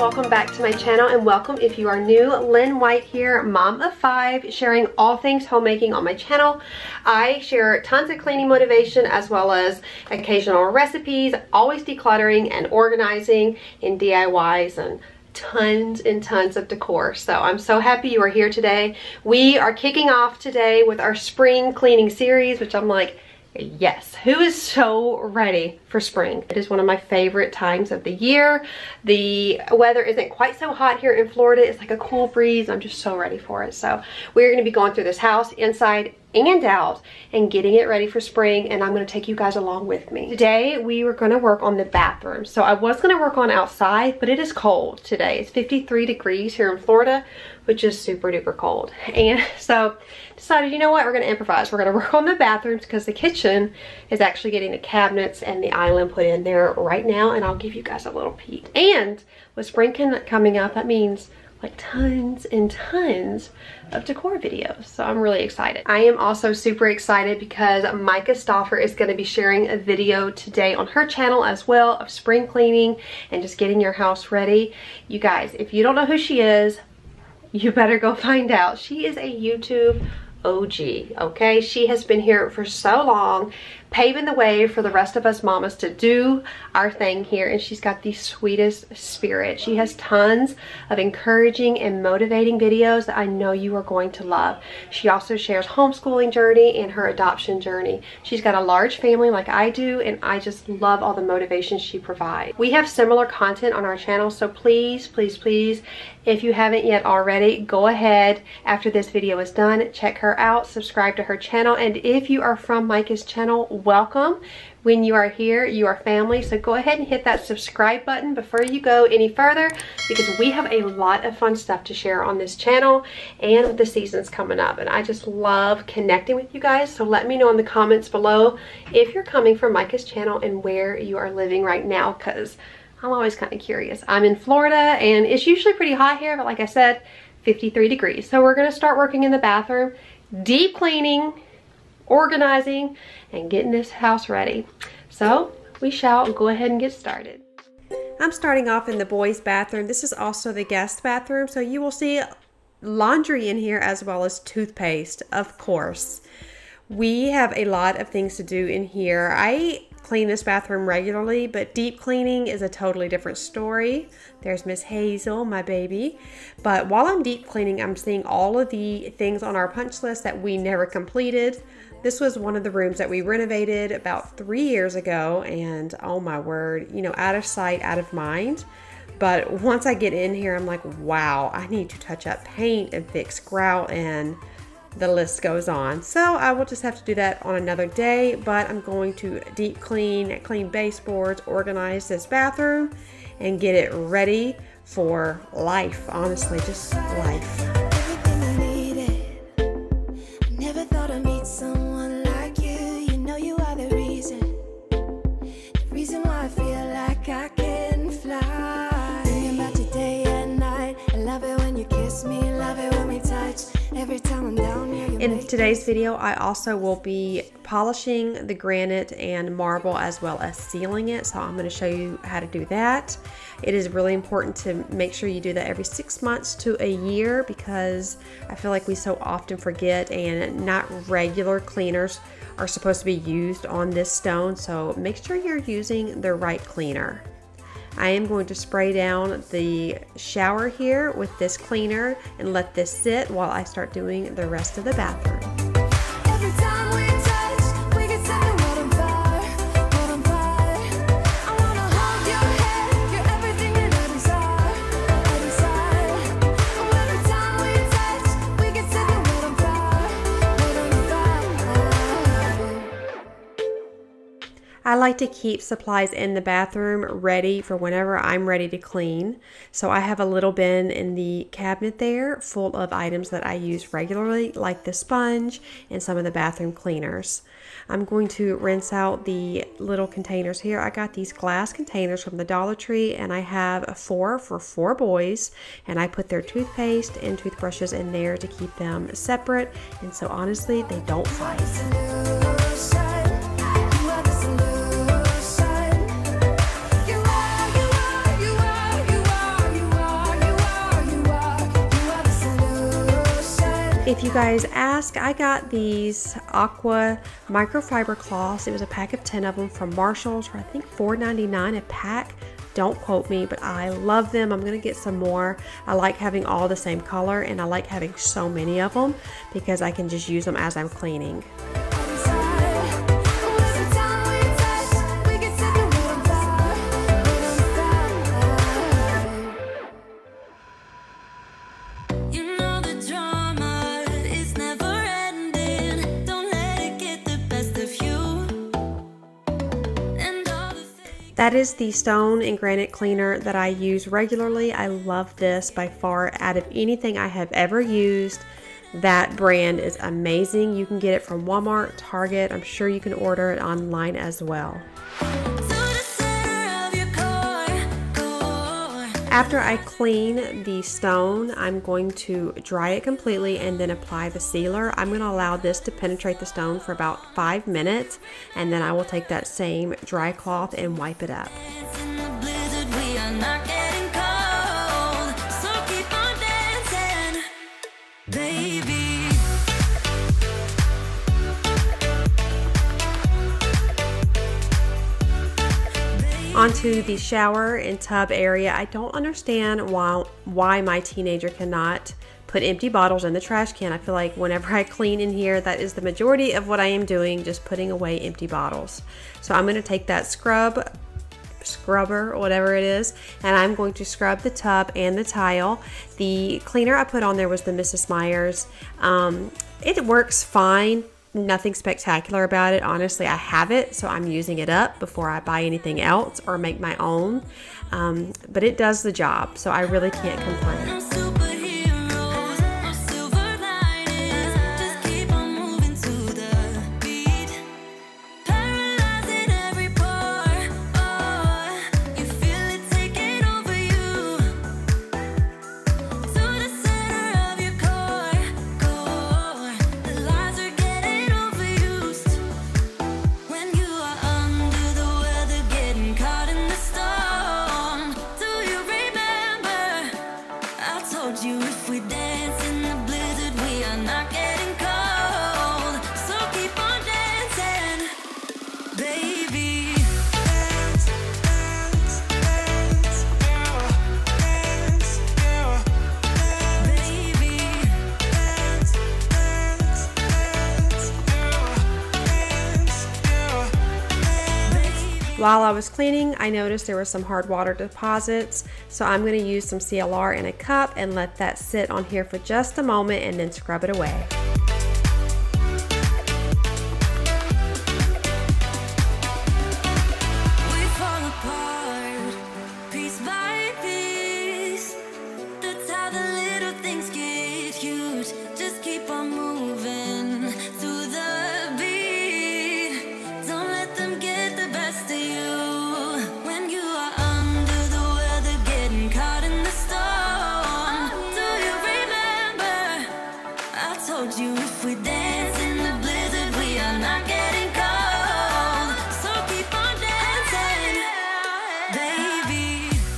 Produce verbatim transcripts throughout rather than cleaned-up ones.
welcome back to my channel, and welcome if you are new. Lynn White here, mom of five, sharing all things homemaking on my channel. I share tons of cleaning motivation as well as occasional recipes, always decluttering and organizing and D I Ys and tons and tons of decor. So I'm so happy you are here today. We are kicking off today with our spring cleaning series, which I'm like, yes, who is so ready for spring? It is one of my favorite times of the year. The weather isn't quite so hot here in Florida. It's like a cool breeze. I'm just so ready for it. So we're going to be going through this house inside and out and getting it ready for spring, and I'm going to take you guys along with me. Today we were going to work on the bathroom. So I was going to work on outside, but it is cold today. It's fifty-three degrees here in Florida, which is super duper cold. And so decided, you know what, we're going to improvise. We're going to work on the bathrooms because the kitchen is actually getting the cabinets and the island put in there right now, and I'll give you guys a little peek. And with spring coming up, that means like tons and tons of decor videos. So I'm really excited. I am also super excited because Micah Stauffer is going to be sharing a video today on her channel as well of spring cleaning and just getting your house ready. You guys, if you don't know who she is, you better go find out. She is a YouTube O G, okay? She has been here for so long, paving the way for the rest of us mamas to do our thing here, and she's got the sweetest spirit. She has tons of encouraging and motivating videos that I know you are going to love. She also shares homeschooling journey and her adoption journey. She's got a large family like I do, and I just love all the motivation she provides. We have similar content on our channel, so please, please, please, if you haven't yet already, go ahead after this video is done, check her out, subscribe to her channel, and if you are from Micah's channel, welcome. When you are here, you are family, so go ahead and hit that subscribe button before you go any further, because we have a lot of fun stuff to share on this channel and with the seasons coming up, and I just love connecting with you guys. So let me know in the comments below if you're coming from Micah's channel and where you are living right now, because I'm always kind of curious. I'm in Florida and it's usually pretty hot here, but like I said, fifty-three degrees. So we're going to start working in the bathroom, deep cleaning, organizing, and getting this house ready. So we shall go ahead and get started. I'm starting off in the boys' bathroom. This is also the guest bathroom, so you will see laundry in here as well as toothpaste, of course. We have a lot of things to do in here. I clean this bathroom regularly, but deep cleaning is a totally different story. There's Miss Hazel, my baby. But while I'm deep cleaning, I'm seeing all of the things on our punch list that we never completed. This was one of the rooms that we renovated about three years ago, and oh my word, you know, out of sight, out of mind. But once I get in here, I'm like, wow, I need to touch up paint and fix grout, and the list goes on. So I will just have to do that on another day, but I'm going to deep clean, clean baseboards, organize this bathroom, and get it ready for life, honestly, just life. In today's video, I also will be polishing the granite and marble as well as sealing it. So I'm going to show you how to do that. It is really important to make sure you do that every six months to a year, because I feel like we so often forget, and not regular cleaners are supposed to be used on this stone. So make sure you're using the right cleaner. I am going to spray down the shower here with this cleaner and let this sit while I start doing the rest of the bathroom. I like to keep supplies in the bathroom ready for whenever I'm ready to clean. So I have a little bin in the cabinet there full of items that I use regularly, like the sponge and some of the bathroom cleaners. I'm going to rinse out the little containers here. I got these glass containers from the Dollar Tree, and I have four for four boys, and I put their toothpaste and toothbrushes in there to keep them separate, and so honestly they don't fight. if you guys ask, I got these aqua microfiber cloths. It was a pack of ten of them from Marshalls for I think four ninety-nine a pack. Don't quote me, but I love them. I'm gonna get some more. I like having all the same color, and I like having so many of them because I can just use them as I'm cleaning. That is the stone and granite cleaner that I use regularly. I love this by far. Out of anything I have ever used, that brand is amazing. You can get it from Walmart, Target. I'm sure you can order it online as well. After I clean the stone, I'm going to dry it completely and then apply the sealer. I'm going to allow this to penetrate the stone for about five minutes, and then I will take that same dry cloth and wipe it up. Onto the shower and tub area. I don't understand why why my teenager cannot put empty bottles in the trash can. I feel like whenever I clean in here, that is the majority of what I am doing, just putting away empty bottles. So I'm going to take that scrub scrubber, whatever it is, and I'm going to scrub the tub and the tile. The cleaner I put on there was the Missus Myers. Um, it works fine. Nothing spectacular about it. Honestly, I have it, so I'm using it up before I buy anything else or make my own. Um, but it does the job, so I really can't complain. While I was cleaning, I noticed there were some hard water deposits, so I'm going to use some C L R in a cup and let that sit on here for just a moment and then scrub it away.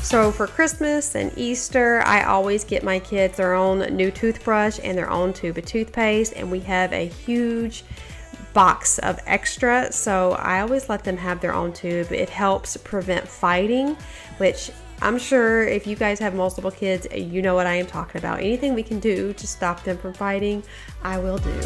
So for Christmas and Easter, I always get my kids their own new toothbrush and their own tube of toothpaste, and we have a huge box of extra, so I always let them have their own tube. It helps prevent fighting, which I'm sure if you guys have multiple kids, you know what I am talking about. Anything we can do to stop them from fighting, I will do.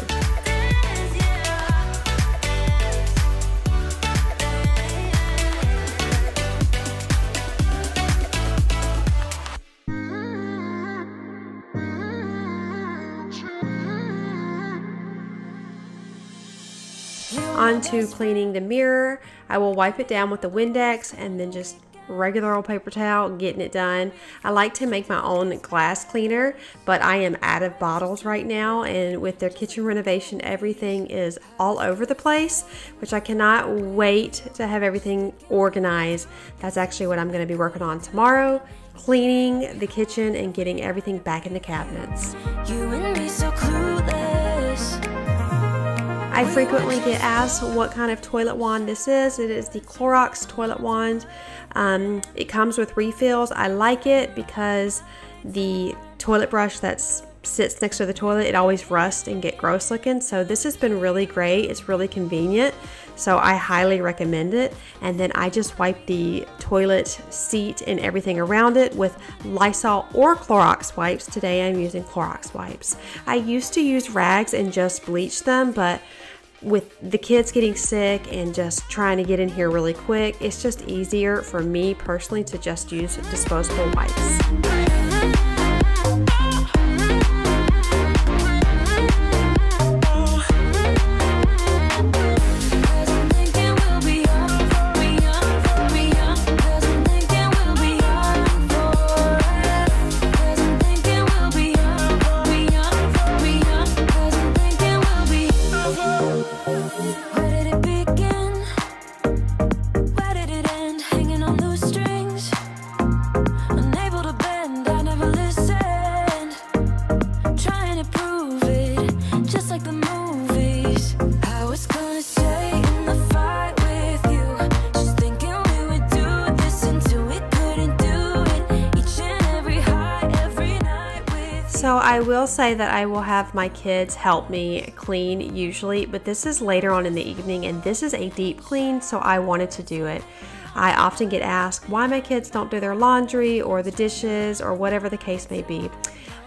On to cleaning the mirror. I will wipe it down with the Windex and then just regular old paper towel, getting it done. I like to make my own glass cleaner, but I am out of bottles right now, and with their kitchen renovation, everything is all over the place, which I cannot wait to have everything organized. That's actually what I'm going to be working on tomorrow, cleaning the kitchen and getting everything back in the cabinets. You and me so clueless. I frequently get asked what kind of toilet wand this is. It is the Clorox toilet wand. Um, it comes with refills. I like it because the toilet brush that's sits next to the toilet, it always rusts and get gross looking. So this has been really great. It's really convenient. So I highly recommend it. And then I just wipe the toilet seat and everything around it with Lysol or Clorox wipes. Today I'm using Clorox wipes. I used to use rags and just bleach them, but with the kids getting sick and just trying to get in here really quick, it's just easier for me personally to just use disposable wipes. So I will say that I will have my kids help me clean usually, but this is later on in the evening and this is a deep clean, so I wanted to do it. I often get asked why my kids don't do their laundry or the dishes or whatever the case may be.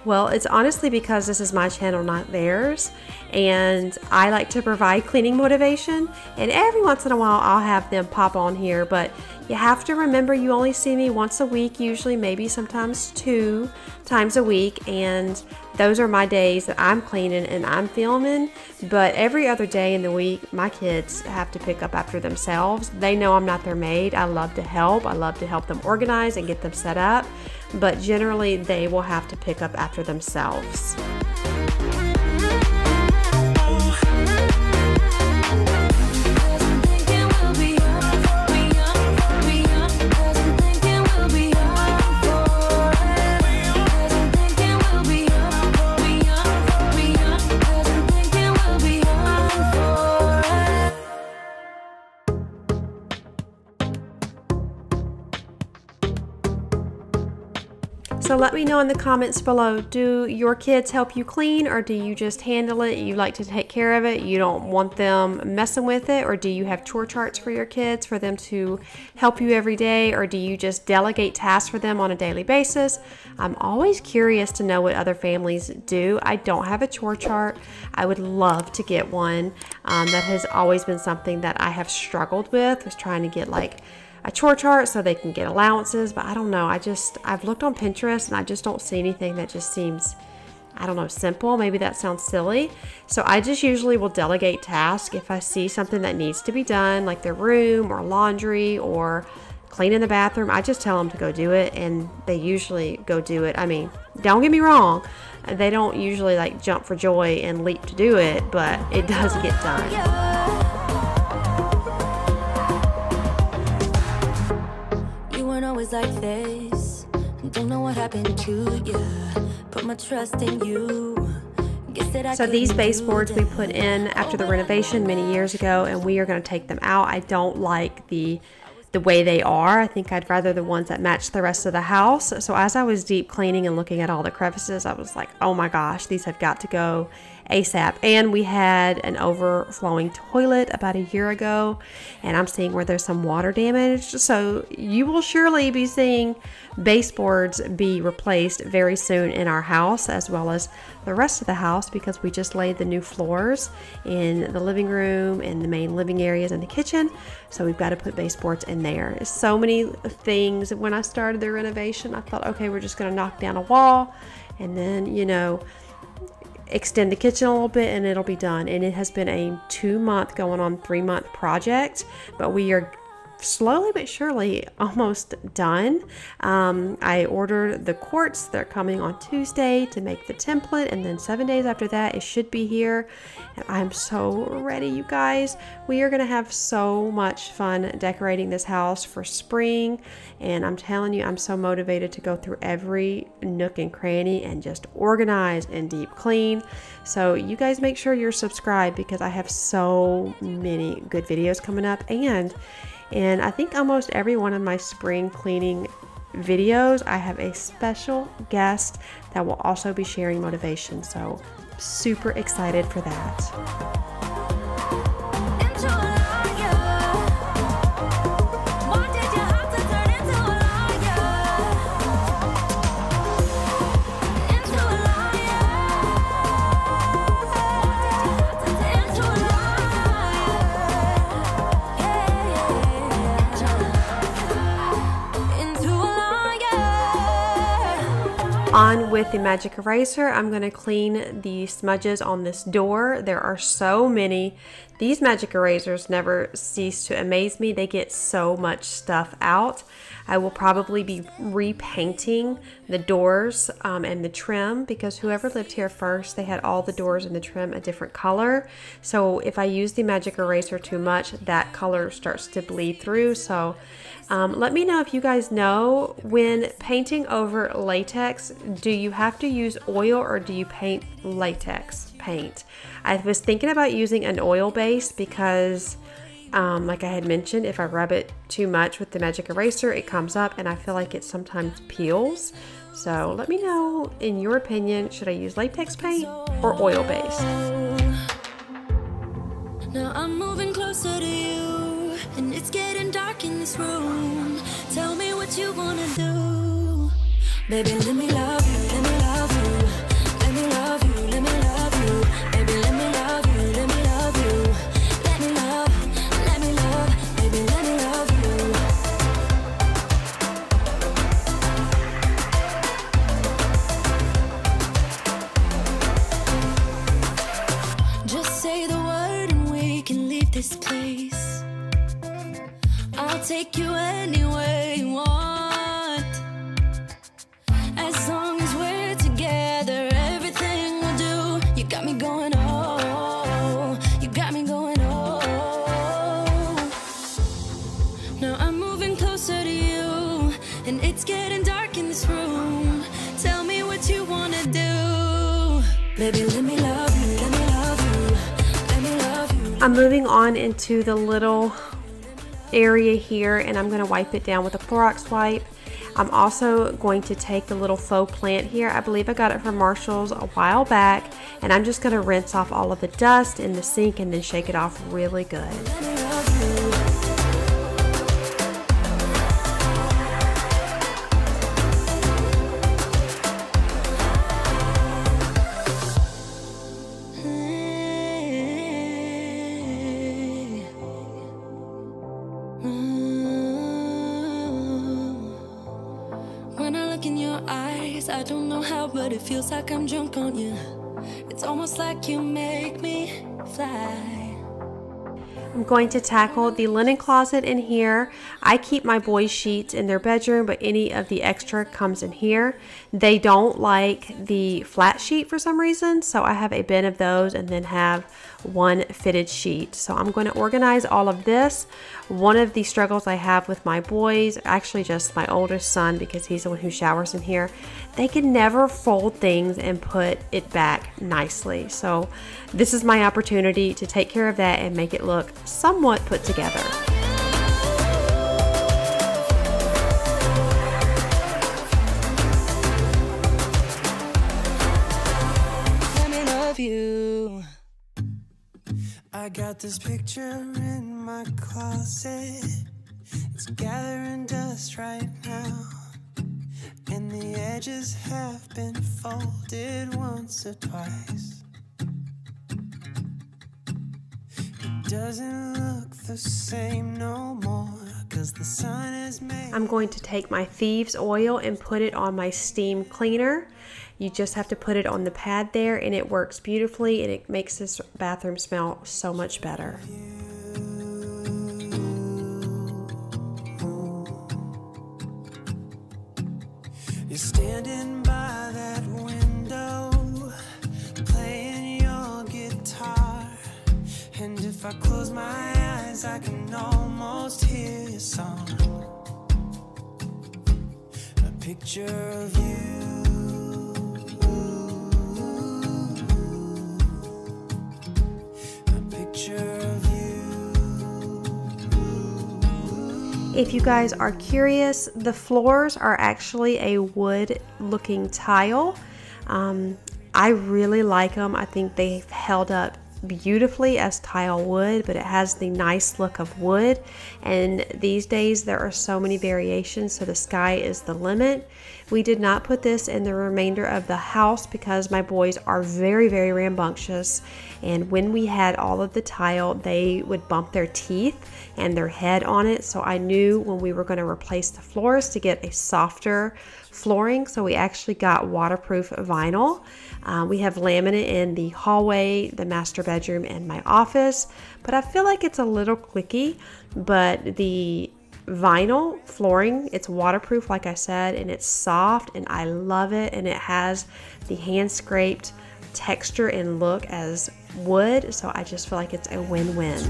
Well, it's honestly because this is my channel, not theirs, and I like to provide cleaning motivation, and every once in a while I'll have them pop on here, but you have to remember you only see me once a week, usually maybe sometimes two times a week, and those are my days that I'm cleaning and I'm filming. But every other day in the week, my kids have to pick up after themselves. They know I'm not their maid. I love to help. I love to help them organize and get them set up, but generally they will have to pick up after themselves. So let me know in the comments below, do your kids help you clean, or do you just handle it? You like to take care of it, you don't want them messing with it, or do you have chore charts for your kids for them to help you every day, or do you just delegate tasks for them on a daily basis? I'm always curious to know what other families do. I don't have a chore chart. I would love to get one. Um, that has always been something that I have struggled with, was trying to get like a chore chart so they can get allowances, but I don't know. I just, I've looked on Pinterest and I just don't see anything that just seems, I don't know, simple. Maybe that sounds silly. So I just usually will delegate tasks if I see something that needs to be done, like their room or laundry or cleaning the bathroom. I just tell them to go do it and they usually go do it. I mean, don't get me wrong, they don't usually like jump for joy and leap to do it, but it does get done. Always like this, don't know what happened to you, put my trust in you. So these baseboards we put in after the renovation many years ago, and we are going to take them out. I don't like the the way they are. I think I'd rather the ones that match the rest of the house. So as I was deep cleaning and looking at all the crevices, I was like, oh my gosh, these have got to go ASAP. And we had an overflowing toilet about a year ago, and I'm seeing where there's some water damage. So you will surely be seeing baseboards be replaced very soon in our house, as well as the rest of the house, because we just laid the new floors in the living room and the main living areas and the kitchen. So we've got to put baseboards in there. So many things. When I started the renovation, I thought, okay, we're just going to knock down a wall and then, you know, extend the kitchen a little bit and it'll be done. And it has been a two month going on three month project, but we are slowly but surely almost done. Um, I ordered the quartz. They're coming on Tuesday to make the template, and then seven days after that it should be here. And I'm so ready, you guys. We are gonna have so much fun decorating this house for spring, and I'm telling you, I'm so motivated to go through every nook and cranny and just organize and deep clean. So you guys make sure you're subscribed, because I have so many good videos coming up. And And I think almost every one of my spring cleaning videos, I have a special guest that will also be sharing motivation. So super excited for that. On with the magic eraser, I'm going to clean the smudges on this door. There are so many. These magic erasers never cease to amaze me. They get so much stuff out. I will probably be repainting the doors um, and the trim, because whoever lived here first, they had all the doors and the trim a different color. So if I use the magic eraser too much, that color starts to bleed through. So Um, let me know if you guys know, when painting over latex, do you have to use oil or do you paint latex paint? I was thinking about using an oil base because, um, like I had mentioned, if I rub it too much with the magic eraser, it comes up and I feel like it sometimes peels. So let me know, in your opinion, should I use latex paint or oil base? Now I'm moving closer to you. And it's getting dark in this room. Tell me what you wanna do. Baby, let me love you, let me love you. Let me love you, let me love you. Baby, let me love you, let me love you. Let me love, let me love. Baby, let me love you. Just say the word and we can leave this place. I'll take you anywhere you want. As long as we're together, everything we'll do. You got me going, oh, you got me going, oh. Now I'm moving closer to you, and it's getting dark in this room. Tell me what you wanna do. Baby, let me love you, let me love you, let me love you. I'm moving on into the little area here, and I'm going to wipe it down with a Clorox wipe. I'm also going to take the little faux plant here. I believe I got it from Marshalls a while back, and I'm just going to rinse off all of the dust in the sink and then shake it off really good. I don't know how, but it feels like I'm drunk on you. It's almost like you make me fly. I'm going to tackle the linen closet in here. I keep my boys' sheets in their bedroom, but any of the extra comes in here. They don't like the flat sheet for some reason, so I have a bin of those and then have one fitted sheet. So I'm going to organize all of this. One of the struggles I have with my boys, actually just my oldest son, because he's the one who showers in here, they can never fold things and put it back nicely. So this is my opportunity to take care of that and make it look somewhat put together. Let me love you. I got this picture in my closet. It's gathering dust right now, and the edges have been folded once or twice. Doesn't look the same no more, 'cause the sun is made. I'm going to take my Thieves oil and put it on my steam cleaner. You just have to put it on the pad there, and it works beautifully, and it makes this bathroom smell so much better. You're standing by that window, playing your guitar. And if I close my eyes, I can almost hear your song. A picture of you. A picture of you. If you guys are curious, the floors are actually a wood-looking tile. Um, I really like them. I think they've held up beautifully as tile would, but it has the nice look of wood, and these days there are so many variations, so the sky is the limit. We did not put this in the remainder of the house because my boys are very very rambunctious, and when we had all of the tile they would bump their teeth and their head on it, so I knew when we were going to replace the floors to get a softer flooring. So we actually got waterproof vinyl. Uh, we have laminate in the hallway, the master bedroom, and my office, but I feel like it's a little clicky. But the vinyl flooring, it's waterproof like I said, and it's soft, and I love it, and it has the hand scraped texture and look as wood, so I just feel like it's a win-win.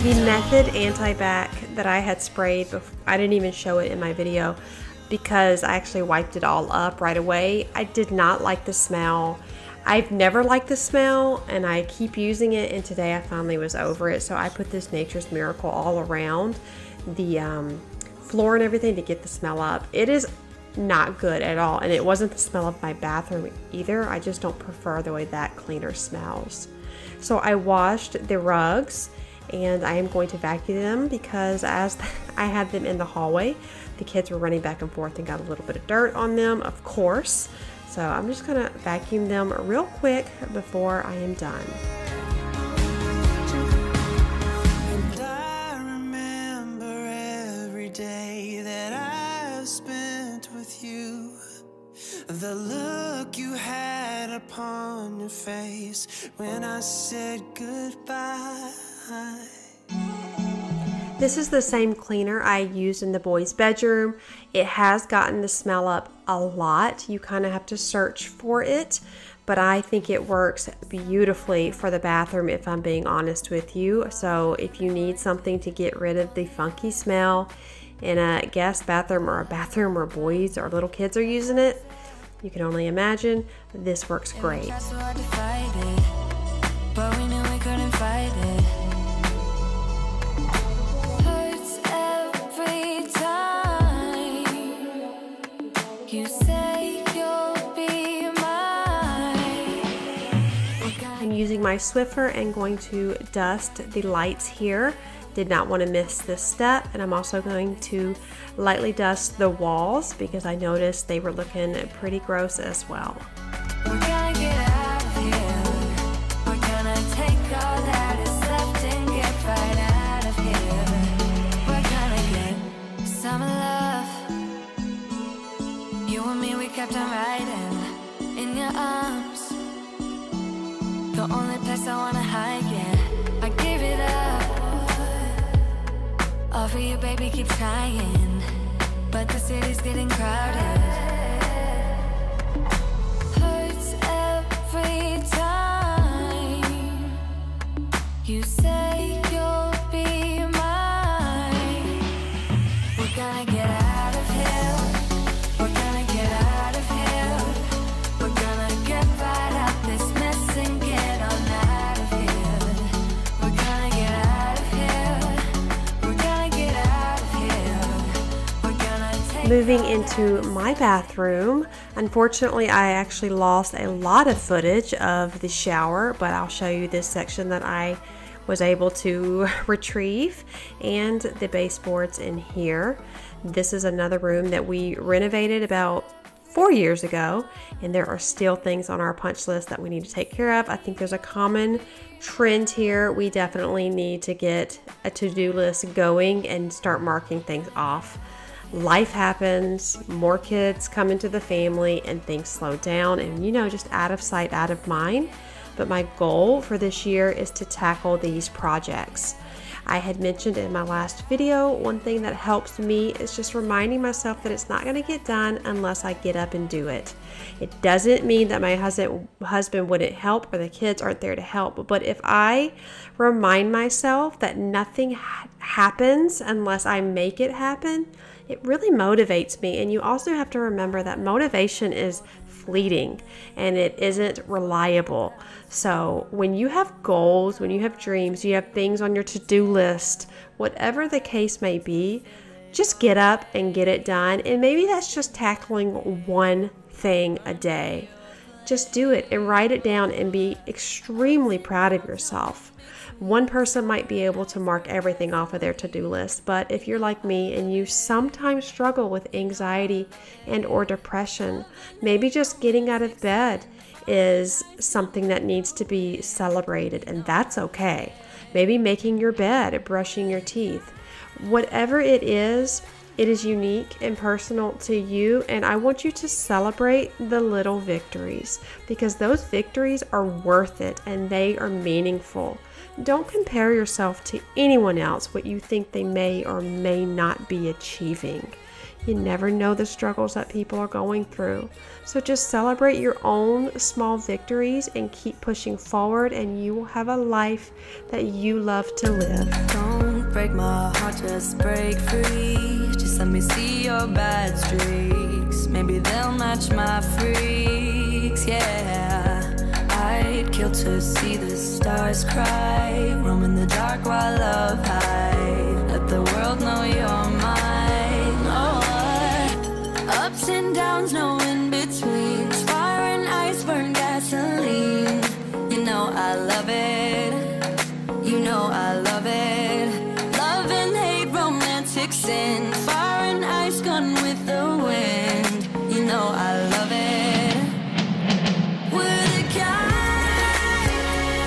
The Method anti-bac that I had sprayed before, I didn't even show it in my video because I actually wiped it all up right away. I did not like the smell. I've never liked the smell, and I keep using it, and today I finally was over it. So I put this Nature's Miracle all around the um, floor and everything to get the smell up. It is not good at all, and it wasn't the smell of my bathroom either. I just don't prefer the way that cleaner smells. So I washed the rugs, and I am going to vacuum them because as I had them in the hallway, the kids were running back and forth and got a little bit of dirt on them, of course. So I'm just gonna vacuum them real quick before I am done. And I remember every day that I've spent with you, the look you had upon your face when I said goodbye. This is the same cleaner I used in the boys' bedroom. It has gotten the smell up a lot. You kind of have to search for it, but I think it works beautifully for the bathroom if I'm being honest with you. So if you need something to get rid of the funky smell in a guest bathroom or a bathroom where boys or little kids are using it, you can only imagine this works great. Using my Swiffer and going to dust the lights here. Did not want to miss this step, and I'm also going to lightly dust the walls because I noticed they were looking pretty gross as well. The only place I wanna hide, yeah, I give it up. All for you, baby, keep trying, but the city's getting crowded. Hurts every time you say you'll be mine. We're gonna get out of here. We're gonna get out of here. We're gonna get right out this mess and get moving into my bathroom. Unfortunately, I actually lost a lot of footage of the shower, but I'll show you this section that I was able to retrieve and the baseboards in here. This is another room that we renovated about four years ago, and there are still things on our punch list that we need to take care of. I think there's a common trend here. We definitely need to get a to-do list going and start marking things off. Life happens, more kids come into the family, and things slow down, and you know, just out of sight, out of mind. But my goal for this year is to tackle these projects. I had mentioned in my last video, one thing that helps me is just reminding myself that it's not going to get done unless I get up and do it. It doesn't mean that my husband husband wouldn't help or the kids aren't there to help, but if I remind myself that nothing ha- happens unless I make it happen, it really motivates me. And you also have to remember that motivation is fleeting and it isn't reliable. So when you have goals, when you have dreams, you have things on your to-do list, whatever the case may be, just get up and get it done. And maybe that's just tackling one thing a day. Just do it and write it down and be extremely proud of yourself. One person might be able to mark everything off of their to-do list, but if you're like me and you sometimes struggle with anxiety and or depression, maybe just getting out of bed is something that needs to be celebrated, and that's okay. Maybe making your bed, brushing your teeth. Whatever it is, it is unique and personal to you, and I want you to celebrate the little victories because those victories are worth it and they are meaningful. Don't compare yourself to anyone else, what you think they may or may not be achieving. You never know the struggles that people are going through. So just celebrate your own small victories and keep pushing forward, and you will have a life that you love to live. Don't break my heart, just break free. Let me see your bad streaks. Maybe they'll match my freaks. Yeah, I'd kill to see the stars cry. Roam in the dark while love hide. Let the world know you're mine. Oh, ups and downs, no in between. Fire and ice burn gasoline. You know I love it. You know I love it. Love and hate, romantic sin. Gone with the wind, you know I love it. We're the kind,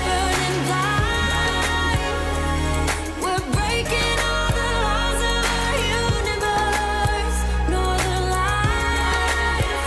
burning light. We're breaking all the laws of our universe. Northern lights,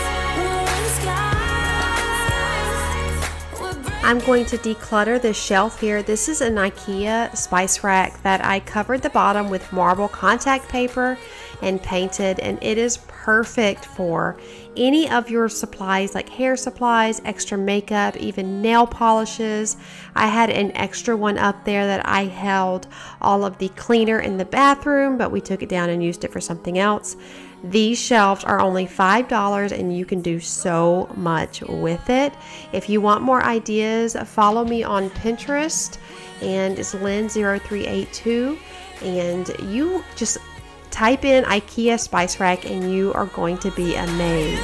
northern skies. I'm going to declutter this shelf here. This is an IKEA spice rack that I covered the bottom with marble contact paper and painted, and it is perfect for any of your supplies like hair supplies, extra makeup, even nail polishes. I had an extra one up there that I held all of the cleaner in the bathroom, but we took it down and used it for something else. These shelves are only five dollars and you can do so much with it. If you want more ideas, follow me on Pinterest, and it's Lynn zero three eight two, and you just type in IKEA spice rack and you are going to be amazed.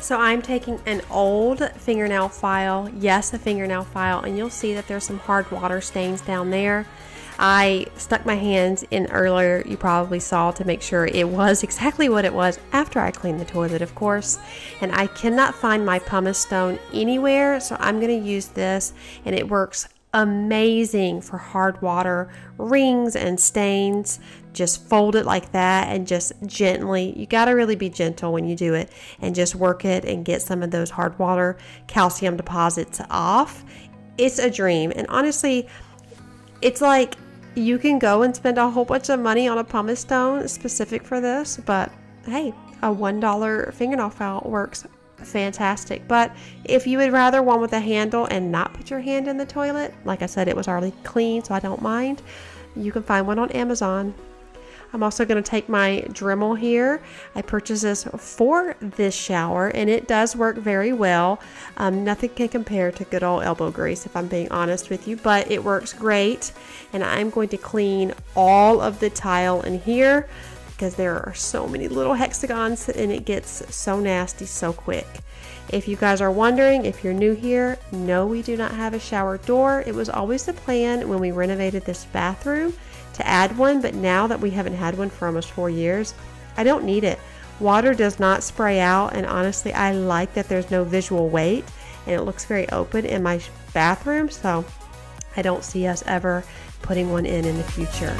So I'm taking an old fingernail file, yes, a fingernail file, and you'll see that there's some hard water stains down there. I stuck my hands in earlier, you probably saw, to make sure it was exactly what it was after I cleaned the toilet, of course. And I cannot find my pumice stone anywhere, so I'm going to use this, and it works amazing for hard water rings and stains. Just fold it like that and just gently, you got to really be gentle when you do it, and just work it and get some of those hard water calcium deposits off. It's a dream, and honestly, it's like, you can go and spend a whole bunch of money on a pumice stone specific for this, but hey, a one dollar fingernail file works fantastic. But if you would rather one with a handle and not put your hand in the toilet, like I said, it was already clean, so I don't mind. You can find one on Amazon. I'm also going to take my Dremel here. I purchased this for this shower, and it does work very well. Um, nothing can compare to good old elbow grease, if I'm being honest with you, but it works great. And I'm going to clean all of the tile in here because there are so many little hexagons and it gets so nasty so quick. If you guys are wondering, if you're new here, no, we do not have a shower door. It was always the plan when we renovated this bathroom to add one, but now that we haven't had one for almost four years, I don't need it. Water does not spray out, and honestly, I like that there's no visual weight, and it looks very open, and my bathroom, so I don't see us ever putting one in in the future.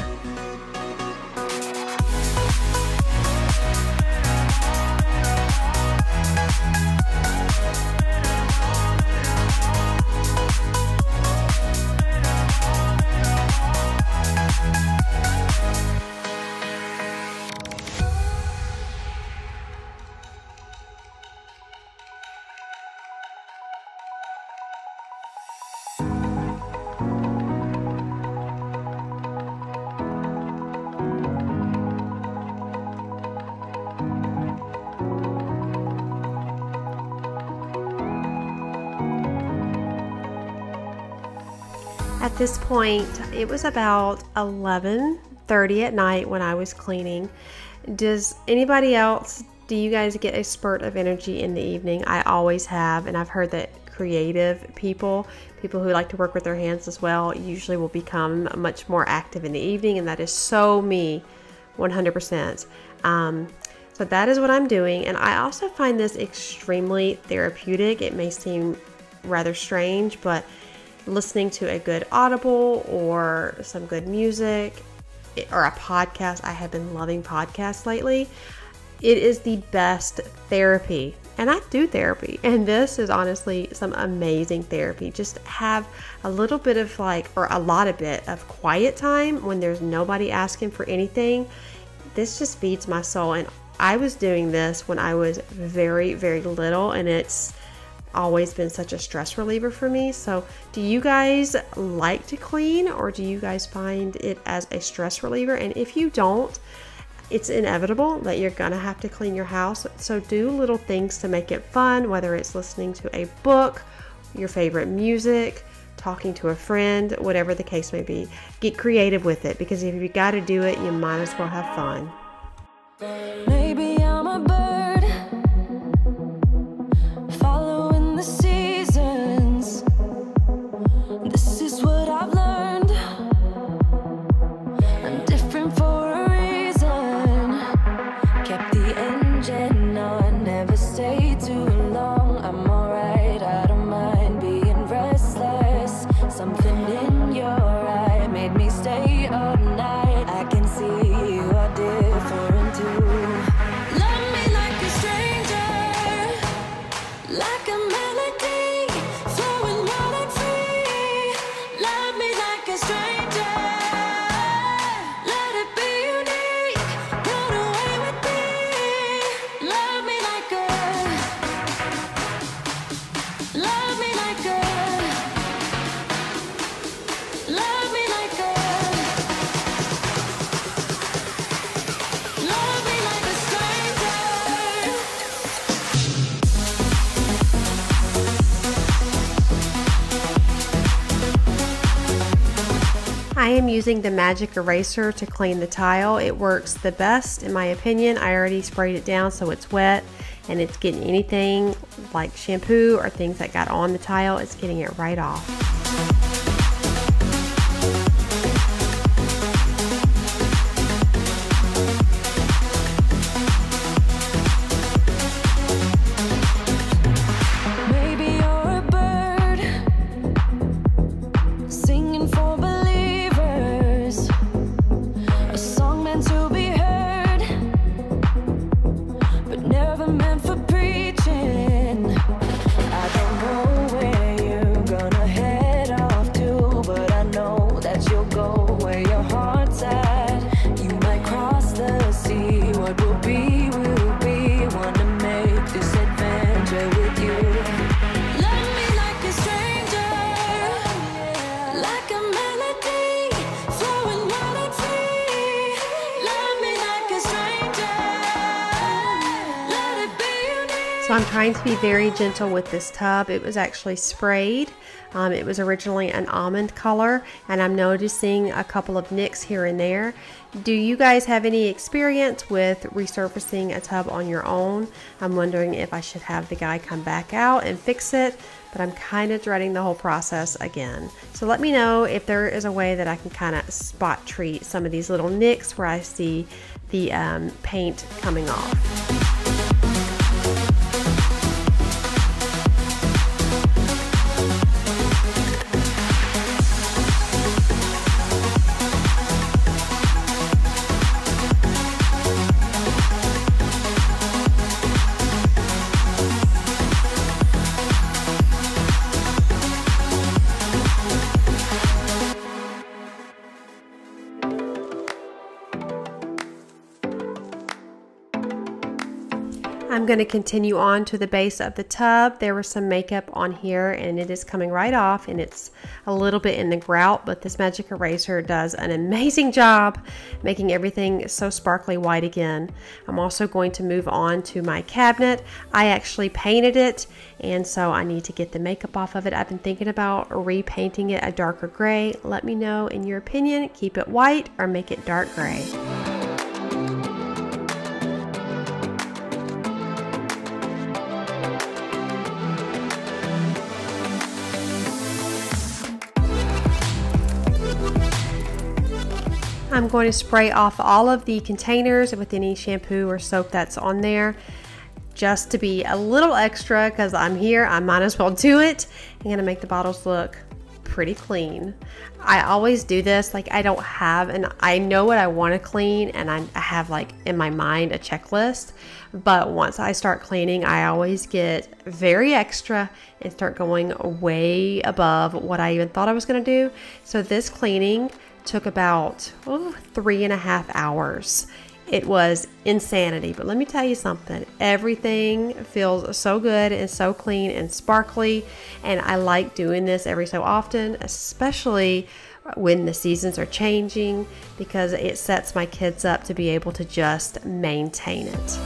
At this point, it was about eleven thirty at night when I was cleaning. Does anybody else, do you guys get a spurt of energy in the evening? I always have, and I've heard that creative people, people who like to work with their hands as well, usually will become much more active in the evening, and that is so me, one hundred percent. Um, so that is what I'm doing, and I also find this extremely therapeutic. It may seem rather strange, but listening to a good audible or some good music or a podcast. I have been loving podcasts lately. It is the best therapy, and I do therapy, and this is honestly some amazing therapy. Just have a little bit of like, or a lot of bit of quiet time when there's nobody asking for anything. This just feeds my soul, and I was doing this when I was very, very little, and it's always been such a stress reliever for me. So do you guys like to clean, or do you guys find it as a stress reliever? And if you don't, it's inevitable that you're gonna have to clean your house. So do little things to make it fun, whether it's listening to a book, your favorite music, talking to a friend, whatever the case may be. Get creative with it, because if you gotta do it, you might as well have fun. Maybe I'm a bird the seasons. This is what I've learned. I'm different for a reason. Kept the engine on, never stay too long. I'm alright, I don't mind being restless. Something in your eye made me stay all night. I can see you are different too. Love me like a stranger, like a man. I am using the magic eraser to clean the tile. It works the best in my opinion. I already sprayed it down so it's wet, and it's getting anything like shampoo or things that got on the tile, it's getting it right off. So I'm trying to be very gentle with this tub. It was actually sprayed. Um, it was originally an almond color, and I'm noticing a couple of nicks here and there. Do you guys have any experience with resurfacing a tub on your own? I'm wondering if I should have the guy come back out and fix it, but I'm kind of dreading the whole process again. So let me know if there is a way that I can kind of spot treat some of these little nicks where I see the um, paint coming off. I'm going to continue on to the base of the tub. There was some makeup on here and it is coming right off, and it's a little bit in the grout, but this magic eraser does an amazing job making everything so sparkly white again. I'm also going to move on to my cabinet. I actually painted it, and so I need to get the makeup off of it. I've been thinking about repainting it a darker gray. Let me know in your opinion. Keep it white or make it dark gray. I'm going to spray off all of the containers with any shampoo or soap that's on there, just to be a little extra, because I'm here, I might as well do it. I'm going to make the bottles look pretty clean. I always do this, like I don't have, and I know what I want to clean, and I have like in my mind a checklist, but once I start cleaning, I always get very extra and start going way above what I even thought I was going to do. So this cleaning took about oh, three and a half hours. It was insanity, but let me tell you something. Everything feels so good and so clean and sparkly, and I like doing this every so often, especially when the seasons are changing, because it sets my kids up to be able to just maintain it.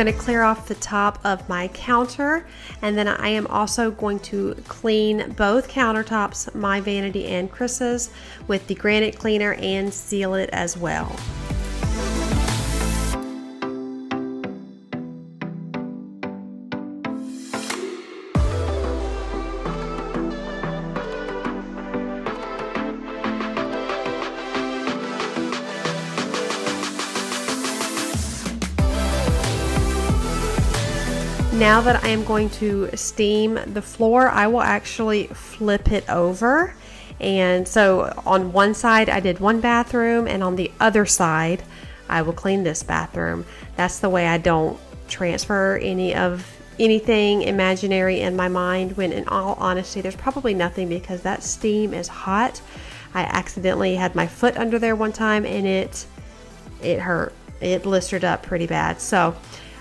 I'm going to clear off the top of my counter, and then I am also going to clean both countertops, my vanity and Chris's, with the granite cleaner and seal it as well. Now that I am going to steam the floor, I will actually flip it over. And so on one side, I did one bathroom, and on the other side, I will clean this bathroom. That's the way I don't transfer any of anything imaginary in my mind, when in all honesty, there's probably nothing, because that steam is hot. I accidentally had my foot under there one time, and it, it hurt. It blistered up pretty bad. So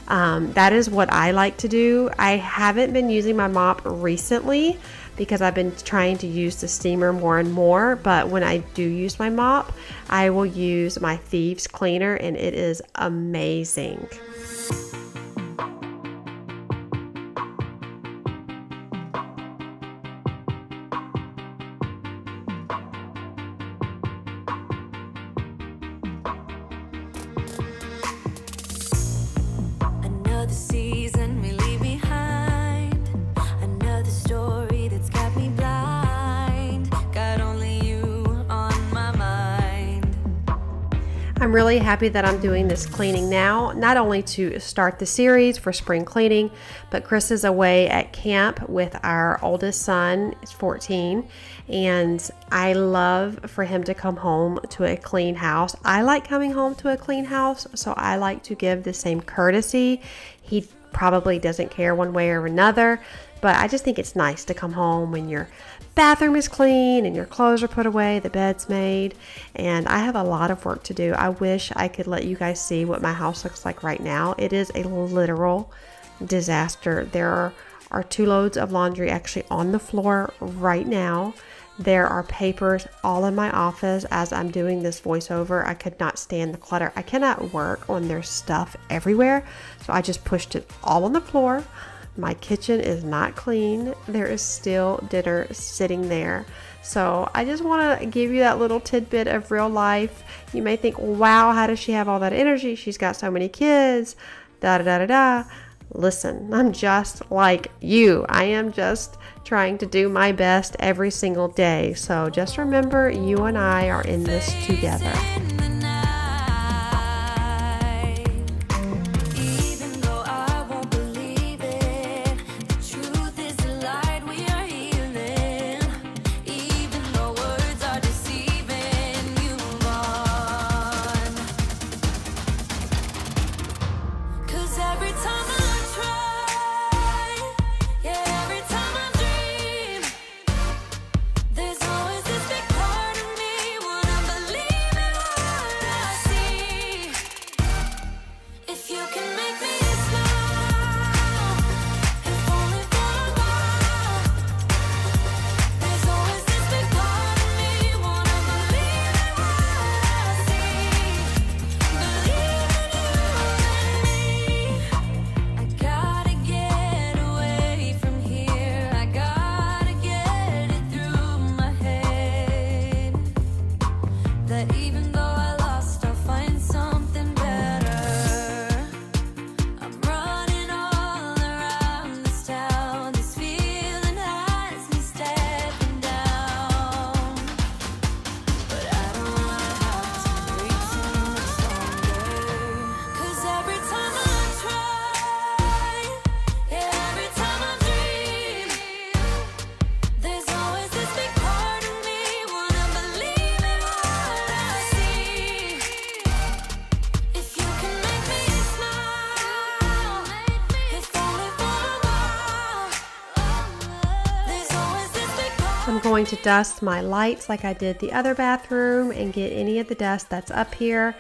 Um, that is what I like to do. I haven't been using my mop recently because I've been trying to use the steamer more and more, but when I do use my mop, I will use my Thieves cleaner, and it is amazing. I'm really happy that I'm doing this cleaning now, not only to start the series for spring cleaning, but Chris is away at camp with our oldest son, he's fourteen, and I love for him to come home to a clean house. I like coming home to a clean house, so I like to give the same courtesy. He probably doesn't care one way or another, but I just think it's nice to come home when you're bathroom is clean and your clothes are put away, the bed's made, and I have a lot of work to do. I wish I could let you guys see what my house looks like right now. It is a literal disaster. There are, are two loads of laundry actually on the floor right now. There are papers all in my office as I'm doing this voiceover. I could not stand the clutter. I cannot work on their stuff everywhere, so I just pushed it all on the floor. My kitchen is not clean. There is still dinner sitting there. So I just want to give you that little tidbit of real life. You may think, wow, how does she have all that energy? She's got so many kids, da da da da da. Listen, I'm just like you. I am just trying to do my best every single day. So just remember, you and I are in this together. I'm going to dust my lights like I did the other bathroom and get any of the dust that's up here.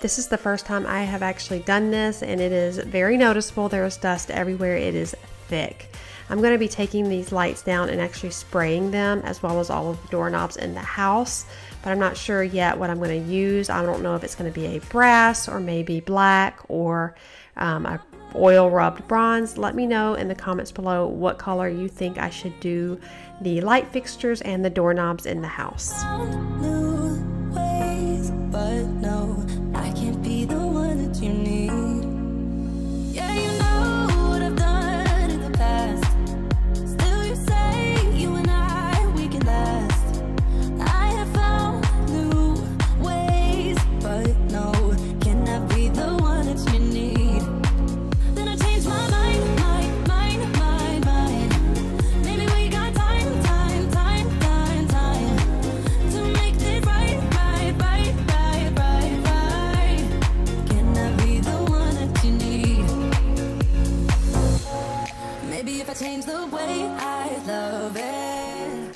This is the first time I have actually done this and it is very noticeable. There is dust everywhere. It is thick. I'm going to be taking these lights down and actually spraying them as well as all of the doorknobs in the house, but I'm not sure yet what I'm going to use. I don't know if it's going to be a brass or maybe black or um, a oil rubbed bronze. Let me know in the comments below what color you think I should do the light fixtures and the doorknobs in the house.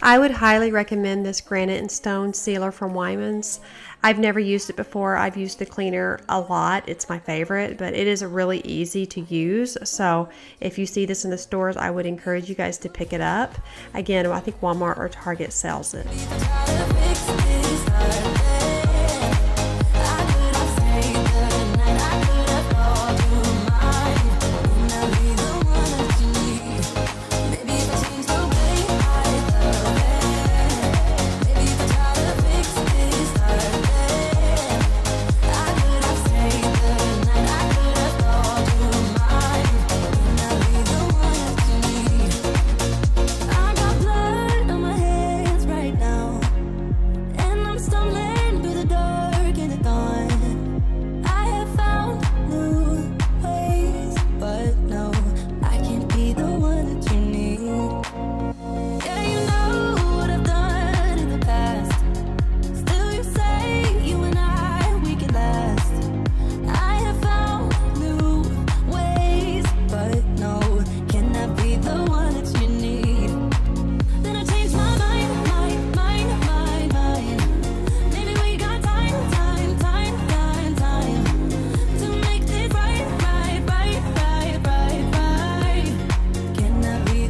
I would highly recommend this granite and stone sealer from Wyman's. I've never used it before. I've used the cleaner a lot. It's my favorite, but it is really easy to use. So if you see this in the stores, I would encourage you guys to pick it up. Again, I think Walmart or Target sells it.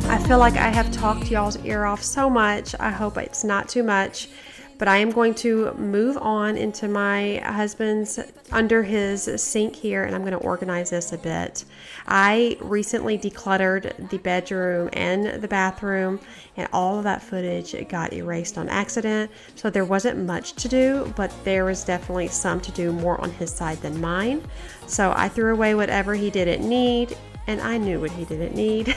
I feel like I have talked y'all's ear off so much. I hope it's not too much, but I am going to move on into my husband's, under his sink here, and I'm going to organize this a bit. I recently decluttered the bedroom and the bathroom, and all of that footage got erased on accident, so there wasn't much to do, but there was definitely some to do, more on his side than mine. So I threw away whatever he didn't need, and I knew what he didn't need.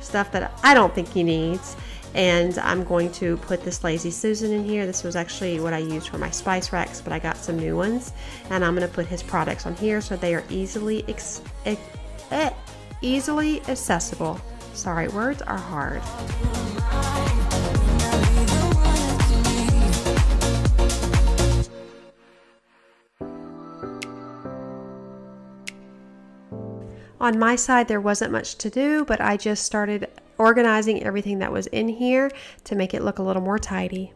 Stuff that I don't think he needs, and I'm going to put this Lazy Susan in here. This was actually what I used for my spice racks, but I got some new ones, and I'm going to put his products on here so they are easily ex e e easily accessible. Sorry, words are hard. On my side, there wasn't much to do, but I just started organizing everything that was in here to make it look a little more tidy.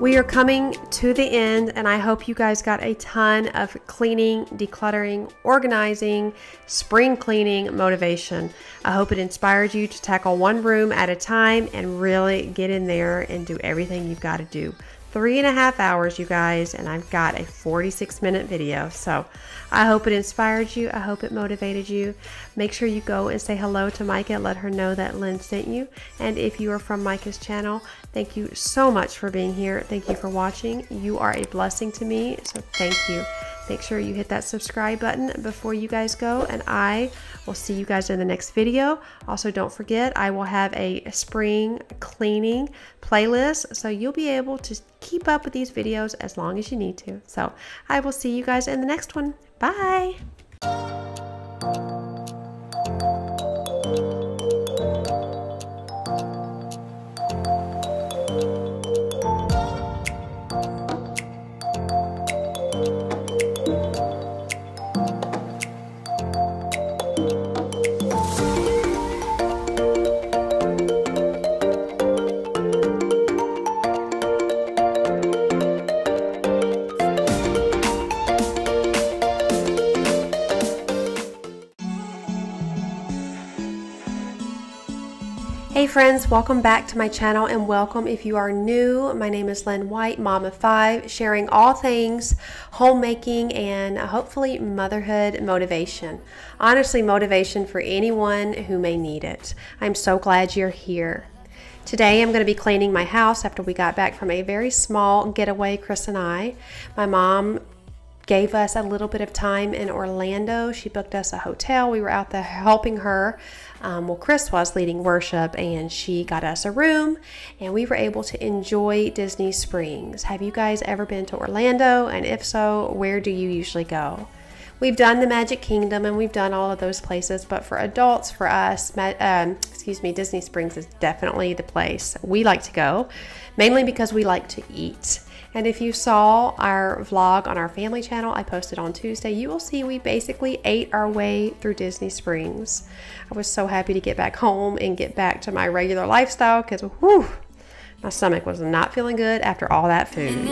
We are coming to the end, and I hope you guys got a ton of cleaning, decluttering, organizing, spring cleaning motivation. I hope it inspired you to tackle one room at a time and really get in there and do everything you've got to do. Three and a half hours, you guys, and I've got a forty-six minute video. So I hope it inspired you. I hope it motivated you. Make sure you go and say hello to Micah. Let her know that Lynn sent you. And if you are from Micah's channel, thank you so much for being here. Thank you for watching. You are a blessing to me, so thank you. Make sure you hit that subscribe button before you guys go, and I will see you guys in the next video. Also, don't forget, I will have a spring cleaning playlist, so you'll be able to keep up with these videos as long as you need to. So I will see you guys in the next one. Bye. Hey friends, welcome back to my channel and welcome if you are new. My name is Lynn White, mom of five, sharing all things homemaking and hopefully motherhood motivation. Honestly, motivation for anyone who may need it. I'm so glad you're here. Today I'm going to be cleaning my house after we got back from a very small getaway, Chris and I. My mom gave us a little bit of time in Orlando. She booked us a hotel. We were out there helping her. Um, well, Chris was leading worship and she got us a room and we were able to enjoy Disney Springs. Have you guys ever been to Orlando? And if so, where do you usually go? We've done the Magic Kingdom and we've done all of those places, but for adults, for us, um, excuse me, Disney Springs is definitely the place we like to go, mainly because we like to eat. And if you saw our vlog on our family channel I posted on Tuesday, you will see we basically ate our way through Disney Springs. I was so happy to get back home and get back to my regular lifestyle because, whew, my stomach was not feeling good after all that food.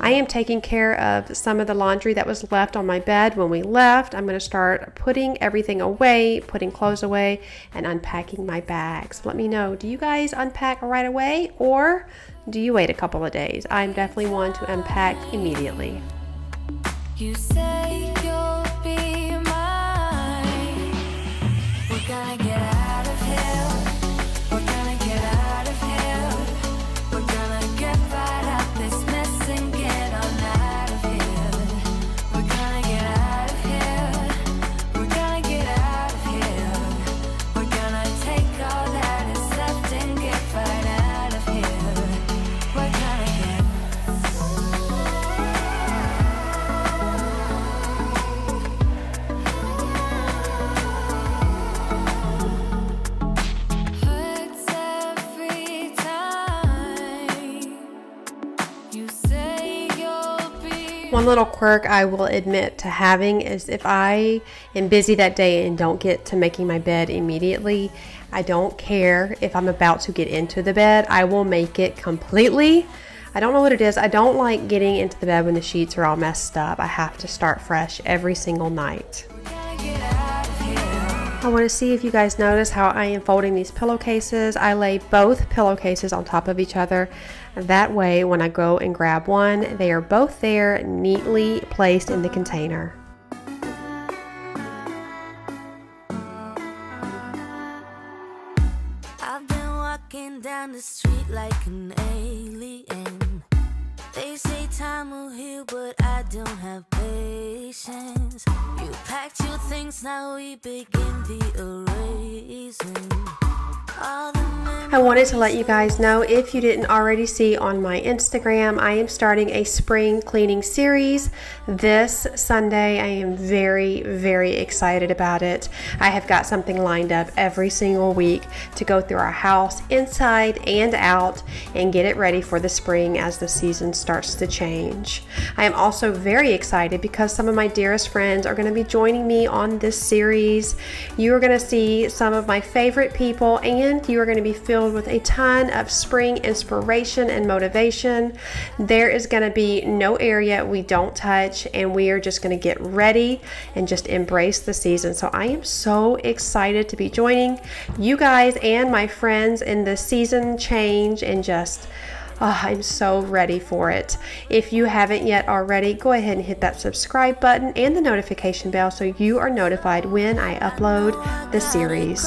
I am taking care of some of the laundry that was left on my bed when we left. I'm going to start putting everything away, putting clothes away, and unpacking my bags. Let me know, do you guys unpack right away or do you wait a couple of days? I'm definitely one to unpack immediately. You say you'll be mine. We're gonna get out of here. We're gonna get out of here. We're gonna get right out this mess and get on out of here. We're gonna get out of here. We're gonna get out of here. We're gonna take all that is left and get right out of here. One little quirk I will admit to having is if I am busy that day and don't get to making my bed immediately, I don't care if I'm about to get into the bed. I will make it completely. I don't know what it is. I don't like getting into the bed when the sheets are all messed up. I have to start fresh every single night. I want to see if you guys notice how I am folding these pillowcases. I lay both pillowcases on top of each other. That way, when I go and grab one, they are both there, neatly placed in the container. I've been walking down the street like an alien. They say time will heal, but I don't have patience. You packed your things, now we begin the erasing. All the I wanted to let you guys know, if you didn't already see on my Instagram, I am starting a spring cleaning series this Sunday. I am very, very excited about it. I have got something lined up every single week to go through our house inside and out and get it ready for the spring as the season starts to change. I am also very excited because some of my dearest friends are going to be joining me on this series. You are going to see some of my favorite people and you are going to be filled with a ton of spring inspiration and motivation. There is going to be no area we don't touch and we are just going to get ready and just embrace the season. So I am so excited to be joining you guys and my friends in the season change and just oh, I'm so ready for it. If you haven't yet already, go ahead and hit that subscribe button and the notification bell so you are notified when I upload the series.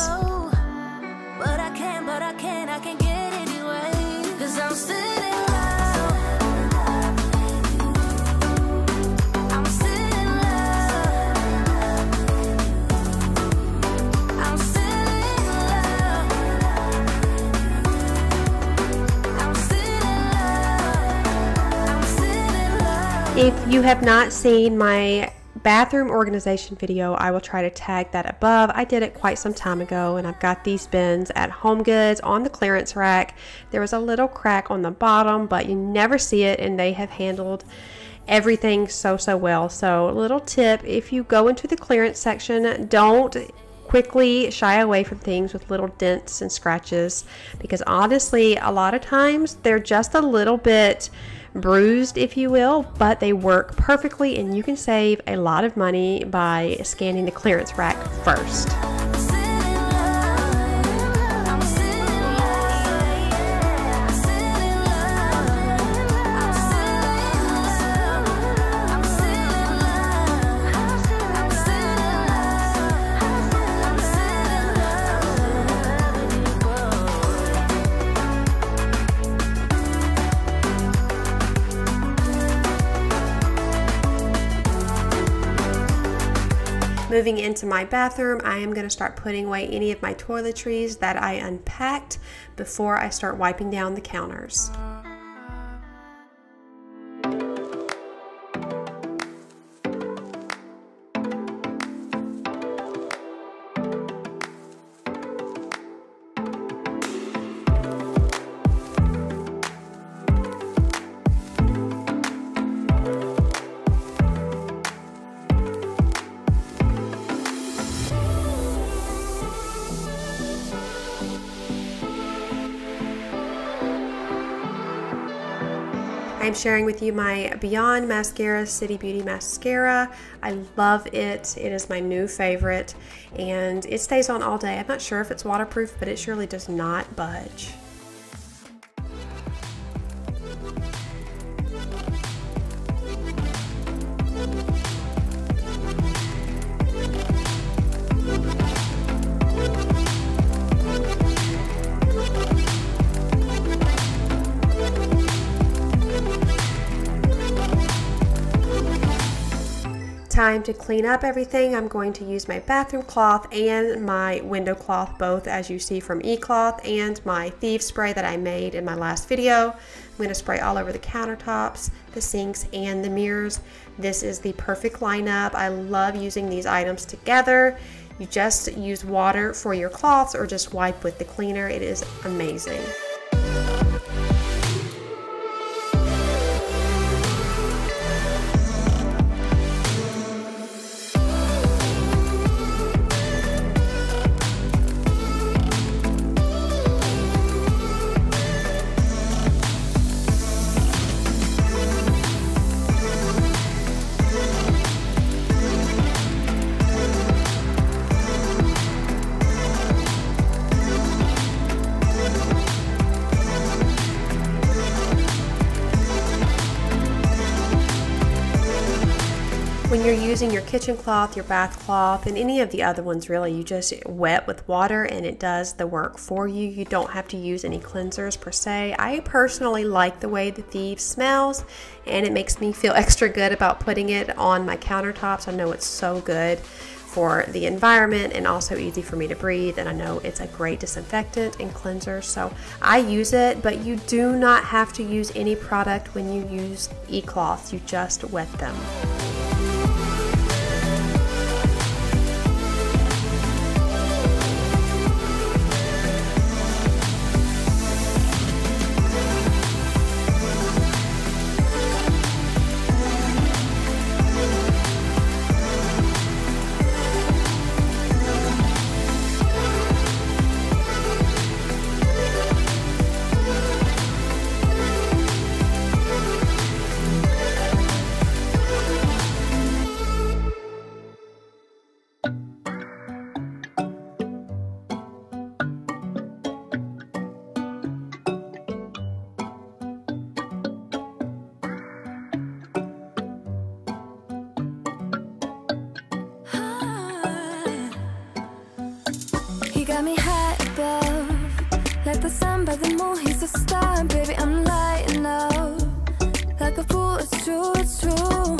If you have not seen my bathroom organization video, I will try to tag that above. I did it quite some time ago and I've got these bins at Home Goods on the clearance rack. There was a little crack on the bottom, but you never see it and they have handled everything so, so well. So little tip, if you go into the clearance section, don't quickly shy away from things with little dents and scratches because honestly, a lot of times they're just a little bit bruised, if you will, but they work perfectly and you can save a lot of money by scanning the clearance rack first. Moving into my bathroom, I am going to start putting away any of my toiletries that I unpacked before I start wiping down the counters. I'm sharing with you my Beyond Mascara City Beauty Mascara. I love it. It is my new favorite and it stays on all day. I'm not sure if it's waterproof, but it surely does not budge. Time to clean up everything. I'm going to use my bathroom cloth and my window cloth, both as you see from e-cloth, and my Thieves spray that I made in my last video. I'm going to spray all over the countertops, the sinks, and the mirrors. This is the perfect lineup. I love using these items together. You just use water for your cloths or just wipe with the cleaner. It is amazing. When you're using your kitchen cloth, your bath cloth, and any of the other ones really, you just wet with water and it does the work for you. You don't have to use any cleansers per se. I personally like the way the Thieves smells and it makes me feel extra good about putting it on my countertops. I know it's so good for the environment and also easy for me to breathe, and I know it's a great disinfectant and cleanser, so I use it, but you do not have to use any product when you use e-cloths. You just wet them. The sun by the moon, he's a star, and baby, I'm lighting up like a fool. It's true, it's true.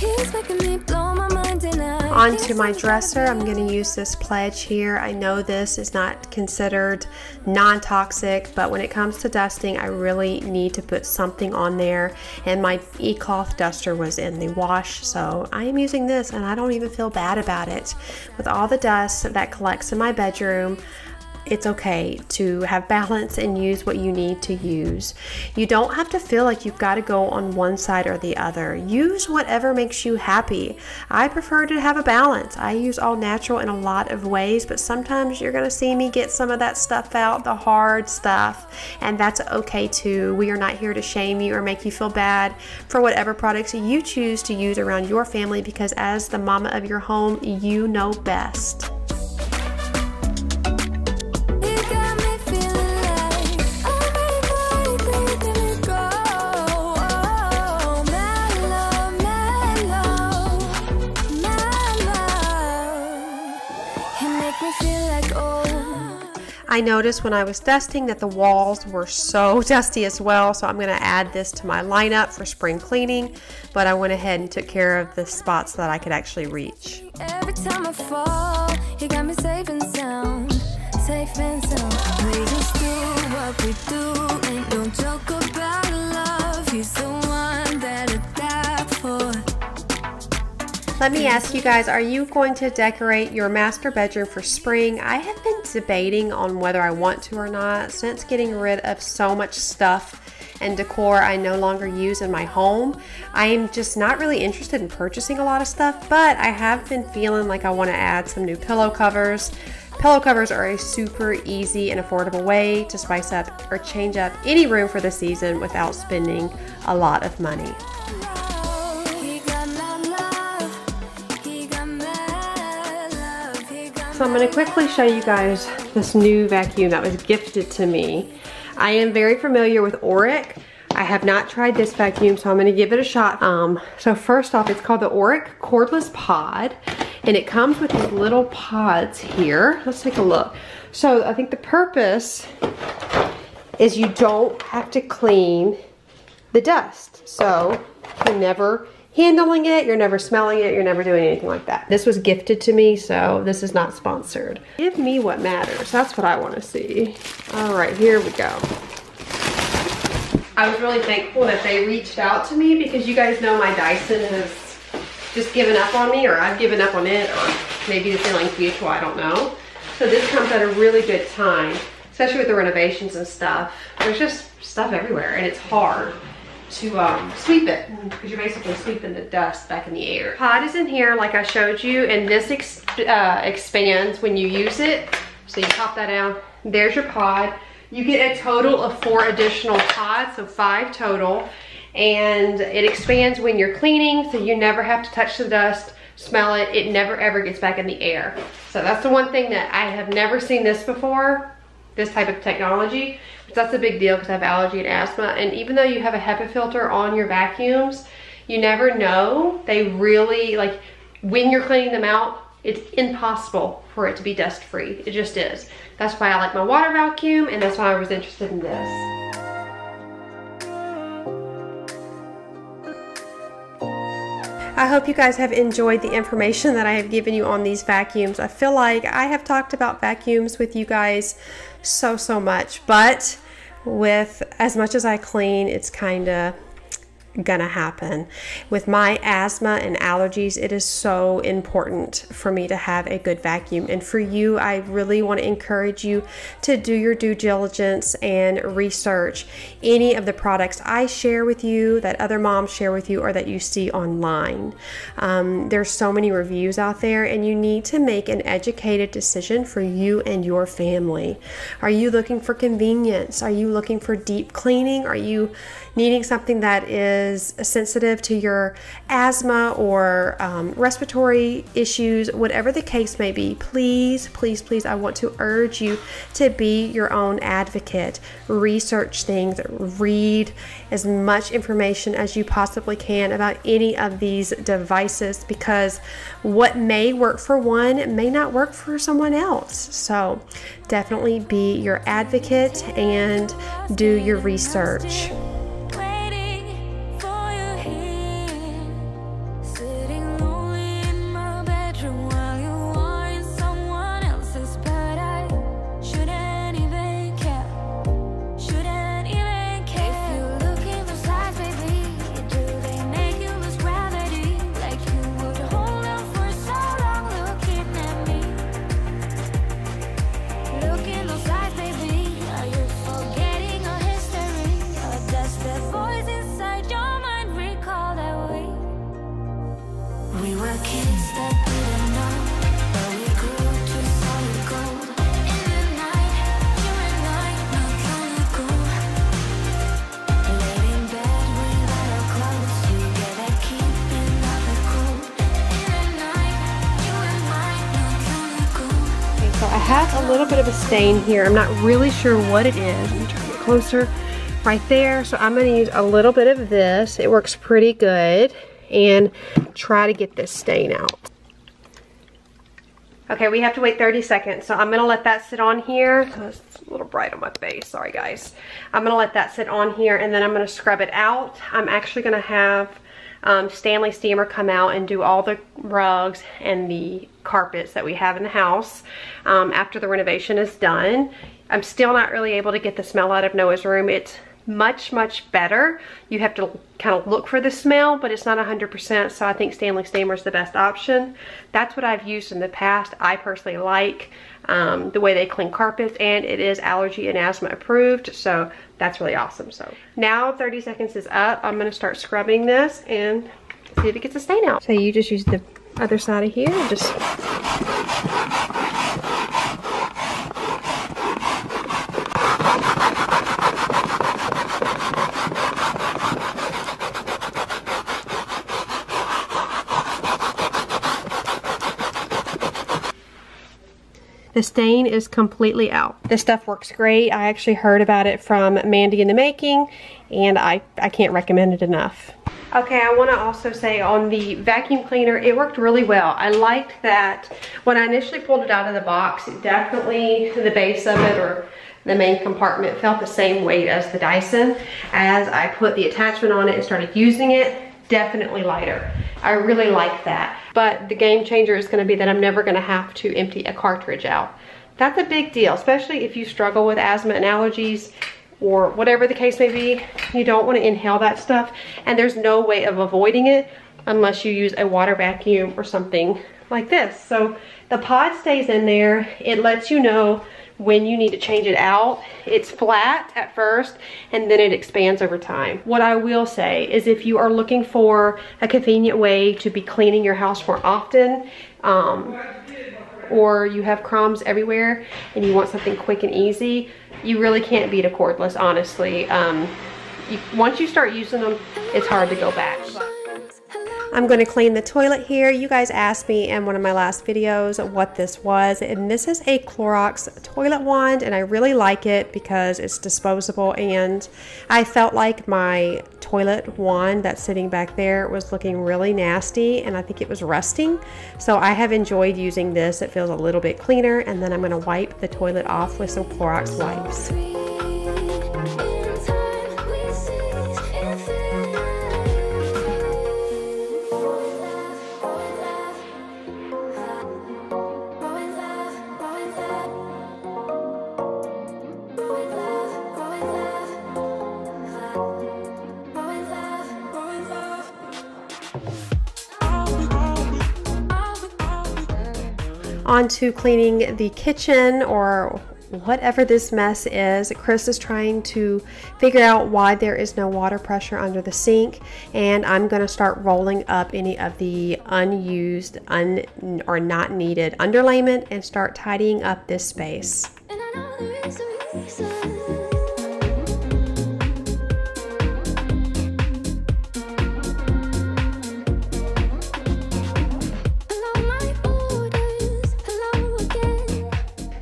He's making me blow my mind tonight. Onto my dresser, I'm going to use this pledge here. I know this is not considered non-toxic, but when it comes to dusting, I really need to put something on there. And my e-cloth duster was in the wash, so I am using this, and I don't even feel bad about it. With all the dust that collects in my bedroom, it's okay to have balance and use what you need to use. You don't have to feel like you've got to go on one side or the other. Use whatever makes you happy. I prefer to have a balance. I use all natural in a lot of ways, but sometimes you're going to see me get some of that stuff out, the hard stuff, and that's okay too. We are not here to shame you or make you feel bad for whatever products you choose to use around your family, because as the mama of your home, you know best. I noticed when I was dusting that the walls were so dusty as well, so I'm going to add this to my lineup for spring cleaning, but I went ahead and took care of the spots that I could actually reach. Every time I fall, you got me safe and sound, safe and sound. We just do what we do, ain't no joke about love, you're the one that I die for. Let me ask you guys, are you going to decorate your master bedroom for spring? I have been debating on whether I want to or not. Since getting rid of so much stuff and decor I no longer use in my home, I am just not really interested in purchasing a lot of stuff, but I have been feeling like I want to add some new pillow covers. Pillow covers are a super easy and affordable way to spice up or change up any room for the season without spending a lot of money. So I'm going to quickly show you guys this new vacuum that was gifted to me. I am very familiar with Auric. I have not tried this vacuum, so I'm going to give it a shot. Um, so first off, it's called the Auric Cordless Pod, and it comes with these little pods here. Let's take a look. So I think the purpose is you don't have to clean the dust, so you never handling it, you're never smelling it, you're never doing anything like that. This was gifted to me, so this is not sponsored. Give me what matters, that's what I want to see. All right, here we go. I was really thankful that they reached out to me, because you guys know my Dyson has just given up on me, or I've given up on it, or maybe it's feeling's mutual, I don't know. So this comes at a really good time, especially with the renovations and stuff. There's just stuff everywhere, and it's hard to um, sweep it, because you're basically sweeping the dust back in the air. Pod is in here like I showed you, and this ex uh, expands when you use it. So you pop that down, there's your pod. You get a total of four additional pods, so five total, and it expands when you're cleaning, so you never have to touch the dust, smell it, it never ever gets back in the air. So that's the one thing that I have never seen this before, this type of technology. That's a big deal because I have allergy and asthma, and even though you have a HEPA filter on your vacuums, you never know. They really, like, when you're cleaning them out, it's impossible for it to be dust free. It just is. That's why I like my water vacuum, and that's why I was interested in this. I hope you guys have enjoyed the information that I have given you on these vacuums. I feel like I have talked about vacuums with you guys so, so much, but with as much as I clean, it's kind of gonna happen. With my asthma and allergies, it is so important for me to have a good vacuum. And for you, I really want to encourage you to do your due diligence and research any of the products I share with you, that other moms share with you, or that you see online. Um, there's so many reviews out there, and you need to make an educated decision for you and your family. Are you looking for convenience? Are you looking for deep cleaning? Are you needing something that is is sensitive to your asthma or um, respiratory issues? Whatever the case may be, please, please, please, I want to urge you to be your own advocate. Research things, read as much information as you possibly can about any of these devices, because what may work for one may not work for someone else. So definitely be your advocate and do your research. A little bit of a stain here. I'm not really sure what it is. Let me try to get closer. Right there. So I'm going to use a little bit of this. It works pretty good. And try to get this stain out. Okay, we have to wait thirty seconds, so I'm going to let that sit on here. Oh, it's a little bright on my face. Sorry, guys. I'm going to let that sit on here, and then I'm going to scrub it out. I'm actually going to have um, Stanley Steamer come out and do all the rugs and the carpets that we have in the house um, after the renovation is done. I'm still not really able to get the smell out of Noah's room. It's much, much better. You have to kind of look for the smell, but it's not one hundred percent, so I think Stanley Steamer is the best option. That's what I've used in the past. I personally like um, the way they clean carpets, and it is allergy and asthma approved, so that's really awesome. So now thirty seconds is up. I'm going to start scrubbing this and see if it gets a stain out. So you just use the other side of here and just... The stain is completely out. This stuff works great. I actually heard about it from Mandy in the Making, and I, I can't recommend it enough. Okay, I wanna also say on the vacuum cleaner, it worked really well. I liked that when I initially pulled it out of the box, it definitely, the base of it or the main compartment felt the same weight as the Dyson. As I put the attachment on it and started using it, definitely lighter. I really like that. But the game changer is going to be that I'm never going to have to empty a cartridge out. That's a big deal, especially if you struggle with asthma and allergies or whatever the case may be. You don't want to inhale that stuff, and there's no way of avoiding it unless you use a water vacuum or something like this. So the pod stays in there. It lets you know when you need to change it out. It's flat at first, and then it expands over time. What I will say is if you are looking for a convenient way to be cleaning your house more often, um, or you have crumbs everywhere and you want something quick and easy, you really can't beat a cordless, honestly. Um, you, once you start using them, it's hard to go back. I'm going to clean the toilet here. You guys asked me in one of my last videos what this was, and this is a Clorox toilet wand, and I really like it because it's disposable, and I felt like my toilet wand that's sitting back there was looking really nasty, and I think it was rusting. So I have enjoyed using this. It feels a little bit cleaner, and then I'm going to wipe the toilet off with some Clorox wipes. On to cleaning the kitchen or whatever this mess is. Chris is trying to figure out why there is no water pressure under the sink, and I'm going to start rolling up any of the unused un or not needed underlayment and start tidying up this space. And I know there is a reason.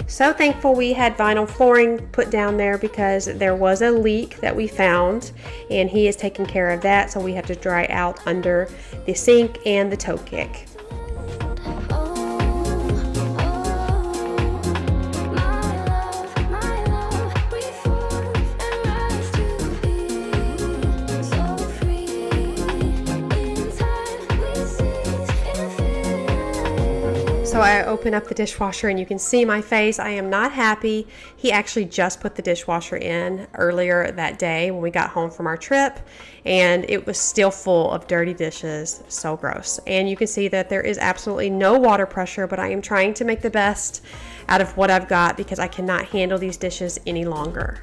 So thankful we had vinyl flooring put down there because there was a leak that we found, and he is taking care of that, so we have to dry out under the sink and the toe kick. So I open up the dishwasher and you can see my face. I am not happy. He actually just put the dishwasher in earlier that day when we got home from our trip, and it was still full of dirty dishes. So gross. And you can see that there is absolutely no water pressure, but I am trying to make the best out of what I've got because I cannot handle these dishes any longer.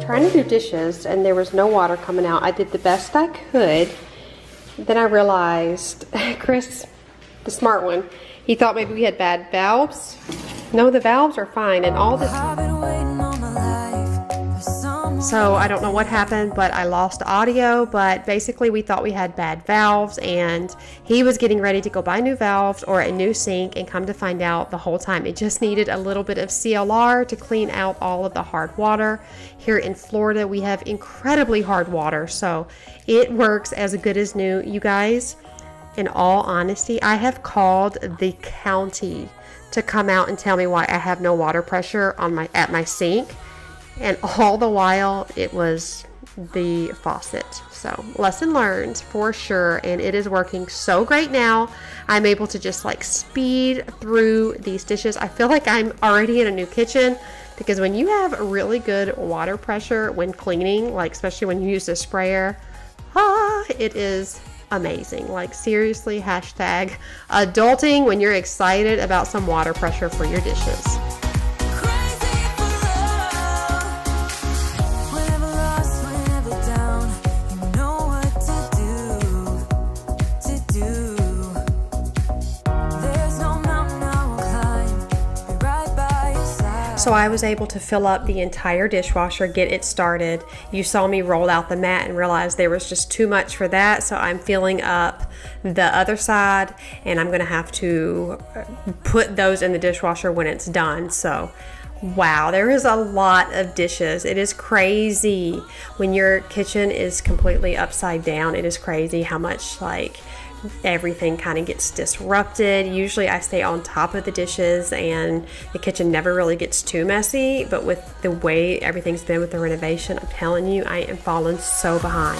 Trying to do dishes and there was no water coming out. I did the best I could then I realized, Chris, the smart one, he thought maybe we had bad valves. No, the valves are fine, and all this. So I don't know what happened, but I lost audio, but basically we thought we had bad valves, and he was getting ready to go buy new valves or a new sink, and come to find out the whole time it just needed a little bit of C L R to clean out all of the hard water. Here in Florida, we have incredibly hard water, so it works as good as new. You guys, in all honesty, I have called the county to come out and tell me why I have no water pressure on my at my sink. And all the while, it was the faucet. So, lesson learned for sure. And it is working so great now. I'm able to just like speed through these dishes. I feel like I'm already in a new kitchen, because when you have really good water pressure when cleaning, like especially when you use a sprayer, ah, it is amazing. Like seriously, hashtag adulting when you're excited about some water pressure for your dishes. So I was able to fill up the entire dishwasher, get it started. You saw me roll out the mat and realize there was just too much for that. So I'm filling up the other side, and I'm gonna have to put those in the dishwasher when it's done. So wow, there is a lot of dishes. It is crazy when your kitchen is completely upside down. It is crazy how much like everything kind of gets disrupted. Usually I stay on top of the dishes and the kitchen never really gets too messy, but with the way everything's been with the renovation, I'm telling you, I am falling so behind.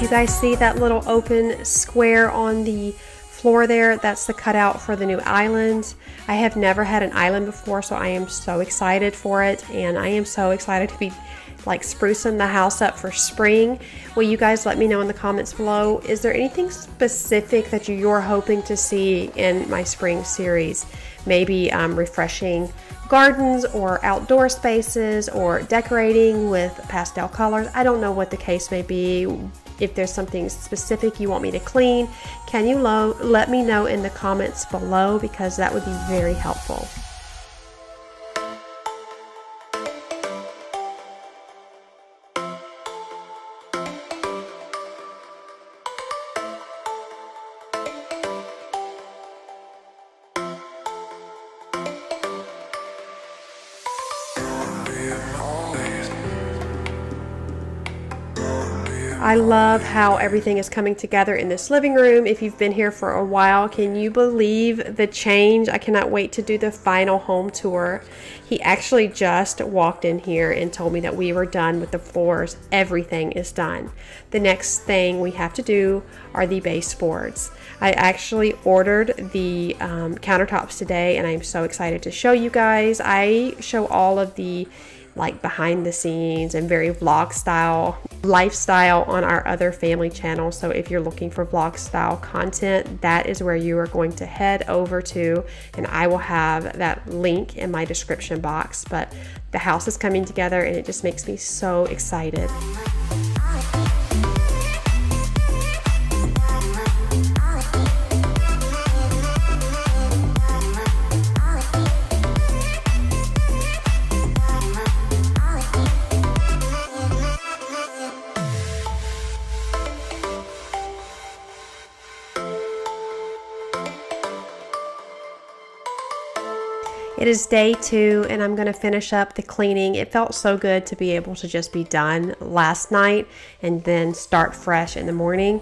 You guys see that little open square on the floor there? That's the cutout for the new island. I have never had an island before, so I am so excited for it, and I am so excited to be like sprucing the house up for spring. Will you guys let me know in the comments below, is there anything specific that you're hoping to see in my spring series? Maybe um, refreshing gardens or outdoor spaces, or decorating with pastel colors. I don't know what the case may be. If there's something specific you want me to clean, can you lo- let me know in the comments below, because that would be very helpful. I love how everything is coming together in this living room. If you've been here for a while, can you believe the change? I cannot wait to do the final home tour. He actually just walked in here and told me that we were done with the floors. Everything is done. The next thing we have to do are the baseboards. I actually ordered the um, countertops today, and I'm so excited to show you guys. I show all of the like behind the scenes and very vlog style lifestyle on our other family channel. So if you're looking for vlog style content, that is where you are going to head over to, and I will have that link in my description box. But the house is coming together, and it just makes me so excited. It is day two, and I'm gonna finish up the cleaning. It felt so good to be able to just be done last night and then start fresh in the morning.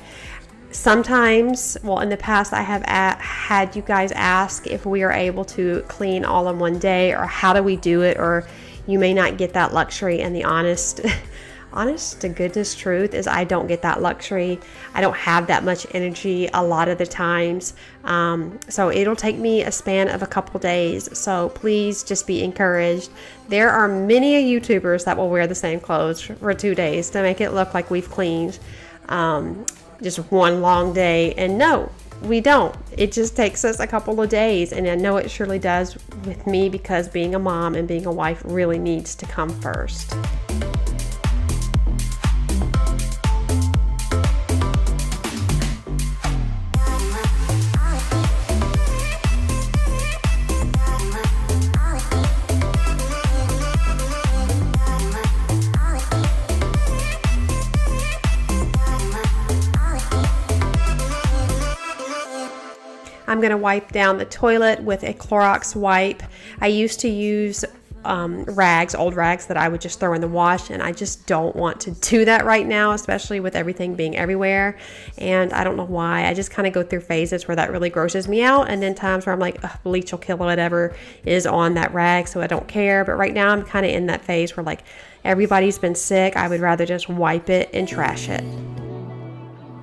Sometimes, well, in the past, I have at, had you guys ask if we are able to clean all in one day, or how do we do it, or you may not get that luxury, and the honest honest to goodness truth is I don't get that luxury. I don't have that much energy a lot of the times. Um, so it'll take me a span of a couple days. So please just be encouraged. There are many YouTubers that will wear the same clothes for two days to make it look like we've cleaned um, just one long day. And no, we don't. It just takes us a couple of days. And I know it surely does with me, because being a mom and being a wife really needs to come first. I'm going to wipe down the toilet with a Clorox wipe. I used to use um, rags, old rags that I would just throw in the wash, and I just don't want to do that right now, especially with everything being everywhere. And I don't know why. I just kind of go through phases where that really grosses me out, and then times where I'm like, ugh, bleach will kill whatever is on that rag, so I don't care. But right now I'm kind of in that phase where, like, everybody's been sick. I would rather just wipe it and trash it.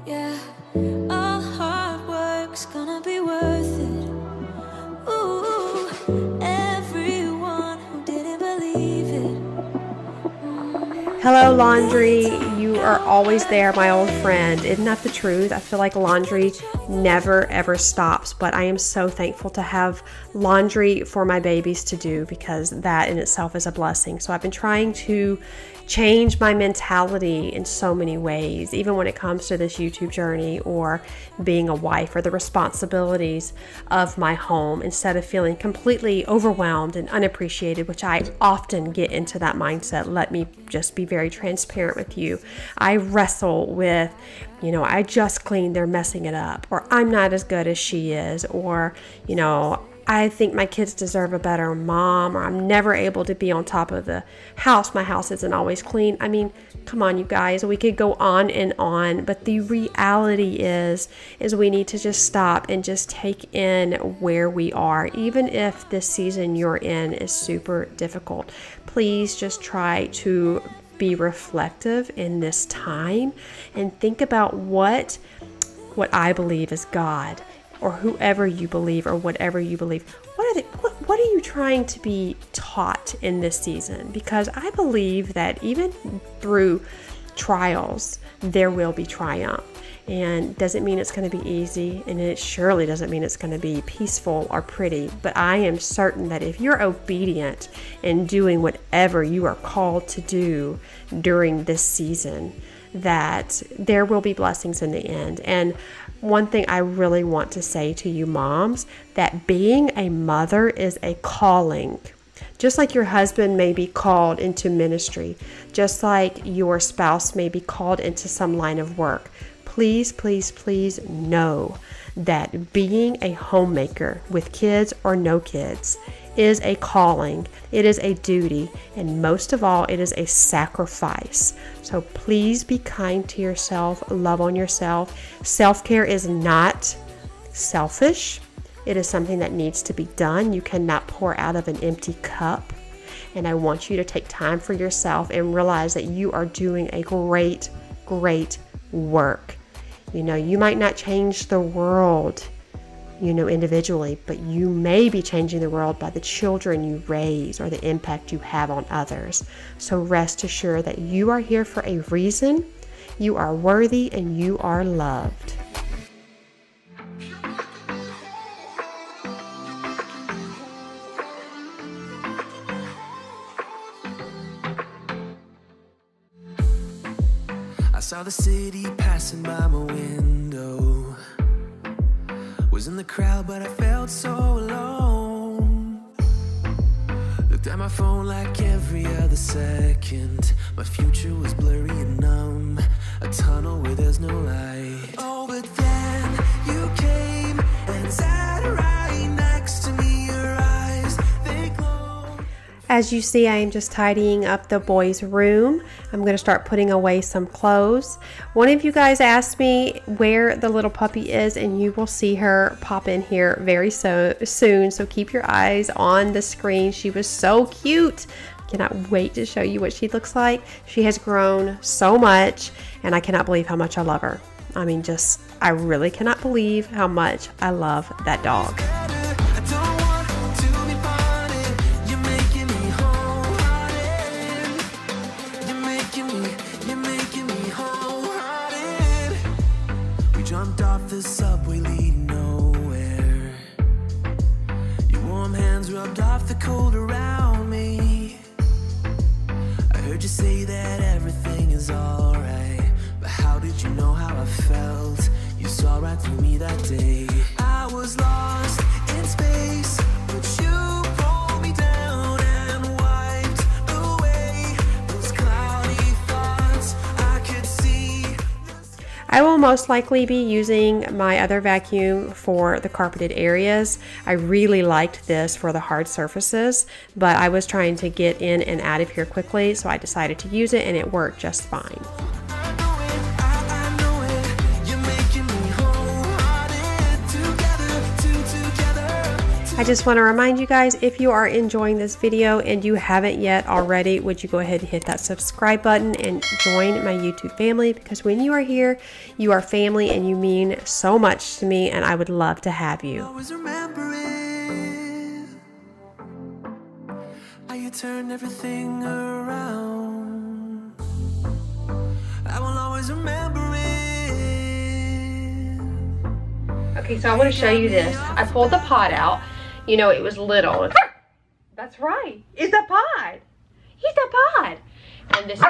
Yeah. All hard work's gonna be worth it. Ooh, everyone who didn't believe it. Hello, laundry. You are always there, my old friend. Isn't that the truth? I feel like laundry never ever stops, but I am so thankful to have laundry for my babies to do, because that in itself is a blessing. So I've been trying to change my mentality in so many ways, even when it comes to this YouTube journey or being a wife or the responsibilities of my home, instead of feeling completely overwhelmed and unappreciated, which I often get into that mindset. Let me just be very transparent with you. I wrestle with, you know, I just cleaned, they're messing it up, or I'm not as good as she is, or, you know, I think my kids deserve a better mom, or I'm never able to be on top of the house. My house isn't always clean. I mean, come on, you guys, we could go on and on, but the reality is, is we need to just stop and just take in where we are. Even if this season you're in is super difficult, please just try to be reflective in this time and think about what, what I believe is God, or whoever you believe, or whatever you believe. What are, they, what, what are you trying to be taught in this season? Because I believe that even through trials, there will be triumph. And doesn't mean it's going to be easy, and it surely doesn't mean it's going to be peaceful or pretty. But I am certain that if you're obedient in doing whatever you are called to do during this season, that there will be blessings in the end. And one thing I really want to say to you moms, that being a mother is a calling. Just like your husband may be called into ministry, just like your spouse may be called into some line of work, please, please, please know that being a homemaker with kids or no kids is a calling, it is a duty, and most of all, it is a sacrifice. So please be kind to yourself, love on yourself. Self-care is not selfish. It is something that needs to be done. You cannot pour out of an empty cup. And I want you to take time for yourself and realize that you are doing a great, great work. You know, you might not change the world, you know, individually, but you may be changing the world by the children you raise or the impact you have on others. So rest assured that you are here for a reason, you are worthy, and you are loved. I saw the city passing by my window. Was in the crowd, but I felt so alone. Looked at my phone like every other second. My future was blurry and numb. A tunnel where there's no light. Oh, but then you came and sat right next to me. Your eyes, they glow. As you see, I am just tidying up the boys' room. I'm going to start putting away some clothes. One of you guys asked me where the little puppy is, and you will see her pop in here very so soon. So keep your eyes on the screen. She was so cute. Cannot wait to show you what she looks like. She has grown so much, and I cannot believe how much I love her. I mean, just, I really cannot believe how much I love that dog. I will most likely be using my other vacuum for the carpeted areas. I really liked this for the hard surfaces, but I was trying to get in and out of here quickly, so I decided to use it and it worked just fine. I just want to remind you guys, if you are enjoying this video and you haven't yet already, would you go ahead and hit that subscribe button and join my YouTube family, because when you are here, you are family and you mean so much to me, and I would love to have you. Always remembering how you turned everything around. I will always remember it. Okay, so I want to show you this. I pulled the pot out. You know, it was little. That's right. It's a pod. It's a pod. And this is,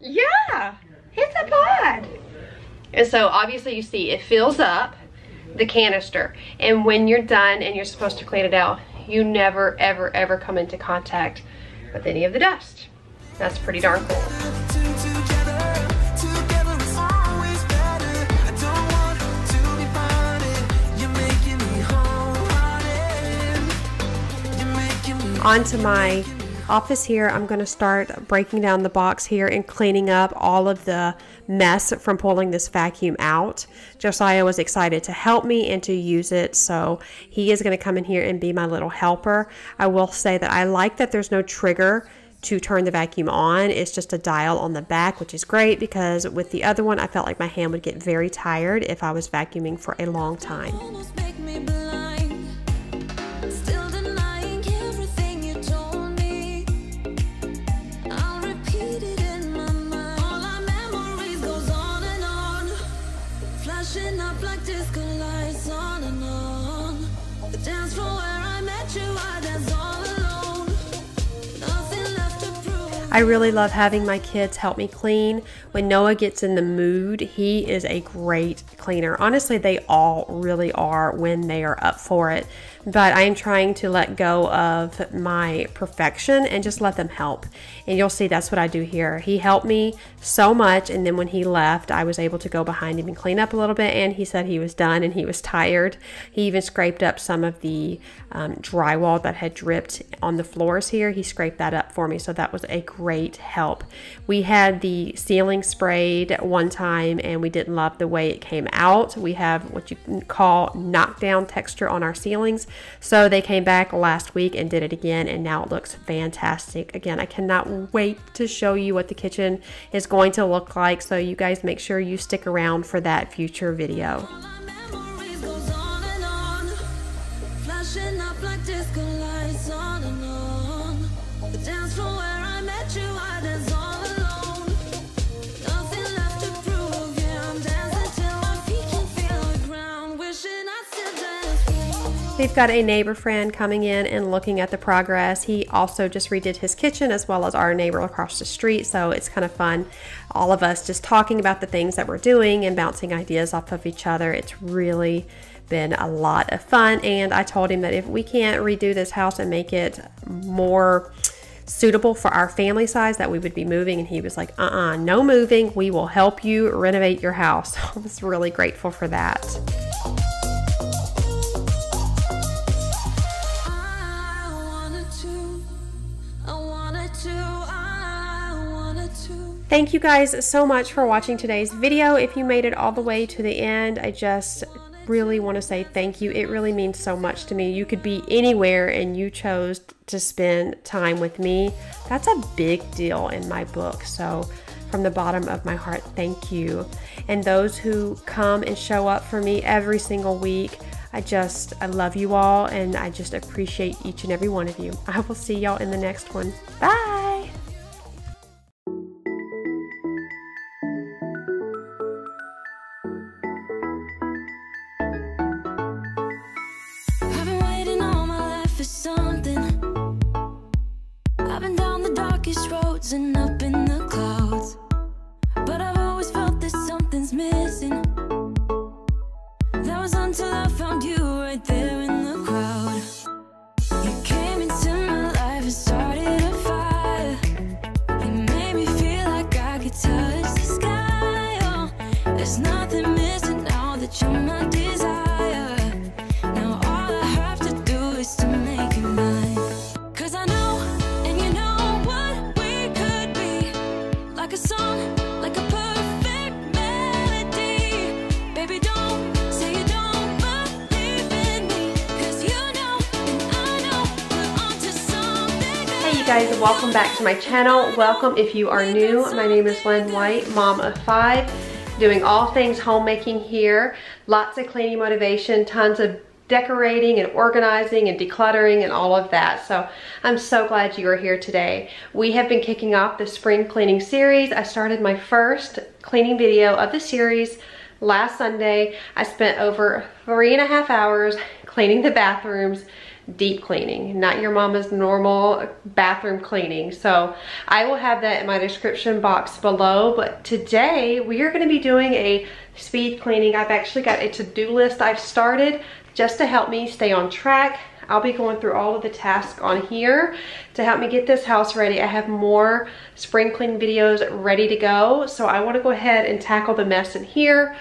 yeah, it's a pod. And so obviously you see it fills up the canister. And when you're done and you're supposed to clean it out, you never, ever, ever come into contact with any of the dust. That's pretty darn cool. Onto my office here. I'm going to start breaking down the box here and cleaning up all of the mess from pulling this vacuum out. Josiah was excited to help me and to use it, so he is going to come in here and be my little helper. I will say that I like that there's no trigger to turn the vacuum on. It's just a dial on the back, which is great, because with the other one I felt like my hand would get very tired if I was vacuuming for a long time. I really love having my kids help me clean. When Noah gets in the mood, he is a great cleaner. Honestly, they all really are when they are up for it. But I am trying to let go of my perfection and just let them help. And you'll see that's what I do here. He helped me so much, and then when he left, I was able to go behind him and clean up a little bit, and he said he was done and he was tired. He even scraped up some of the um, drywall that had dripped on the floors here. He scraped that up for me, so that was a great Great help. We had the ceiling sprayed one time and we didn't love the way it came out. We have what you call knockdown texture on our ceilings. So they came back last week and did it again, and now it looks fantastic. Again, I cannot wait to show you what the kitchen is going to look like. So you guys make sure you stick around for that future video. We've got a neighbor friend coming in and looking at the progress. He also just redid his kitchen, as well as our neighbor across the street, so it's kind of fun. All of us just talking about the things that we're doing and bouncing ideas off of each other. It's really been a lot of fun, and I told him that if we can't redo this house and make it more suitable for our family size, that we would be moving, and he was like, uh-uh, no moving. We will help you renovate your house. I was really grateful for that. Thank you guys so much for watching today's video. If you made it all the way to the end, I just really want to say thank you. It really means so much to me. You could be anywhere and you chose to spend time with me. That's a big deal in my book. So from the bottom of my heart, thank you. And those who come and show up for me every single week, I just, I love you all, and I just appreciate each and every one of you. I will see y'all in the next one. Bye! I've been waiting all my life for something. I've been down the darkest roads and up in the clouds, but I've always felt that something's missing. That was until I found you right there in the crowd. You came into my life and started a fire. You made me feel like I could touch the sky. Oh, there's nothing missing now that you're my desire. Now all I have to do is to make you mine. Cause I know, and you know what we could be. Like a song, like a perfect melody. Baby, don't guys, welcome back to my channel. Welcome if you are new. My name is Lynn White, mom of five, doing all things homemaking here. Lots of cleaning motivation, tons of decorating and organizing and decluttering and all of that. So I'm so glad you are here today. We have been kicking off the spring cleaning series. I started my first cleaning video of the series last Sunday. I spent over three and a half hours cleaning the bathrooms. Deep cleaning, not your mama's normal bathroom cleaning. So I will have that in my description box below, but today we are going to be doing a speed cleaning. I've actually got a to-do list I've started just to help me stay on track. I'll be going through all of the tasks on here to help me get this house ready. I have more spring cleaning videos ready to go, so I want to go ahead and tackle the mess in here.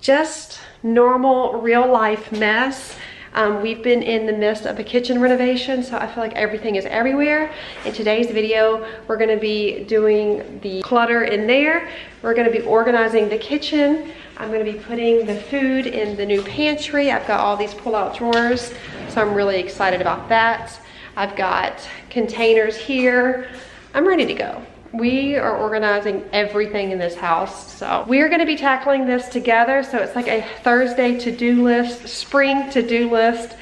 Just normal real life mess. Um, we've been in the midst of a kitchen renovation, so I feel like everything is everywhere. In today's video, we're going to be doing the clutter in there. We're going to be organizing the kitchen. I'm going to be putting the food in the new pantry. I've got all these pull-out drawers, so I'm really excited about that. I've got containers here. I'm ready to go. We are organizing everything in this house, so we're going to be tackling this together. So it's like a Thursday to-do list, spring to-do list,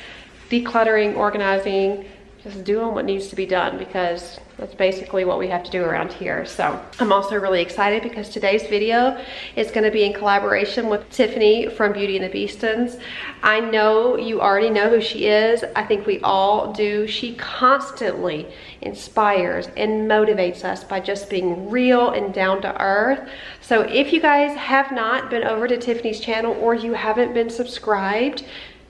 decluttering, organizing, just doing what needs to be done, because that's basically what we have to do around here. So I'm also really excited because today's video is going to be in collaboration with Tiffany from Beauty and the Beastons. I know you already know who she is. I think we all do. She constantly inspires and motivates us by just being real and down to earth. So if you guys have not been over to Tiffany's channel or you haven't been subscribed,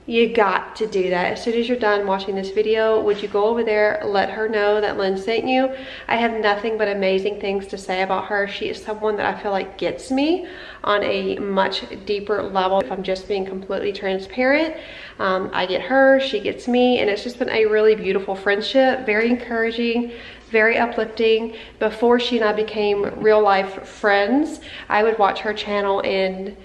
you got to do that. As soon as you're done watching this video, would you go over there, let her know that Lynn sent you. I have nothing but amazing things to say about her. She is someone that I feel like gets me on a much deeper level. If I'm just being completely transparent, um, I get her, she gets me, and it's just been a really beautiful friendship, very encouraging, very uplifting. Before she and I became real life friends, I would watch her channel and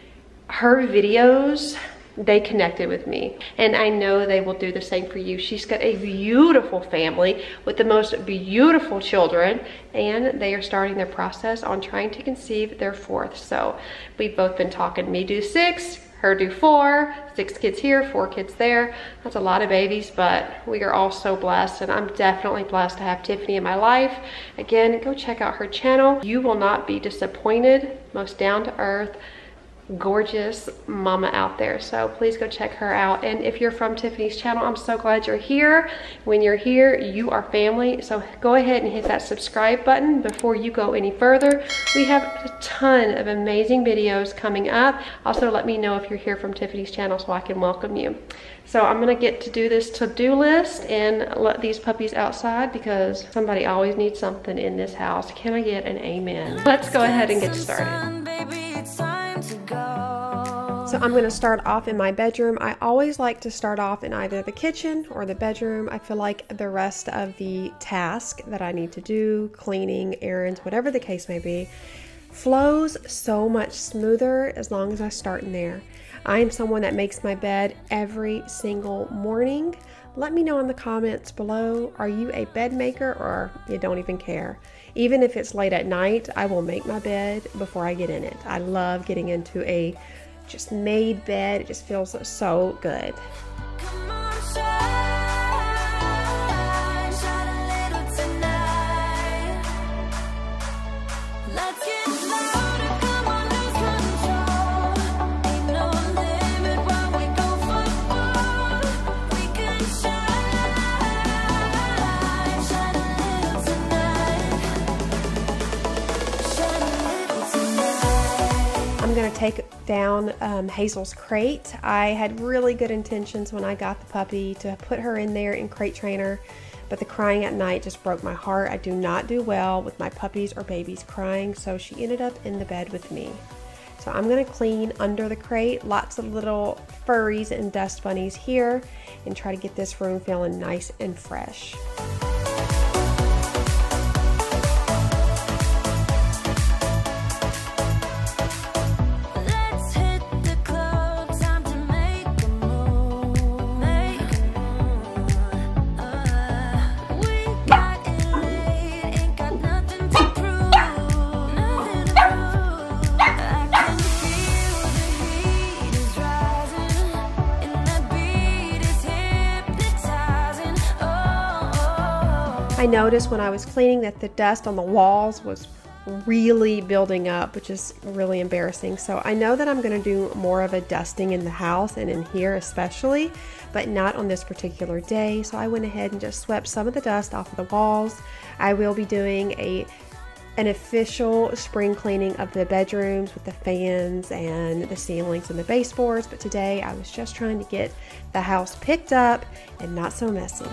her videos, they connected with me, and I know they will do the same for you. She's got a beautiful family with the most beautiful children, and they are starting their process on trying to conceive their fourth. So we've both been talking, me do six, her do four, six kids here, four kids there. That's a lot of babies, but we are all so blessed, and I'm definitely blessed to have Tiffany in my life. Again, go check out her channel. You will not be disappointed. Most down-to-earth, gorgeous mama out there. So please go check her out. And if you're from Tiffany's channel, I'm so glad you're here. When you're here, you are family. So go ahead and hit that subscribe button before you go any further. We have a ton of amazing videos coming up. Also, let me know if you're here from Tiffany's channel so I can welcome you. So I'm gonna get to do this to-do list and let these puppies outside because somebody always needs something in this house. Can I get an amen? Let's go ahead and get started. So I'm going to start off in my bedroom. I always like to start off in either the kitchen or the bedroom. I feel like the rest of the task that I need to do, cleaning, errands, whatever the case may be, flows so much smoother as long as I start in there. I am someone that makes my bed every single morning. Let me know in the comments below, are you a bed maker or you don't even care? Even if it's late at night, I will make my bed before I get in it. I love getting into a just made bed. It just feels so good. Take down um, Hazel's crate. I had really good intentions when I got the puppy to put her in there and crate train her, but the crying at night just broke my heart. I do not do well with my puppies or babies crying, so she ended up in the bed with me. So I'm gonna clean under the crate, lots of little furries and dust bunnies here, and try to get this room feeling nice and fresh. I noticed when I was cleaning that the dust on the walls was really building up, which is really embarrassing. So I know that I'm going to do more of a dusting in the house and in here especially, but not on this particular day. So I went ahead and just swept some of the dust off of the walls. I will be doing a an official spring cleaning of the bedrooms with the fans and the ceilings and the baseboards, but today I was just trying to get the house picked up and not so messy.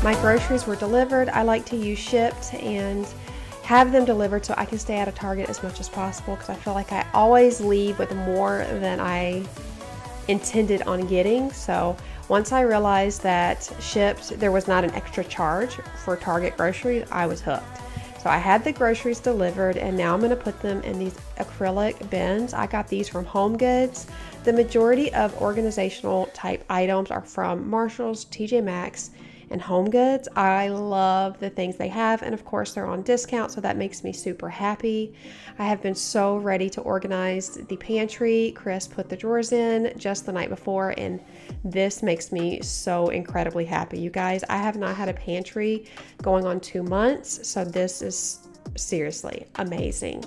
My groceries were delivered. I like to use Shipt and have them delivered so I can stay out of Target as much as possible, because I feel like I always leave with more than I intended on getting. So once I realized that Shipt, there was not an extra charge for Target groceries, I was hooked. So I had the groceries delivered, and now I'm going to put them in these acrylic bins. I got these from Home Goods. The majority of organizational type items are from Marshalls, T J Maxx, and Home Goods. I love the things they have, and of course they're on discount, so that makes me super happy. I have been so ready to organize the pantry. Chris put the drawers in just the night before, and this makes me so incredibly happy. You guys, I have not had a pantry going on two months, so this is seriously amazing.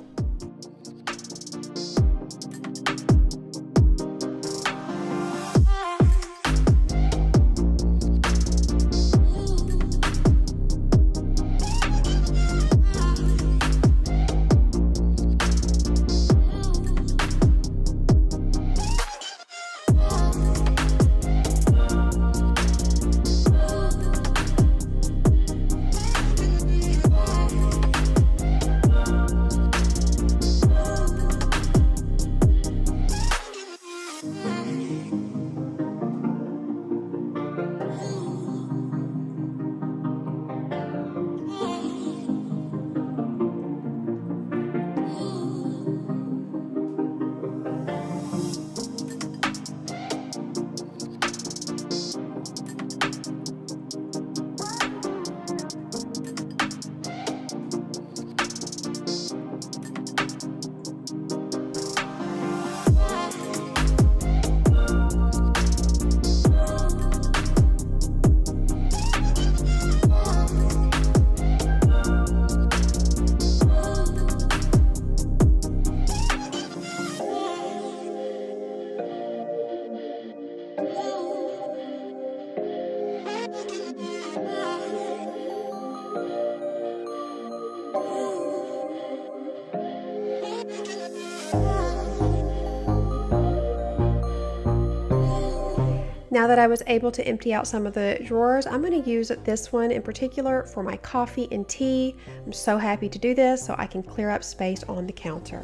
Now that I was able to empty out some of the drawers, I'm going to use this one in particular for my coffee and tea. I'm so happy to do this so I can clear up space on the counter.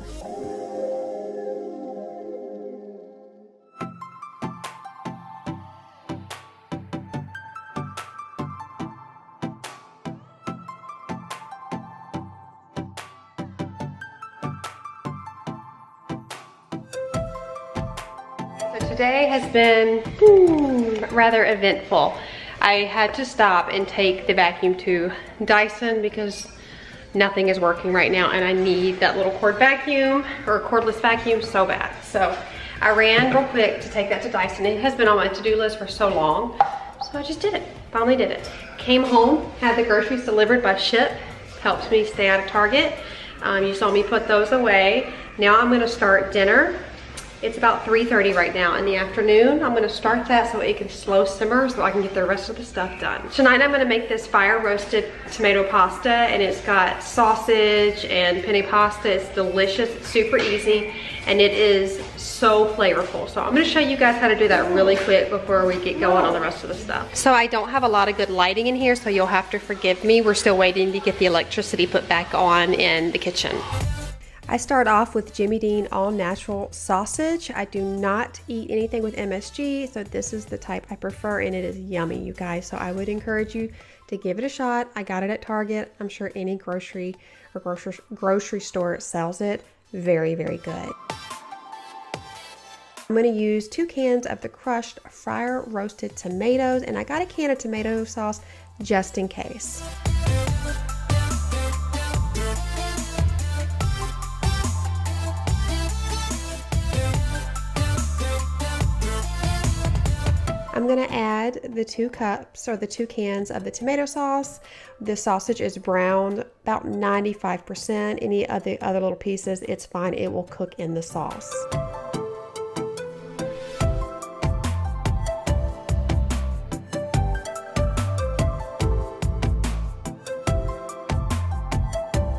day has been hmm, rather eventful. I had to stop and take the vacuum to Dyson because nothing is working right now and I need that little cord vacuum or cordless vacuum so bad. So I ran real quick to take that to Dyson. It has been on my to-do list for so long. So I just did it, finally did it. Came home, had the groceries delivered by Shipt. Helps me stay out of Target. Um, you saw me put those away. Now I'm gonna start dinner. It's about three thirty right now in the afternoon. I'm gonna start that so it can slow simmer so I can get the rest of the stuff done. Tonight I'm gonna make this fire roasted tomato pasta and it's got sausage and penne pasta. It's delicious, it's super easy, and it is so flavorful. So I'm gonna show you guys how to do that really quick before we get going on the rest of the stuff. So I don't have a lot of good lighting in here, so you'll have to forgive me. We're still waiting to get the electricity put back on in the kitchen. I start off with Jimmy Dean all natural sausage. I do not eat anything with M S G, so this is the type I prefer and it is yummy, you guys. So I would encourage you to give it a shot. I got it at Target. I'm sure any grocery or grocery, grocery store sells it. Very, very good. I'm gonna use two cans of the crushed fryer roasted tomatoes, and I got a can of tomato sauce just in case. I'm gonna add the two cups or the two cans of the tomato sauce. The sausage is browned about ninety-five percent. Any of the other little pieces, it's fine, it will cook in the sauce.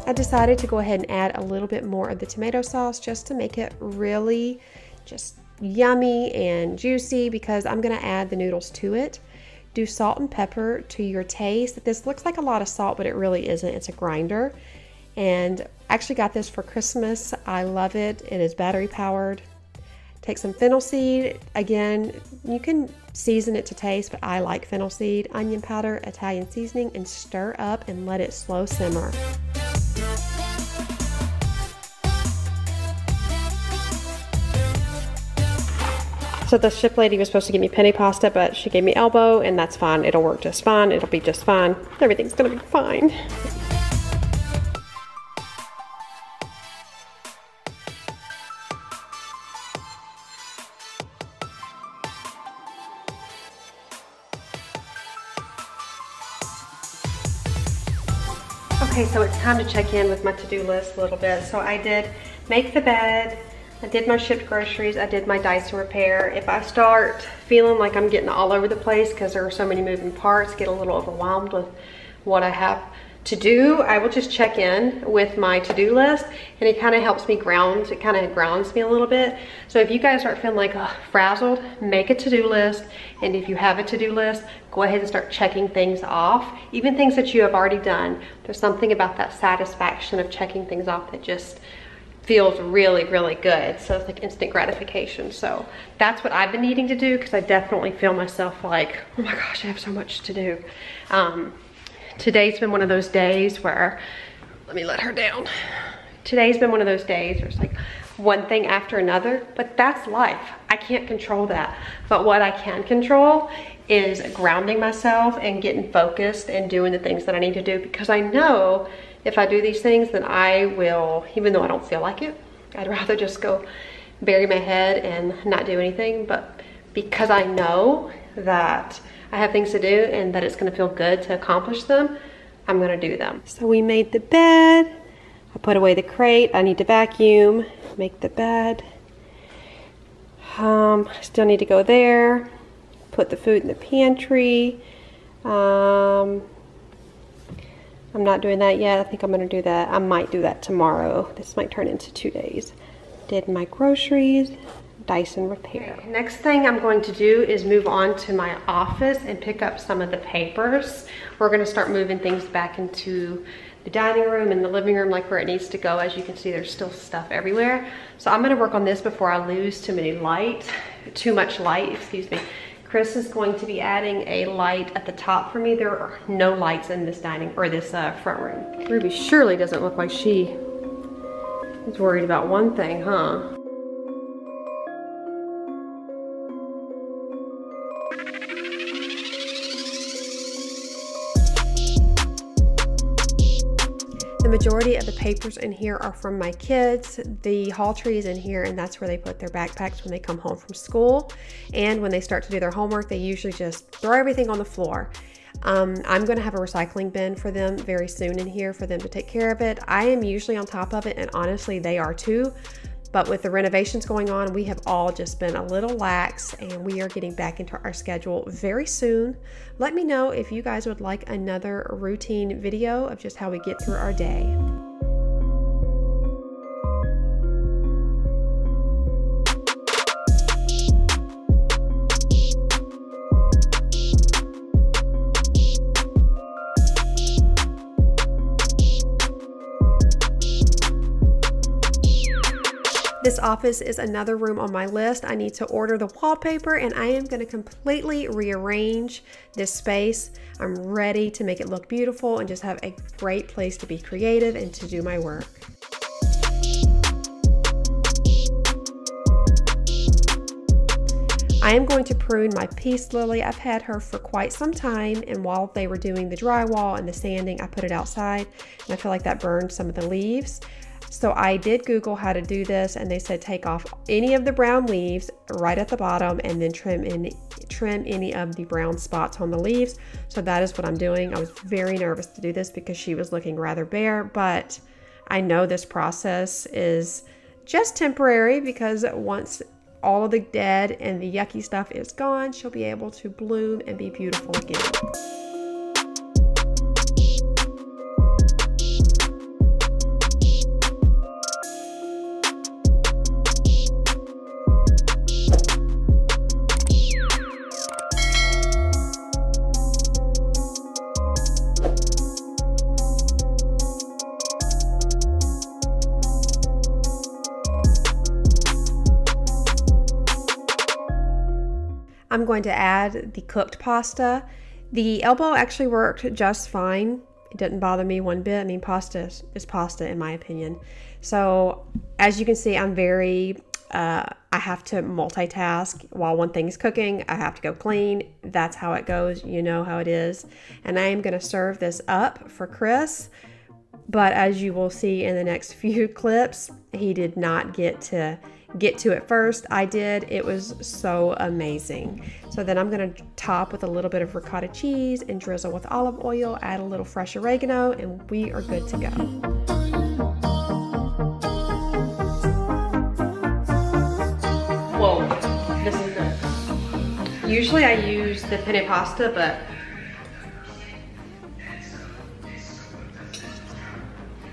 I decided to go ahead and add a little bit more of the tomato sauce just to make it really just yummy and juicy, because I'm gonna add the noodles to it. Do salt and pepper to your taste. This looks like a lot of salt, but it really isn't. It's a grinder, and I actually got this for Christmas. I love it. It is battery powered. Take some fennel seed. Again, you can season it to taste, but I like fennel seed, onion powder, Italian seasoning, and stir up and let it slow simmer. So the Shipt lady was supposed to give me penne pasta, but she gave me elbow, and that's fine. It'll work just fine. It'll be just fine. Everything's gonna be fine. Okay, so it's time to check in with my to-do list a little bit. So I did make the bed. I did my Shipt groceries, I did my Dyson repair. If I start feeling like I'm getting all over the place because there are so many moving parts, get a little overwhelmed with what I have to do, I will just check in with my to-do list, and it kind of helps me ground, it kind of grounds me a little bit. So if you guys start feeling like oh, frazzled, make a to-do list, and if you have a to-do list, go ahead and start checking things off, even things that you have already done. There's something about that satisfaction of checking things off that just feels really, really good. So it's like instant gratification. So that's what I've been needing to do, because I definitely feel myself like, oh my gosh, I have so much to do. Um, today's been one of those days where, let me let her down. Today's been one of those days where it's like one thing after another, but that's life. I can't control that. But what I can control is grounding myself and getting focused and doing the things that I need to do, because I know if I do these things, then I will, even though I don't feel like it, I'd rather just go bury my head and not do anything. But because I know that I have things to do and that it's gonna feel good to accomplish them, I'm gonna do them. So we made the bed. I put away the crate. I need to vacuum, make the bed. Um, still need to go there, put the food in the pantry. Um, I'm not doing that yet. I think I'm going to do that. I might do that tomorrow. This might turn into two days. Did my groceries, Dyson repair. Next thing I'm going to do is move on to my office and pick up some of the papers. We're going to start moving things back into the dining room and the living room, like where it needs to go. As you can see, there's still stuff everywhere. So I'm going to work on this before I lose too many light, too much light, excuse me. Chris is going to be adding a light at the top for me. There are no lights in this dining or this uh, front room. Ruby surely doesn't look like she is worried about one thing, huh? The majority of the papers in here are from my kids. The haul tree is in here, and that's where they put their backpacks when they come home from school. And when they start to do their homework, they usually just throw everything on the floor. Um, I'm going to have a recycling bin for them very soon in here for them to take care of it. I am usually on top of it, and honestly, they are too. But with the renovations going on, we have all just been a little lax, and we are getting back into our schedule very soon. Let me know if you guys would like another routine video of just how we get through our day. This office is another room on my list. I need to order the wallpaper, and I am going to completely rearrange this space. I'm ready to make it look beautiful and just have a great place to be creative and to do my work. I am going to prune my peace lily. I've had her for quite some time, and while they were doing the drywall and the sanding, I put it outside, and I feel like that burned some of the leaves. So I did Google how to do this, and they said take off any of the brown leaves right at the bottom and then trim in, trim any of the brown spots on the leaves. So that is what I'm doing. I was very nervous to do this because she was looking rather bare, but I know this process is just temporary, because once all of the dead and the yucky stuff is gone, she'll be able to bloom and be beautiful again. I'm going to add the cooked pasta. The elbow actually worked just fine. It didn't bother me one bit. I mean, pasta is pasta in my opinion. So as you can see, I'm very, uh, I have to multitask. While one thing's cooking, I have to go clean. That's how it goes. You know how it is. And I am going to serve this up for Chris. But as you will see in the next few clips, he did not get to get to it first. I did. It was so amazing. So then I'm going to top with a little bit of ricotta cheese and drizzle with olive oil, add a little fresh oregano, and we are good to go. Whoa, this is good. Usually I use the penne pasta, but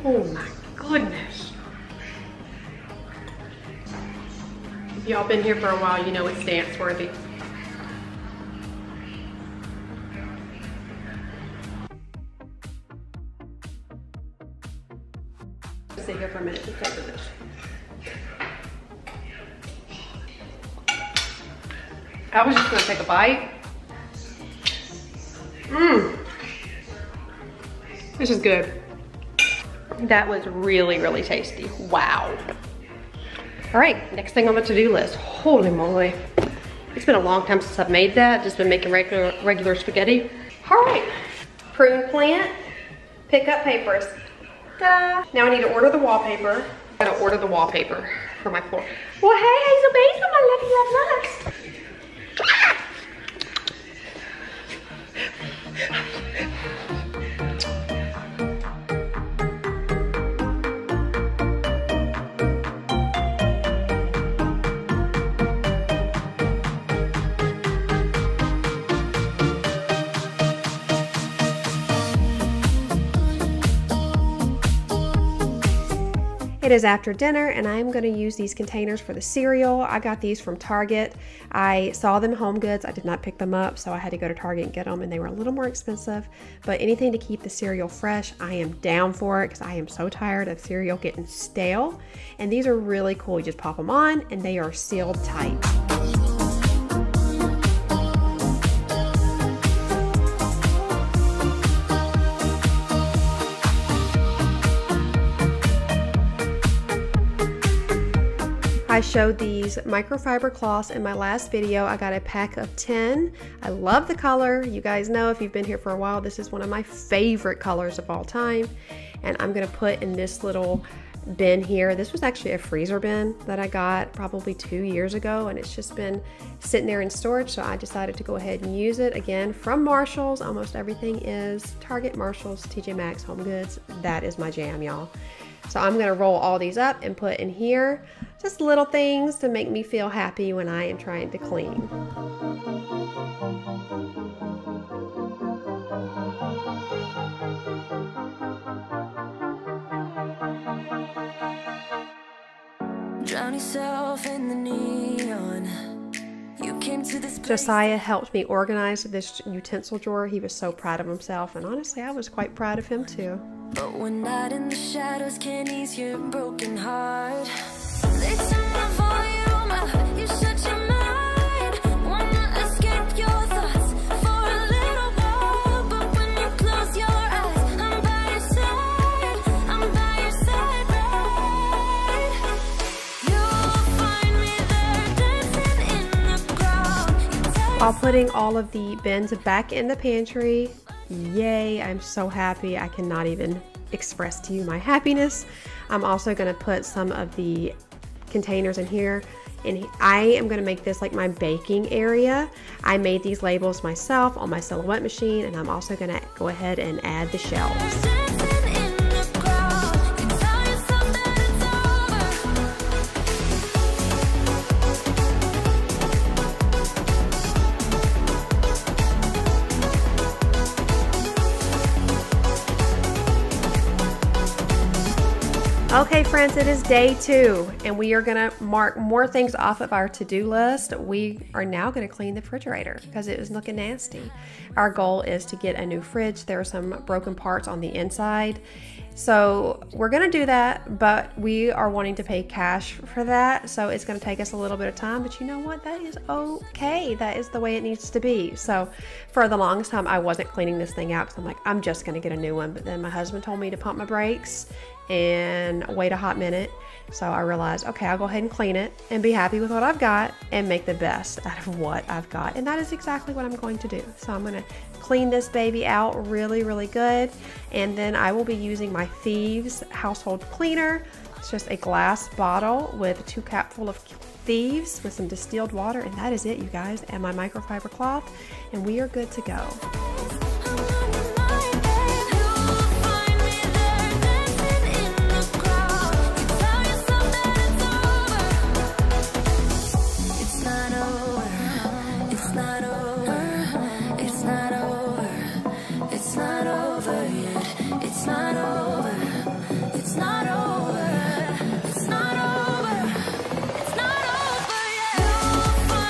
oh my goodness. If y'all been here for a while, you know it's dance worthy. Sit here for a minute to cover this. I was just gonna take a bite. Mmm. This is good. That was really, really tasty. Wow. All right, next thing on the to-do list. Holy moly. It's been a long time since I've made that. Just been making regular, regular spaghetti. All right, prune plant, pick up papers. Ta-da. Now I need to order the wallpaper. I gotta order the wallpaper for my floor. Well, hey, Hazel Basil, my lovey, love, love. Ah! It is after dinner, and I'm going to use these containers for the cereal. I got these from Target. I saw them at Home Goods. I did not pick them up, so I had to go to Target and get them, and they were a little more expensive. But anything to keep the cereal fresh, I am down for it, because I am so tired of cereal getting stale. And these are really cool. You just pop them on, and they are sealed tight. I showed these microfiber cloths in my last video. I got a pack of ten. I love the color. You guys know, if you've been here for a while, this is one of my favorite colors of all time. and I'm gonna put in this little bin here. This was actually a freezer bin that I got probably two years ago, and it's just been sitting there in storage, so I decided to go ahead and use it. Again, from Marshalls, almost everything is Target, Marshalls, T J Maxx, Home Goods. That is my jam, y'all. So I'm gonna roll all these up and put in here just little things to make me feel happy when I am trying to clean. Josiah helped me organize this utensil drawer. He was so proud of himself, and honestly, I was quite proud of him too. But we're not in the shadows, can't ease your broken heart. They tell my volume, you shut your mind. Wanna escape your thoughts for a little while. But when you close your eyes, I'm by your side. I'm by your side, right? You'll find me there dancing in the crowd. While putting all of the bins back in the pantry, yay, I'm so happy. I cannot even express to you my happiness. I'm also going to put some of the containers in here, and I am going to make this like my baking area. I made these labels myself on my Silhouette machine, and I'm also going to go ahead and add the shelves. Okay friends, it is day two, and we are gonna mark more things off of our to-do list. We are now gonna clean the refrigerator because it was looking nasty. Our goal is to get a new fridge. There are some broken parts on the inside. So we're gonna do that, but we are wanting to pay cash for that. So it's gonna take us a little bit of time, but you know what? That is okay. That is the way it needs to be. So for the longest time, I wasn't cleaning this thing out because I'm like, I'm just gonna get a new one. But then my husband told me to pump my brakes and wait a hot minute. So I realized, okay, I'll go ahead and clean it and be happy with what I've got and make the best out of what I've got. And that is exactly what I'm going to do. So I'm gonna clean this baby out really, really good. And then I will be using my Thieves household cleaner. It's just a glass bottle with two capful of Thieves with some distilled water, and that is it, you guys, and my microfiber cloth, and we are good to go.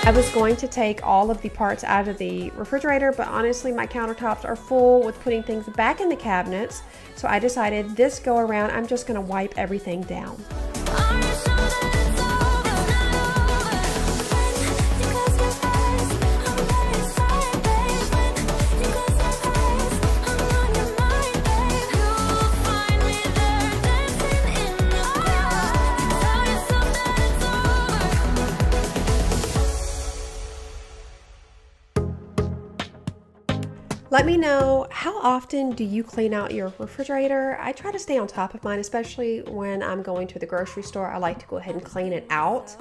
I was going to take all of the parts out of the refrigerator, but honestly my countertops are full with putting things back in the cabinets, so I decided this go around I'm just gonna wipe everything down. Let me know, how often do you clean out your refrigerator? I try to stay on top of mine, especially when I'm going to the grocery store. I like to go ahead and clean it out.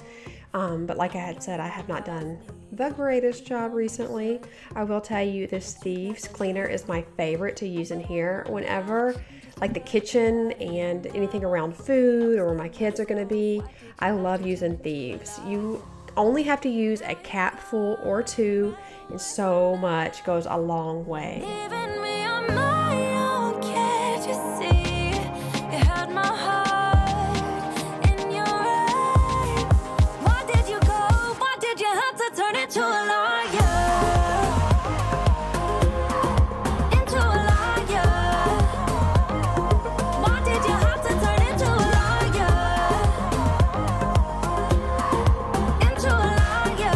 Um, but like I had said, I have not done the greatest job recently. I will tell you, this Thieves cleaner is my favorite to use in here. Whenever like the kitchen and anything around food or where my kids are gonna be, I love using Thieves. You only have to use a capful or two, and so much goes a long way. Even me on my own, can't you see? You held my heart in your eyes. Why did you go? Why did you have to turn into a liar? Into a liar. Why did you have to turn into a liar? Into a liar.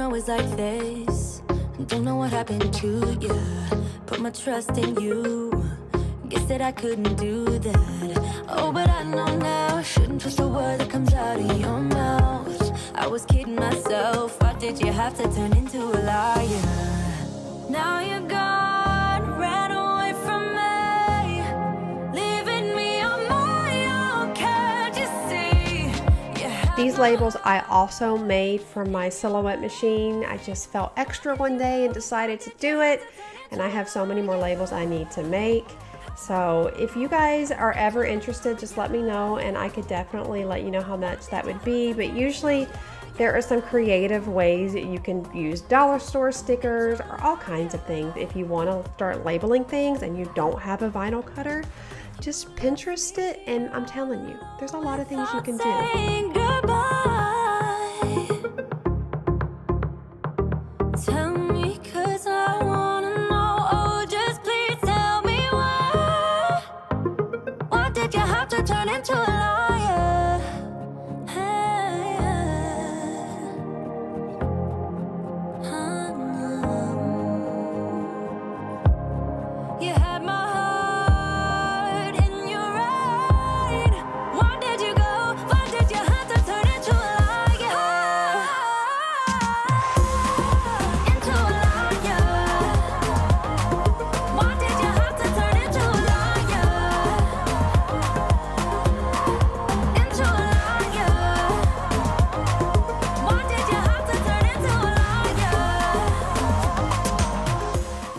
Always like this, don't know what happened to you. Put my trust in you, guess that I couldn't do that. Oh, but I know now, shouldn't trust a word that comes out of your mouth. I was kidding myself, why did you have to turn into a liar? Now you're gone, ran away from me, leaving me on my own, can't you see? You These labels I also made from my Silhouette machine. I just felt extra one day and decided to do it. And I have so many more labels I need to make. So if you guys are ever interested, just let me know and I could definitely let you know how much that would be. But usually there are some creative ways that you can use dollar store stickers or all kinds of things. If you want to start labeling things and you don't have a vinyl cutter, just Pinterest it, and I'm telling you, there's a lot of things you can do.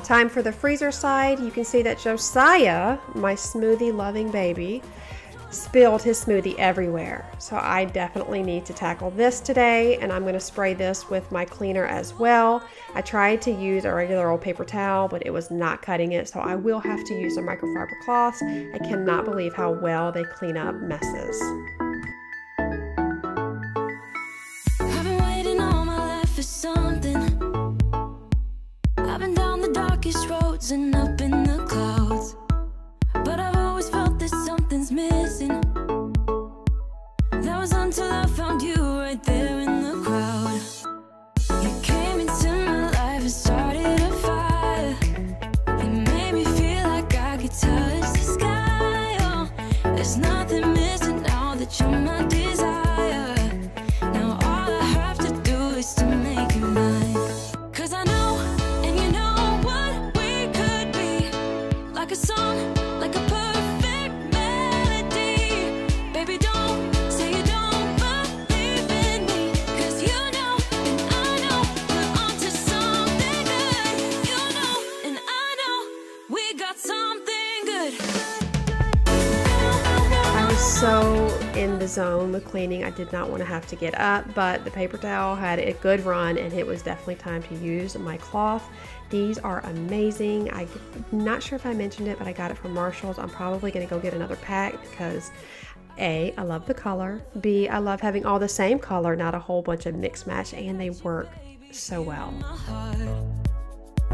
Time for the freezer side. You can see that Josiah, my smoothie loving baby, spilled his smoothie everywhere. So I definitely need to tackle this today, and I'm gonna spray this with my cleaner as well. I tried to use a regular old paper towel, but it was not cutting it, so I will have to use a microfiber cloth. I cannot believe how well they clean up messes. I've been waiting all my life for something. I've been down the darkest roads and up in the clouds, but I've always felt that something's missing. That was until I found you right there in the crowd. You came into my life and started a fire. It made me feel like I could touch the sky. Oh, there's nothing missing now that you're my desire. Now all I have to do is to make you mine. Cause I know. So in the zone with cleaning, I did not want to have to get up, but the paper towel had a good run and it was definitely time to use my cloth. These are amazing. I'm not sure if I mentioned it, but I got it from Marshalls. I'm probably going to go get another pack because A, I love the color. B, I love having all the same color, not a whole bunch of mix match, and they work so well.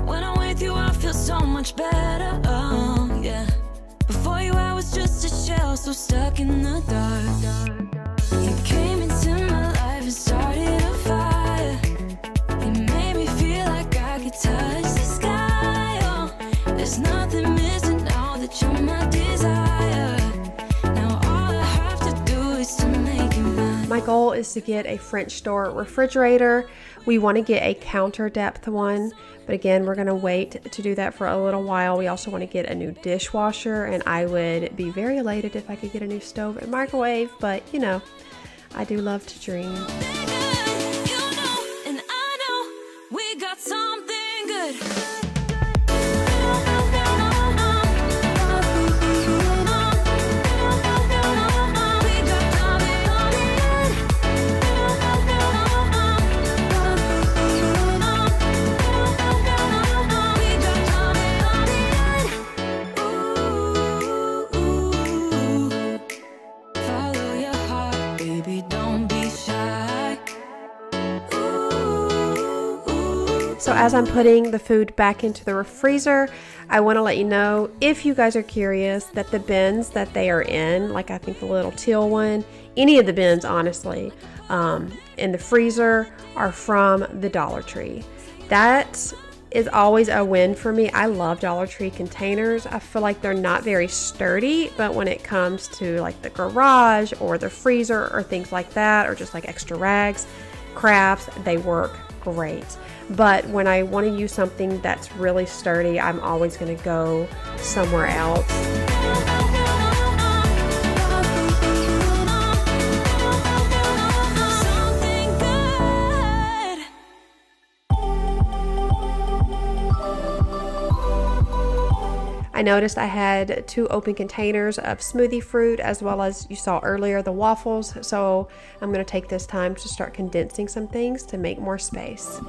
When I'm with you, I feel so much better. Oh, yeah. Before you, I was just a shell, so stuck in the dark. You came into my life and started a fire. It made me feel like I could touch the sky. Oh, there's nothing missing now that you're my desire. Now all I have to do is to make you mine. My goal is to get a French door refrigerator. We want to get a counter depth one. But again, we're gonna wait to do that for a little while. We also wanna get a new dishwasher, and I would be very elated if I could get a new stove and microwave, but you know, I do love to dream. So as I'm putting the food back into the freezer, I want to let you know, if you guys are curious, that the bins that they are in, like I think the little teal one, any of the bins honestly, um, in the freezer are from the Dollar Tree. That is always a win for me. I love Dollar Tree containers. I feel like they're not very sturdy, but when it comes to like the garage or the freezer or things like that, or just like extra rags, crafts, they work great. But when I want to use something that's really sturdy, I'm always going to go somewhere else. I noticed I had two open containers of smoothie fruit, as well as you saw earlier the waffles, so I'm going to take this time to start condensing some things to make more space.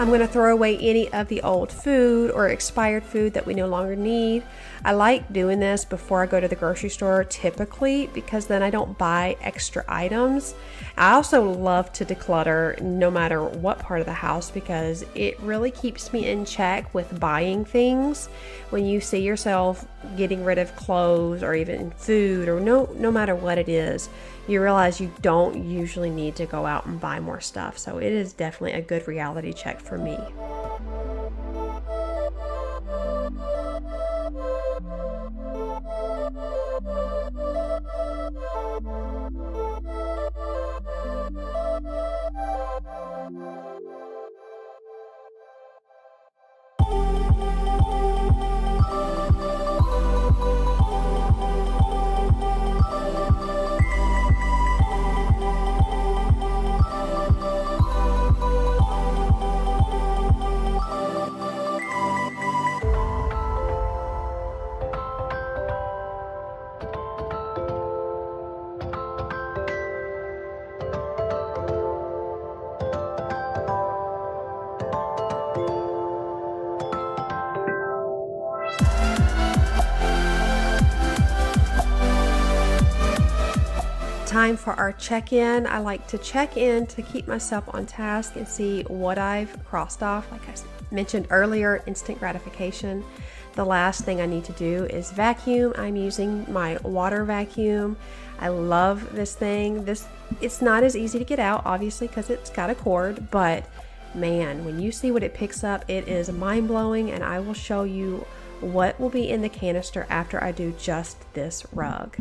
I'm going to throw away any of the old food or expired food that we no longer need. I like doing this before I go to the grocery store typically, because then I don't buy extra items. I also love to declutter no matter what part of the house, because it really keeps me in check with buying things. When you see yourself getting rid of clothes or even food or no, no matter what it is, you realize you don't usually need to go out and buy more stuff. So it is definitely a good reality check for me. Time for our check-in. I like to check in to keep myself on task and see what I've crossed off. Like I mentioned earlier, instant gratification. The last thing I need to do is vacuum. I'm using my water vacuum. I love this thing. This, it's not as easy to get out, obviously, because it's got a cord, but man, when you see what it picks up, it is mind-blowing, and I will show you what will be in the canister after I do just this rug.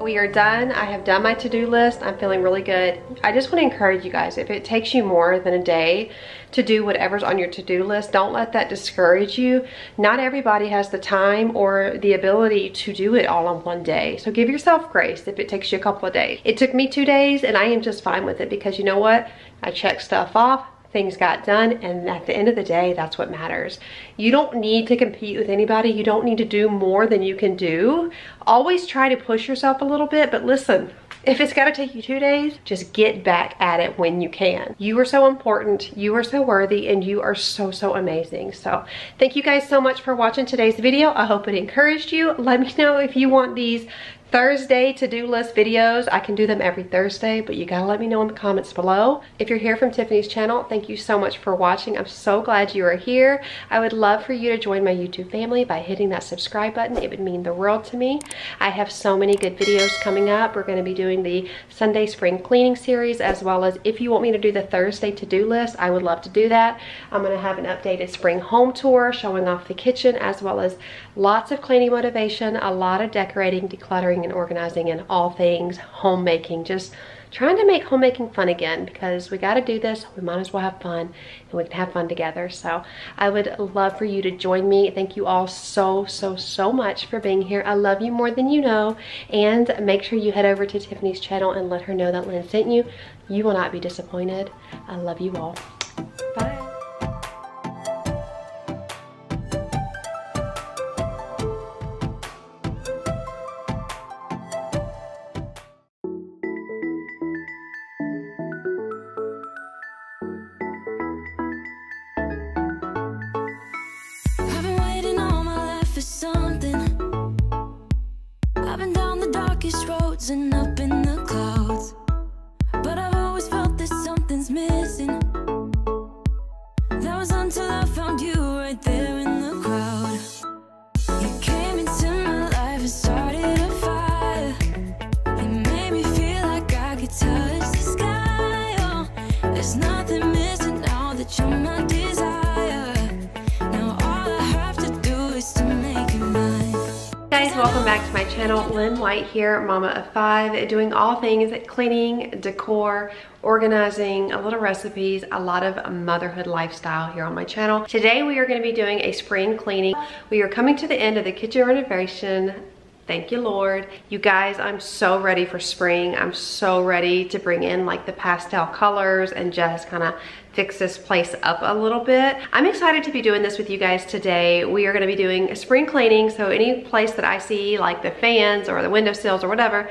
We are done. I have done my to-do list. I'm feeling really good. I just want to encourage you guys, if it takes you more than a day to do whatever's on your to-do list, don't let that discourage you. Not everybody has the time or the ability to do it all on one day. So give yourself grace if it takes you a couple of days. It took me two days and I am just fine with it, because you know what? I checked stuff off. Things got done, and at the end of the day, that's what matters. You don't need to compete with anybody. You don't need to do more than you can do. Always try to push yourself a little bit, but listen, if it's gotta take you two days, just get back at it when you can. You are so important, you are so worthy, and you are so, so amazing. So thank you guys so much for watching today's video. I hope it encouraged you. Let me know if you want these Thursday to-do list videos. I can do them every Thursday, but you gotta let me know in the comments below. If you're here from Tiffany's channel, thank you so much for watching. I'm so glad you are here. I would love for you to join my YouTube family by hitting that subscribe button. It would mean the world to me. I have so many good videos coming up. We're gonna be doing the Sunday spring cleaning series, as well as if you want me to do the Thursday to-do list, I would love to do that. I'm gonna have an updated spring home tour showing off the kitchen, as well as lots of cleaning motivation, a lot of decorating, decluttering, and organizing, and all things homemaking. Just trying to make homemaking fun again, because we got to do this. We might as well have fun, and we can have fun together. So I would love for you to join me. Thank you all so, so, so much for being here. I love you more than you know. And make sure you head over to Tiffany's channel and let her know that Lynn sent you. You will not be disappointed. I love you all. Bye. Lynn White here, mama of five, doing all things cleaning, decor, organizing, a little recipes, a lot of motherhood lifestyle here on my channel. Today we are going to be doing a spring cleaning. We are coming to the end of the kitchen renovation. Thank you, Lord. You guys, I'm so ready for spring. I'm so ready to bring in like the pastel colors and just kind of fix this place up a little bit. I'm excited to be doing this with you guys today. We are gonna be doing a spring cleaning, so any place that I see like the fans or the windowsills or whatever,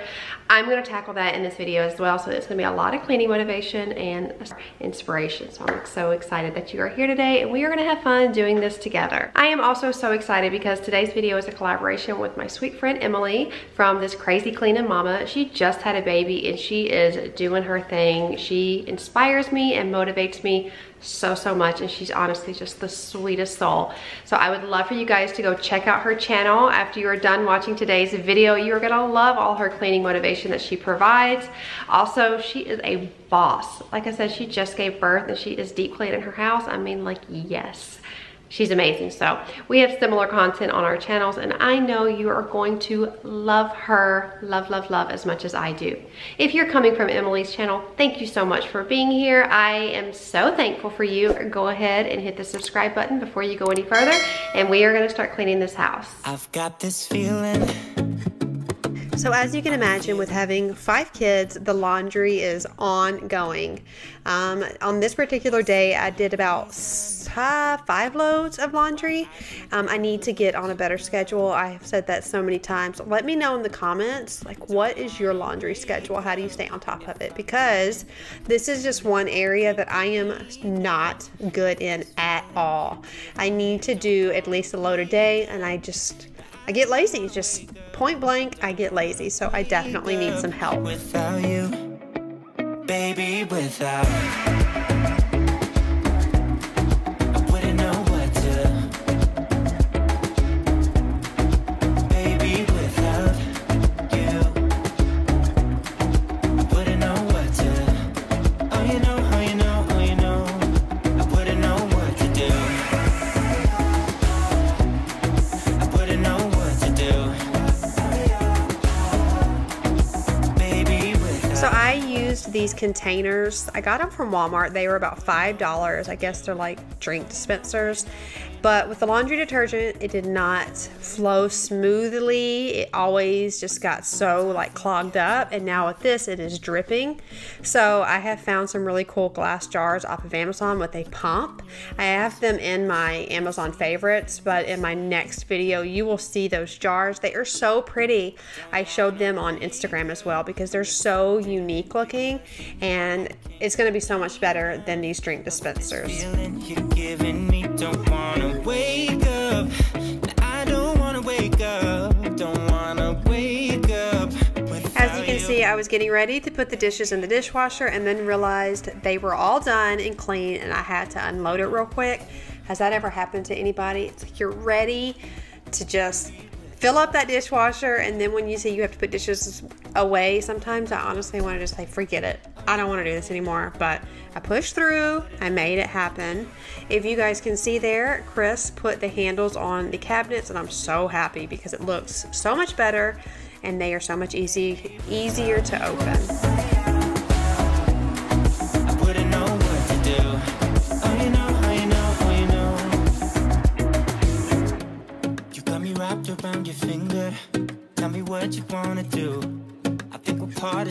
I'm gonna tackle that in this video as well. So it's gonna be a lot of cleaning motivation and inspiration. So I'm so excited that you are here today, and we are gonna have fun doing this together. I am also so excited because today's video is a collaboration with my sweet friend Emily from This Crazy Cleaning Mama. She just had a baby and she is doing her thing. She inspires me and motivates me so so much, and she's honestly just the sweetest soul. So I would love for you guys to go check out her channel after you are done watching today's video. You're gonna love all her cleaning motivation that she provides. Also, she is a boss. Like I said, she just gave birth and she is deep cleaning her house. I mean, like, yes, she's amazing. So we have similar content on our channels, and I know you are going to love her, love, love, love as much as I do. If you're coming from Emily's channel, thank you so much for being here. I am so thankful for you. Go ahead and hit the subscribe button before you go any further, and we are gonna start cleaning this house. I've got this feeling. So as you can imagine, with having five kids, the laundry is ongoing. Um, on this particular day, I did about five loads of laundry. Um, I need to get on a better schedule. I have said that so many times. Let me know in the comments, like, what is your laundry schedule? How do you stay on top of it? Because this is just one area that I am not good in at all. I need to do at least a load a day, and I just... I get lazy, just point blank, I get lazy, so I definitely need some help. Without you, baby, without I wouldn't know what to, baby, without you, I wouldn't know what to, oh, you know, oh, you know, oh, you know, I wouldn't know what to do. So I used these containers. I got them from Walmart. They were about five dollars. I guess they're like drink dispensers. But with the laundry detergent, it did not flow smoothly. It always just got so like clogged up. And now with this, it is dripping. So I have found some really cool glass jars off of Amazon with a pump. I have them in my Amazon favorites, but in my next video, you will see those jars. They are so pretty. I showed them on Instagram as well because they're so unique looking, and it's gonna be so much better than these drink dispensers. Wake up, I don't wanna wake up, don't wanna wake up. As you can see, I was getting ready to put the dishes in the dishwasher and then realized they were all done and clean, and I had to unload it real quick. Has that ever happened to anybody? It's like you're ready to just fill up that dishwasher, and then when you see you have to put dishes away, sometimes I honestly want to just say, forget it. I don't want to do this anymore, but I pushed through, I made it happen. If you guys can see there, Chris put the handles on the cabinets, and I'm so happy because it looks so much better and they are so much easy, easier to open.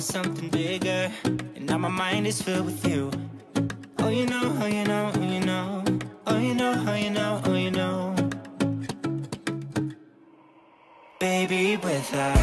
to something bigger, and now my mind is filled with you. Oh, you know, oh, you know, oh, you know, oh, you know, oh, you know, oh, you know. Baby, without you,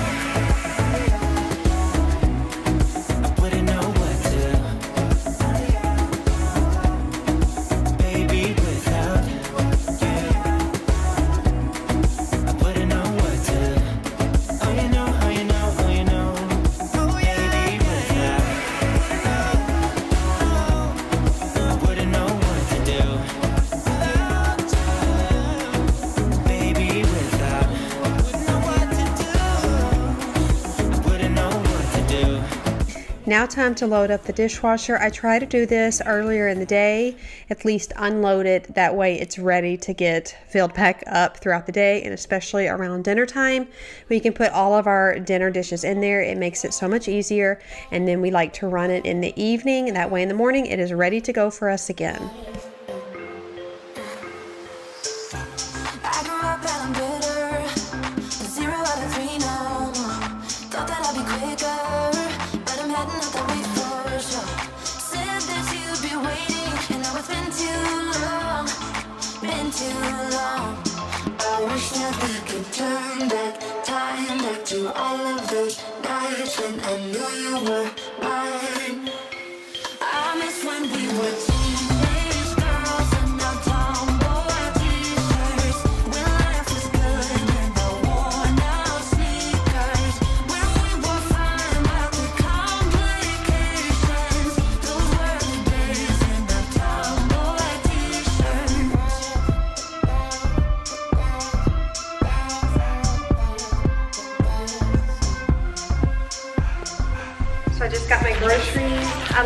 now time to load up the dishwasher. I try to do this earlier in the day, at least unload it. That way it's ready to get filled back up throughout the day, and especially around dinner time. We can put all of our dinner dishes in there. It makes it so much easier. And then we like to run it in the evening. That way in the morning it is ready to go for us again. I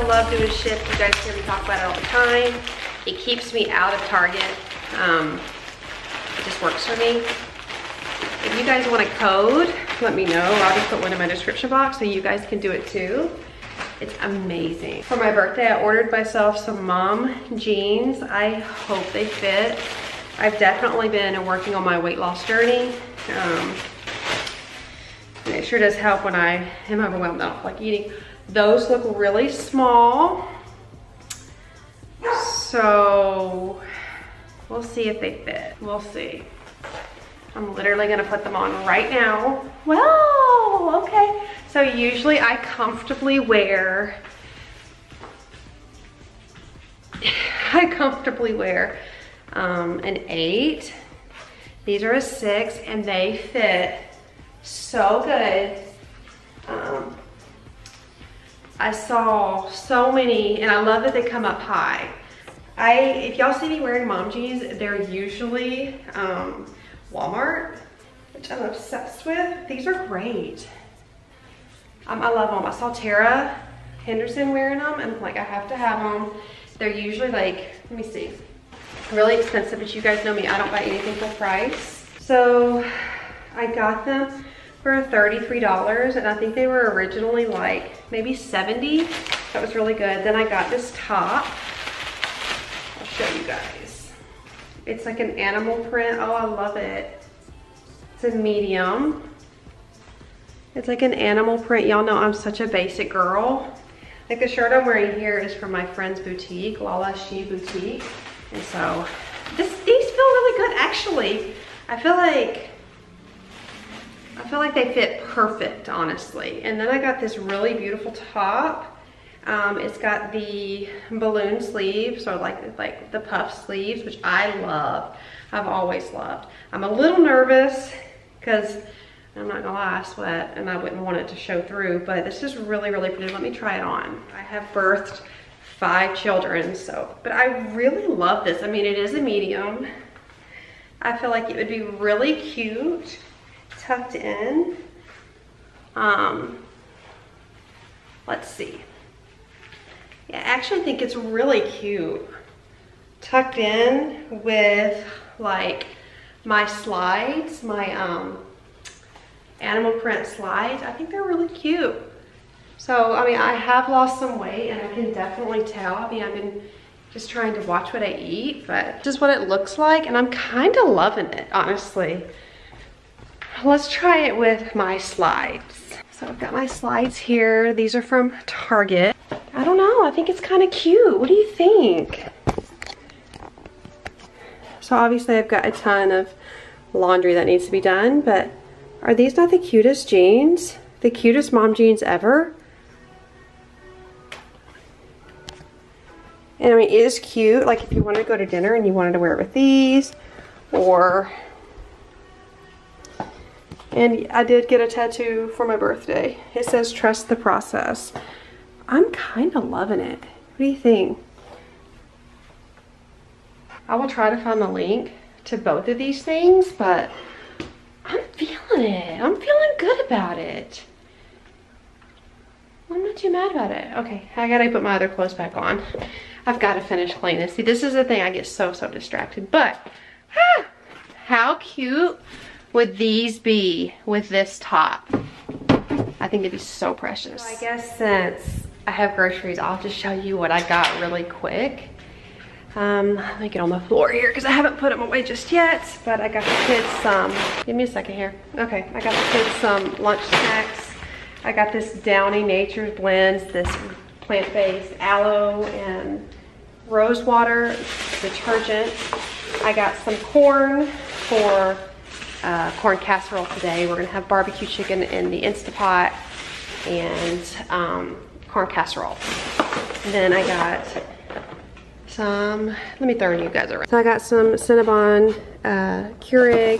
love doing Shipt. You guys hear me talk about it all the time. It keeps me out of Target. Um, it just works for me. If you guys want a code, let me know. I'll just put one in my description box so you guys can do it too. It's amazing. For my birthday, I ordered myself some mom jeans. I hope they fit. I've definitely been working on my weight loss journey. Um, and it sure does help when I am overwhelmed. I don't like eating. Those look really small, so we'll see if they fit. We'll see. I'm literally gonna put them on right now. Well, okay. So usually I comfortably wear, I comfortably wear um, an eight. These are a six, and they fit so good. Um, I saw so many, and I love that they come up high. I, if y'all see me wearing mom jeans, they're usually um, Walmart, which I'm obsessed with. These are great. Um, I love them. I saw Tara Henderson wearing them, and I'm like, I have to have them. They're usually like, let me see, really expensive, but you guys know me. I don't buy anything for price. So I got them for thirty-three dollars, and I think they were originally like maybe seventy dollars. That was really good. Then I got this top. I'll show you guys. It's like an animal print. Oh, I love it. It's a medium. It's like an animal print. Y'all know I'm such a basic girl. Like the shirt I'm wearing here is from my friend's boutique, Lala She Boutique. And so this, these feel really good actually. I feel like I feel like they fit perfect, honestly. And then I got this really beautiful top. Um, it's got the balloon sleeves, or like, like the puff sleeves, which I love. I've always loved. I'm a little nervous because I'm not gonna lie, I sweat, and I wouldn't want it to show through, but this is really, really pretty. Let me try it on. I have birthed five children, so, but I really love this. I mean, it is a medium. I feel like it would be really cute tucked in. Um, let's see. Yeah, I actually think it's really cute tucked in with like my slides, my um, animal print slides. I think they're really cute. So, I mean, I have lost some weight, and I can definitely tell. I mean, I've been just trying to watch what I eat, but just what it looks like, and I'm kind of loving it, honestly. Let's try it with my slides. So I've got my slides here. These are from Target. I don't know, I think it's kind of cute. What do you think? So obviously I've got a ton of laundry that needs to be done, but are these not the cutest jeans? The cutest mom jeans ever? And I mean, it is cute. Like if you wanted to go to dinner and you wanted to wear it with these, or, and I did get a tattoo for my birthday. It says, trust the process. I'm kind of loving it. What do you think? I will try to find the link to both of these things, but I'm feeling it. I'm feeling good about it. I'm not too mad about it. Okay, I gotta put my other clothes back on. I've gotta finish cleaning. See, this is the thing, I get so, so distracted, but ah, how cute would these be with this top? I think it'd be so precious. So I guess since I have groceries, I'll just show you what I got really quick. Um, let me get on the floor here because I haven't put them away just yet, but I got the kids some, give me a second here. Okay, I got the kids some lunch snacks. I got this Downy Nature's Blends, this plant-based aloe and rose water detergent. I got some corn for uh, corn casserole today. We're gonna have barbecue chicken in the Instapot and um, corn casserole. And then I got some, let me throw you guys around. So I got some Cinnabon uh, Keurig.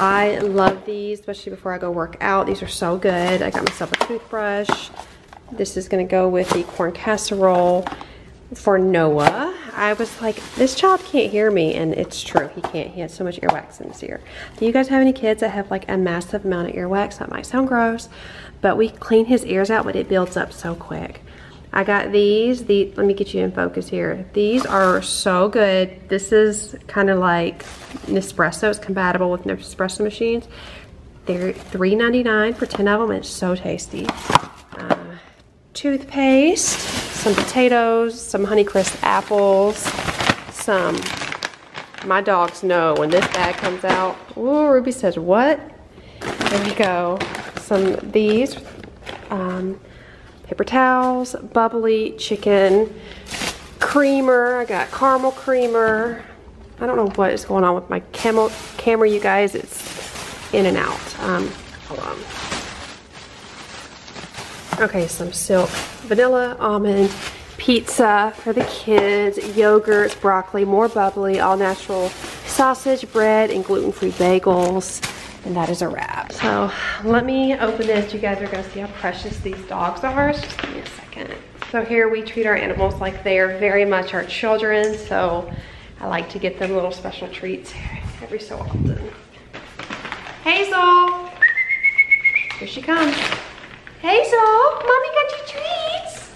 I love these, especially before I go work out. These are so good. I got myself a toothbrush. This is gonna go with the corn casserole for Noah. I was like, this child can't hear me, and it's true, he can't. He has so much earwax in his ear. Do you guys have any kids that have like a massive amount of earwax? That might sound gross, but we clean his ears out, but it builds up so quick. I got these, the, let me get you in focus here. These are so good. This is kind of like Nespresso. It's compatible with Nespresso machines. They're three ninety-nine for ten of them. It's so tasty. Uh, toothpaste, some potatoes, some Honeycrisp apples, some, my dogs know when this bag comes out. Ooh, Ruby says, what? There we go. Some of these. Um, Paper towels, bubbly chicken, creamer. I got caramel creamer. I don't know what is going on with my camel, camera, you guys. It's in and out. Um, hold on. Okay, some Silk vanilla, almond, pizza for the kids, yogurt, broccoli, more bubbly, all natural sausage, bread, and gluten-free bagels. And that is a wrap. So let me open this. You guys are gonna see how precious these dogs are. Just give me a second. So here we treat our animals like they are very much our children. So I like to get them little special treats every so often. Hazel, here she comes. Hazel, mommy got your treats.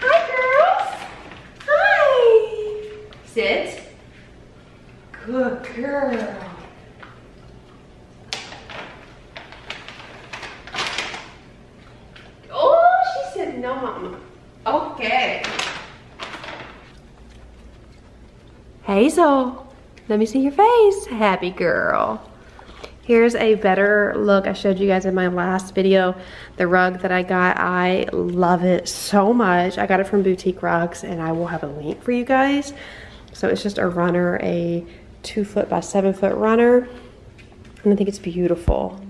Hi girls, hi. Sit, good girl. No, mama. Okay. Hazel, let me see your face. Happy girl. Here's a better look. I showed you guys in my last video the rug that I got. I love it so much. I got it from Boutique Rugs, and I will have a link for you guys. So it's just a runner, a two foot by seven foot runner. And I think it's beautiful.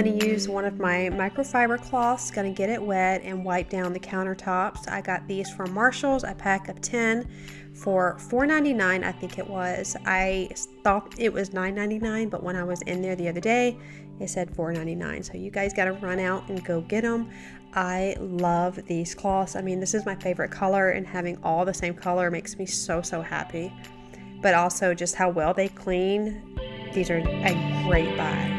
going to use one of my microfiber cloths, going to get it wet and wipe down the countertops. I got these from Marshalls, a pack of ten for four ninety-nine, I think it was. I thought it was nine ninety-nine, but when I was in there the other day, it said four ninety-nine. So you guys got to run out and go get them. I love these cloths. I mean, this is my favorite color, and having all the same color makes me so, so happy. But also just how well they clean. These are a great buy.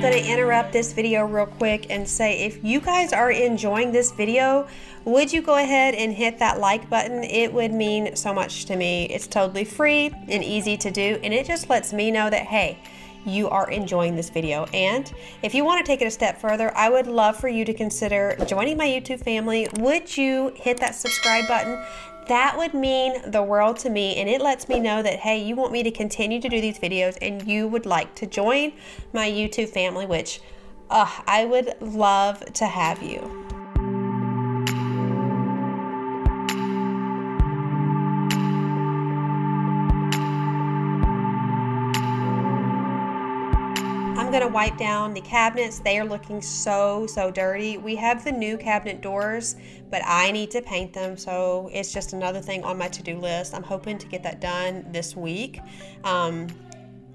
Going to interrupt this video real quick and say, if you guys are enjoying this video, would you go ahead and hit that like button? It would mean so much to me. It's totally free and easy to do, and it just lets me know that, hey, you are enjoying this video. And if you want to take it a step further, I would love for you to consider joining my YouTube family. Would you hit that subscribe button? That would mean the world to me, and it lets me know that, hey, you want me to continue to do these videos and you would like to join my YouTube family, which uh, I would love to have you. I'm going to wipe down the cabinets. They are looking so, so dirty. We have the new cabinet doors, but I need to paint them, so it's just another thing on my to-do list. I'm hoping to get that done this week. Um,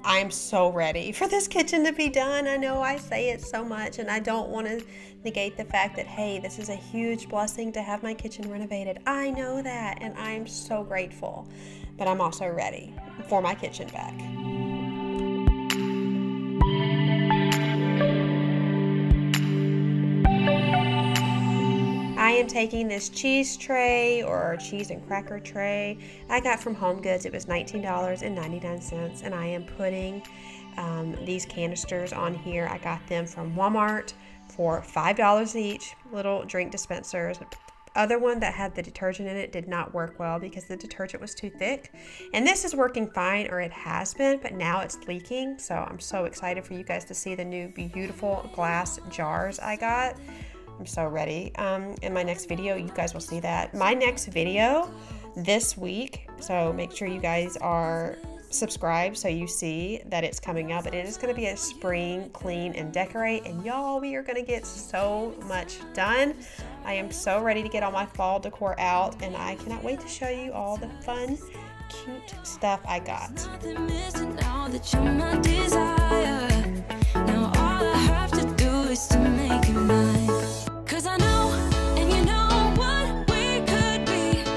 I'm so ready for this kitchen to be done. I know I say it so much, and I don't want to negate the fact that, hey, this is a huge blessing to have my kitchen renovated. I know that, and I'm so grateful, but I'm also ready for my kitchen back. I am taking this cheese tray, or cheese and cracker tray, I got from Home Goods. It was nineteen ninety-nine, and I am putting um, these canisters on here. I got them from Walmart for five dollars each, little drink dispensers. Other one that had the detergent in it did not work well because the detergent was too thick. And this is working fine, or it has been, but now it's leaking. So I'm so excited for you guys to see the new beautiful glass jars I got. I'm so ready. Um, in my next video, you guys will see that. My next video this week, so make sure you guys are subscribed so you see that it's coming up. And it is going to be a spring clean and decorate. And y'all, we are going to get so much done. I am so ready to get all my fall decor out, and I cannot wait to show you all the fun, cute stuff I got. Nothing missing now that you're my desire. Now all I have to do is to make you mine. Cause I know, and you know what we could be.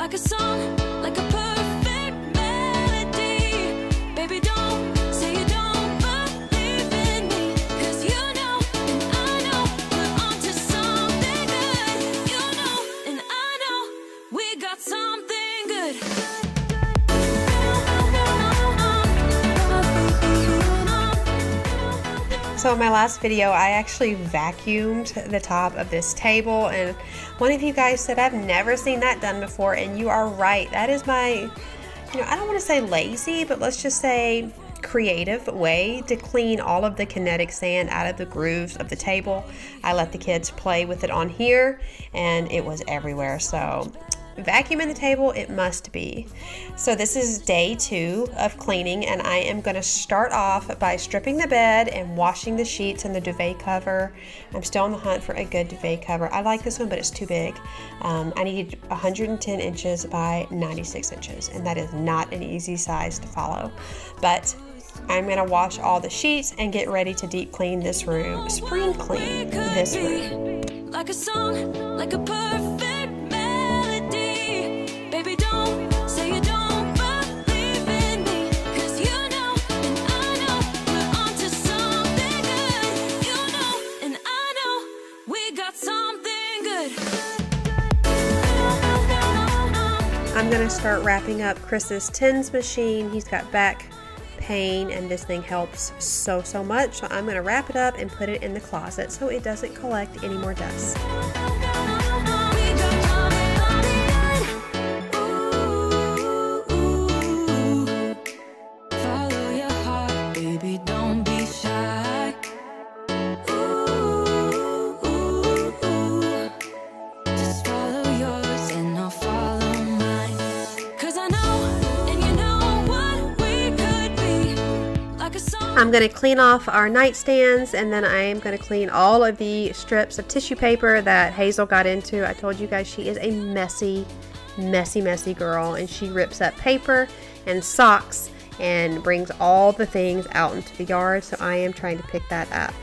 Like a song, like a perfect melody. Baby, don't say you don't believe in me. Cause you know, and I know, we're on to something good. You know, and I know, we got something good. So in my last video, I actually vacuumed the top of this table, and one of you guys said, I've never seen that done before, and you are right. That is my, you know, I don't want to say lazy, but let's just say creative way to clean all of the kinetic sand out of the grooves of the table. I let the kids play with it on here, and it was everywhere, so vacuuming the table, it must be. So this is day two of cleaning, and I am going to start off by stripping the bed and washing the sheets and the duvet cover. I'm still on the hunt for a good duvet cover. I like this one, but it's too big. Um, I need one hundred ten inches by ninety-six inches, and that is not an easy size to follow. But I'm going to wash all the sheets and get ready to deep clean this room, spring clean this room. Like a song, like a perfect. I'm gonna start wrapping up Chris's tins machine. He's got back pain, and this thing helps so, so much. So I'm gonna wrap it up and put it in the closet so it doesn't collect any more dust. I'm going to clean off our nightstands, and then I am going to clean all of the strips of tissue paper that Hazel got into. I told you guys she is a messy, messy, messy girl, and she rips up paper and socks and brings all the things out into the yard, so I am trying to pick that up.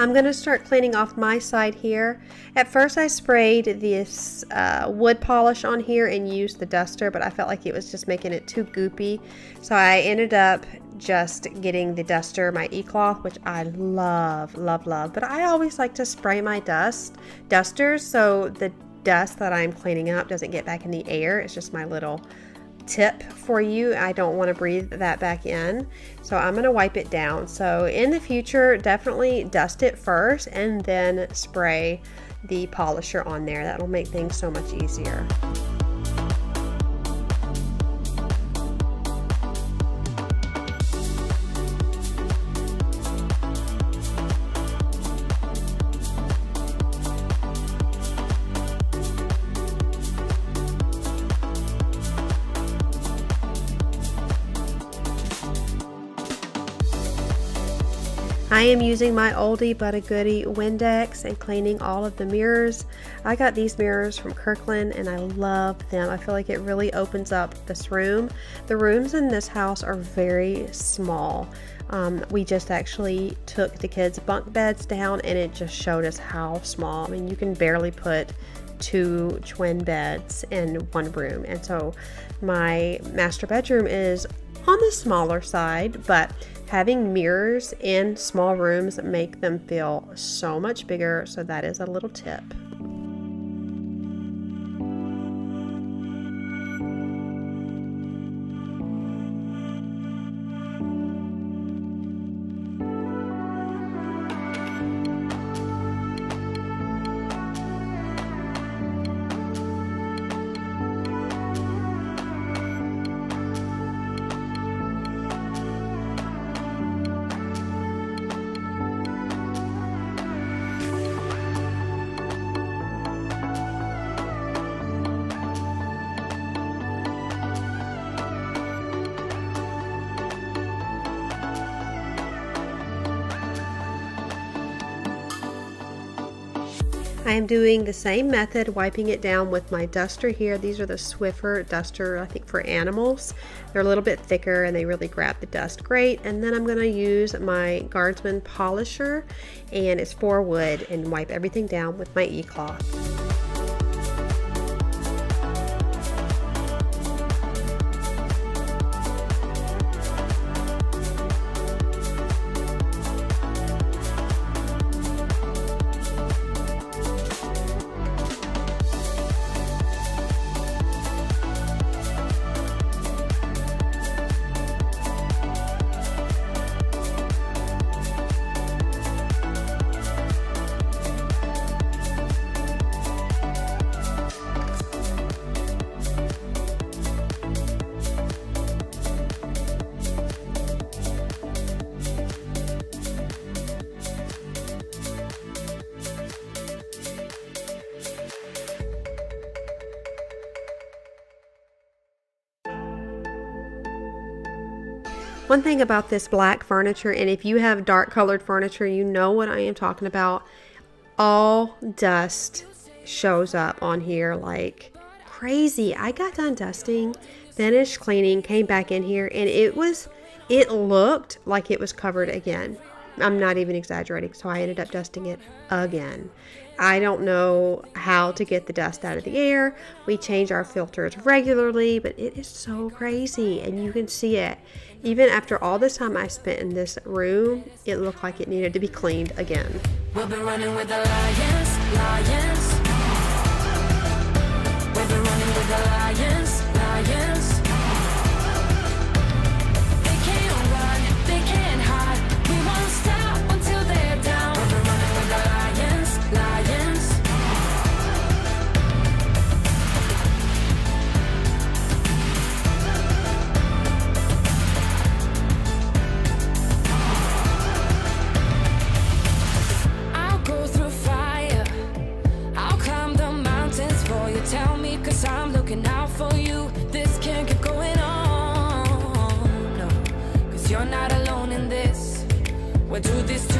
I'm going to start cleaning off my side here. At first I sprayed this uh, wood polish on here and used the duster, but I felt like it was just making it too goopy. So I ended up just getting the duster, my e-cloth, which I love, love, love. But I always like to spray my dust dusters so the dust that I'm cleaning up doesn't get back in the air. It's just my little tip for you. I don't want to breathe that back in, so I'm going to wipe it down. So in the future, definitely dust it first and then spray the polisher on there. That'll make things so much easier. I am using my oldie but a goodie Windex and cleaning all of the mirrors. I got these mirrors from Kirkland and I love them. I feel like it really opens up this room. The rooms in this house are very small. Um, we just actually took the kids' bunk beds down and it just showed us how small. I mean, you can barely put two twin beds in one room. And so my master bedroom is on the smaller side, but having mirrors in small rooms make them feel so much bigger, so that is a little tip. I am doing the same method, wiping it down with my duster here. These are the Swiffer duster, I think, for animals. They're a little bit thicker and they really grab the dust great. And then I'm going to use my Guardsman polisher, and it's for wood, and wipe everything down with my e-cloth. One thing about this black furniture, and if you have dark colored furniture, you know what I am talking about. All dust shows up on here like crazy. I got done dusting, finished cleaning, came back in here, and it was, it looked like it was covered again. I'm not even exaggerating, so I ended up dusting it again. I don't know how to get the dust out of the air. We change our filters regularly, but it is so crazy, and you can see it. Even after all this time I spent in this room, it looked like it needed to be cleaned again. We'll be running with the lions, lions. We'll be running with the lions, lions. Lions,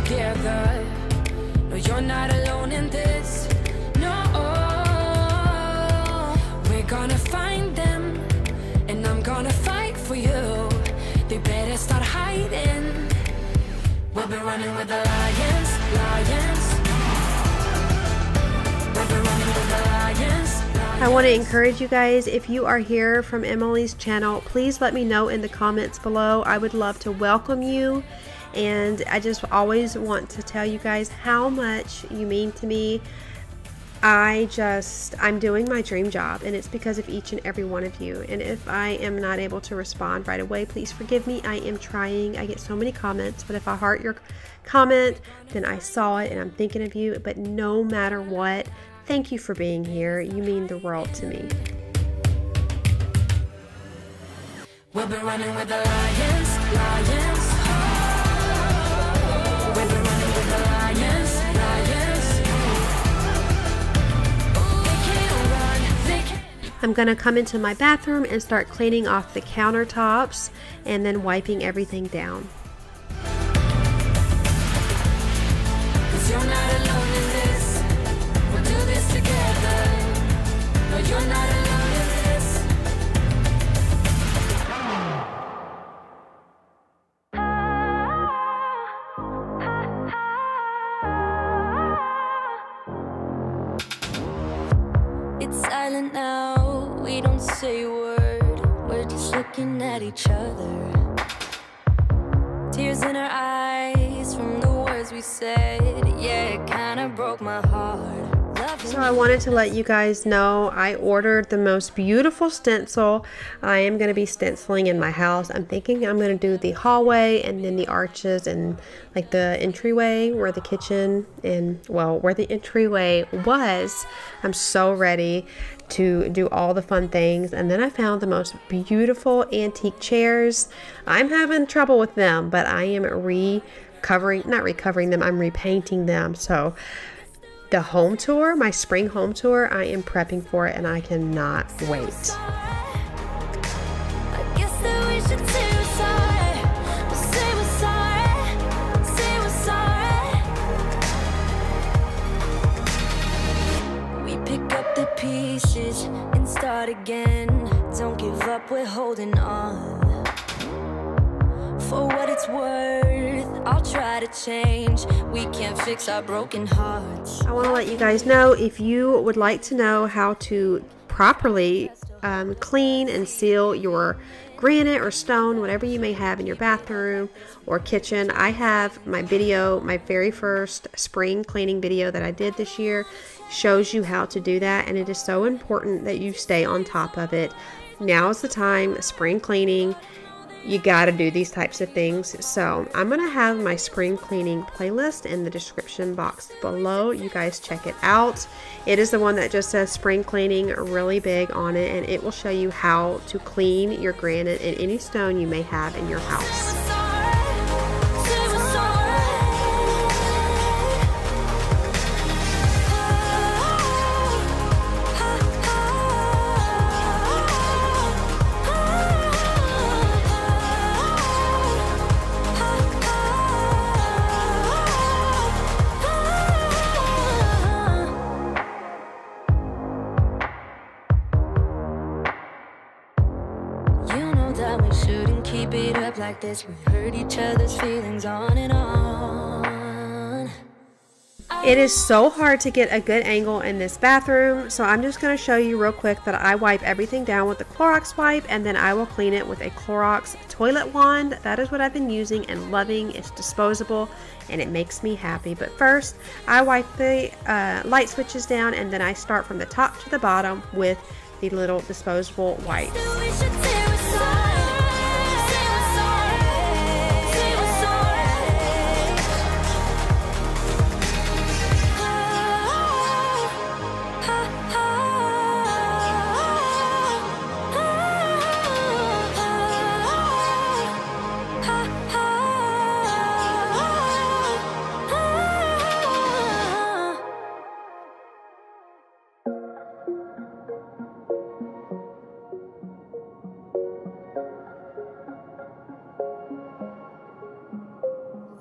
together. No, you're not alone in this. No, we're gonna find them, and I'm gonna fight for you. They better start hiding. We'll be running with the lions, lions. We'll be running with the lions. I want to encourage you guys, if you are here from Emily's channel, please let me know in the comments below. I would love to welcome you, and I just always want to tell you guys how much you mean to me. I just, I'm doing my dream job, and it's because of each and every one of you. And if I am not able to respond right away, please forgive me. I am trying. I get so many comments, but if I heart your comment, then I saw it and I'm thinking of you. But no matter what, thank you for being here. You mean the world to me. We'll be running with the lions, lions. Oh, we'll be running with the lions, lions. Oh, they can't run, they can't. I'm gonna come into my bathroom and start cleaning off the countertops and then wiping everything down. 'Cause you're not alone in this. Together, no, you're not alone in this. It's silent now, we don't say a word. We're just looking at each other. Tears in our eyes from the words we said. Yeah, it kinda broke my heart. So I wanted to let you guys know I ordered the most beautiful stencil. I am going to be stenciling in my house. I'm thinking I'm going to do the hallway and then the arches and like the entryway where the kitchen and well where the entryway was. I'm so ready to do all the fun things. And then I found the most beautiful antique chairs. I'm having trouble with them, but I am recovering, not recovering them, I'm repainting them. So the home tour, my spring home tour, I am prepping for it and I cannot wait. I guess that we should say we're sorry. We'll say we're sorry. Say we're sorry. We pick up the pieces and start again. Don't give up, we're holding on. For what it's worth, I'll try to change. We can't fix our broken hearts. I want to let you guys know, if you would like to know how to properly um, clean and seal your granite or stone, whatever you may have in your bathroom or kitchen, I have my video, my very first spring cleaning video that I did this year, shows you how to do that. And it is so important that you stay on top of it. Now is the time, spring cleaning. You gotta do these types of things. So I'm gonna have my spring cleaning playlist in the description box below. You guys check it out. It is the one that just says spring cleaning really big on it, and it will show you how to clean your granite and any stone you may have in your house. Like this, we hurt each other's feelings on and on. It is so hard to get a good angle in this bathroom, so I'm just going to show you real quick that I wipe everything down with the Clorox wipe, and then I will clean it with a Clorox toilet wand. That is what I've been using and loving. It's disposable and it makes me happy. But first, I wipe the uh, light switches down, and then I start from the top to the bottom with the little disposable wipes.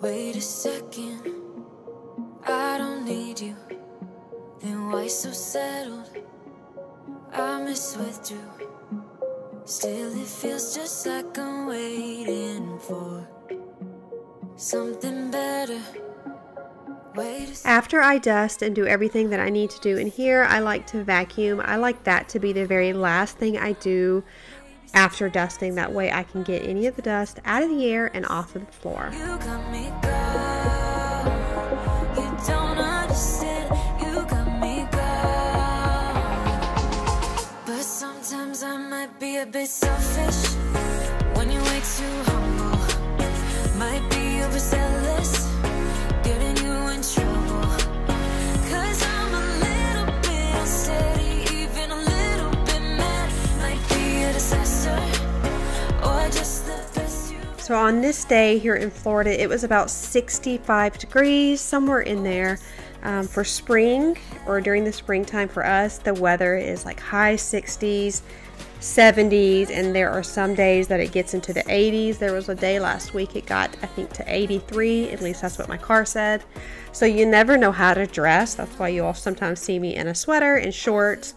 Wait a second. always so settled. I miss with you. Still it feels just like I'm waiting for something better. After I dust and do everything that I need to do in here, I like to vacuum. I like that to be the very last thing I do after dusting. That way I can get any of the dust out of the air and off of the floor. You got me, girl. You don't understand. You got me, girl. But sometimes I might be a bit selfish. When you wait too humble, might be overzealous. So on this day here in Florida, it was about sixty-five degrees, somewhere in there. Um, for spring, or during the springtime for us, the weather is like high sixties, seventies, and there are some days that it gets into the eighties. There was a day last week it got, I think, to eighty-three. At least that's what my car said. So you never know how to dress. That's why you all sometimes see me in a sweater and shorts.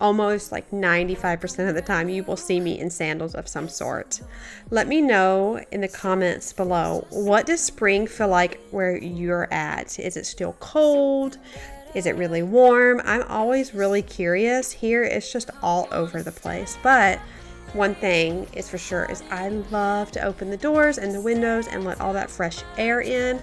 Almost like ninety-five percent of the time you will see me in sandals of some sort. Let me know in the comments below, what does spring feel like where you're at? Is it still cold? Is it really warm? I'm always really curious. Here it's just all over the place. But one thing is for sure is I love to open the doors and the windows and let all that fresh air in.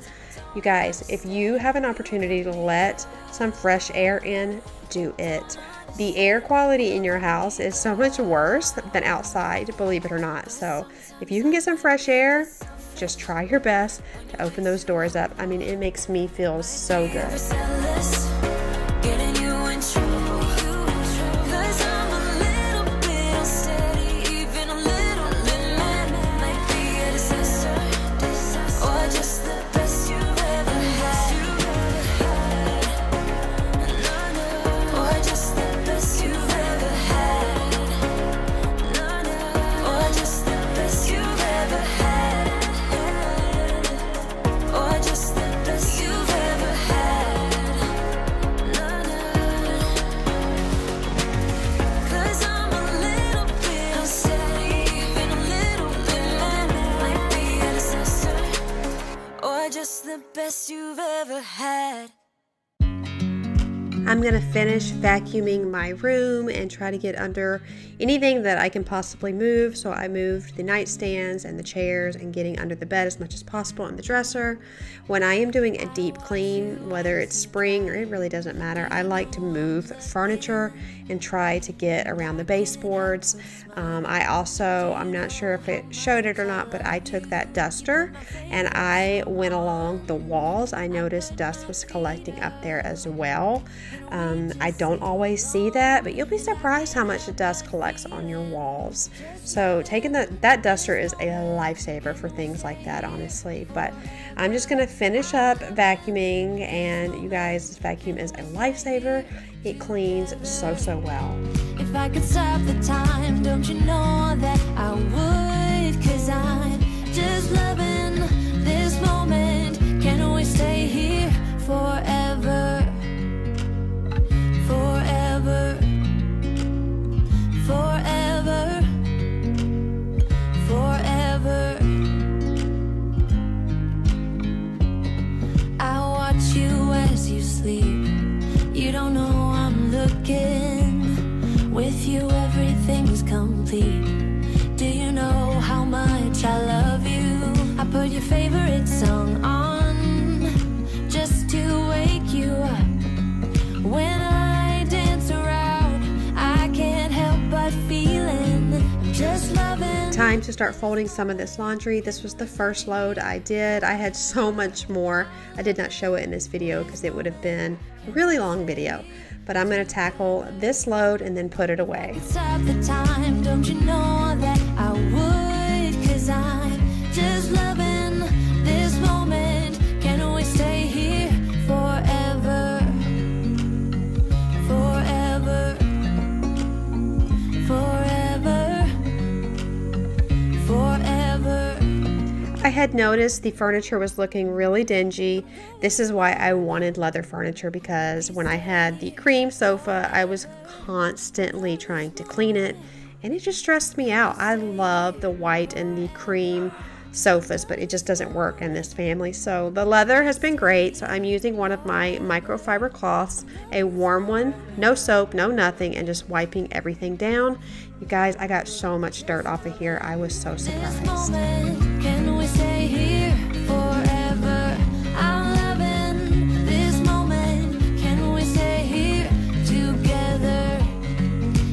You guys, if you have an opportunity to let some fresh air in, do it. The air quality in your house is so much worse than outside, believe it or not. So if you can get some fresh air, just try your best to open those doors up. I mean, it makes me feel so good. I'm gonna finish vacuuming my room and try to get under anything that I can possibly move. So I moved the nightstands and the chairs and getting under the bed as much as possible and the dresser. When I am doing a deep clean, whether it's spring or it really doesn't matter, I like to move furniture and try to get around the baseboards. Um, I also, I'm not sure if it showed it or not, but I took that duster and I went along the walls. I noticed dust was collecting up there as well. Um, I don't always see that, but you'll be surprised how much the dust collects on your walls. So taking the, that duster is a lifesaver for things like that, honestly. But I'm just going to finish up vacuuming, and you guys, this vacuum is a lifesaver. It cleans so, so well. If I could stop the time, don't you know that I would? 'Cause I'm just loving this moment. Can't always stay here forever. Forever, forever, forever. I watch you as you sleep. You don't know I'm looking. With you everything's complete. Do you know how much I love you? I put your favorite song on just to wake you up. When I time to start folding some of this laundry. This was the first load I did. I had so much more. I did not show it in this video because it would have been a really long video, but I'm going to tackle this load and then put it away. Stop the time, don't you know that I would? 'Cause I'm just loving this moment. Can't always stay here forever, forever, forever. I I had noticed the furniture was looking really dingy. This is why I wanted leather furniture, because when I had the cream sofa, I was constantly trying to clean it and it just stressed me out. I love the white and the cream sofas, but it just doesn't work in this family. So the leather has been great. So I'm using one of my microfiber cloths, a warm one, no soap, no nothing, and just wiping everything down. You guys, I got so much dirt off of here. I was so surprised. Can we stay here forever? I'm loving this moment. Can we stay here together?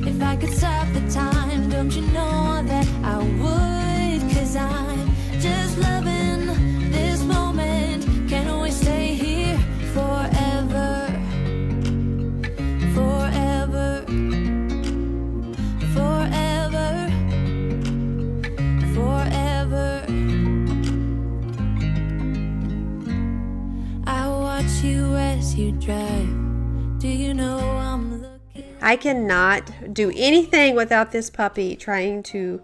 If I could stop the time, don't you know that I would? 'Cause I'm just loving this moment. Can we stay here forever? Forever. Forever. Forever. I watch you as you drive. Do you know I'm looking? I cannot do anything without this puppy trying to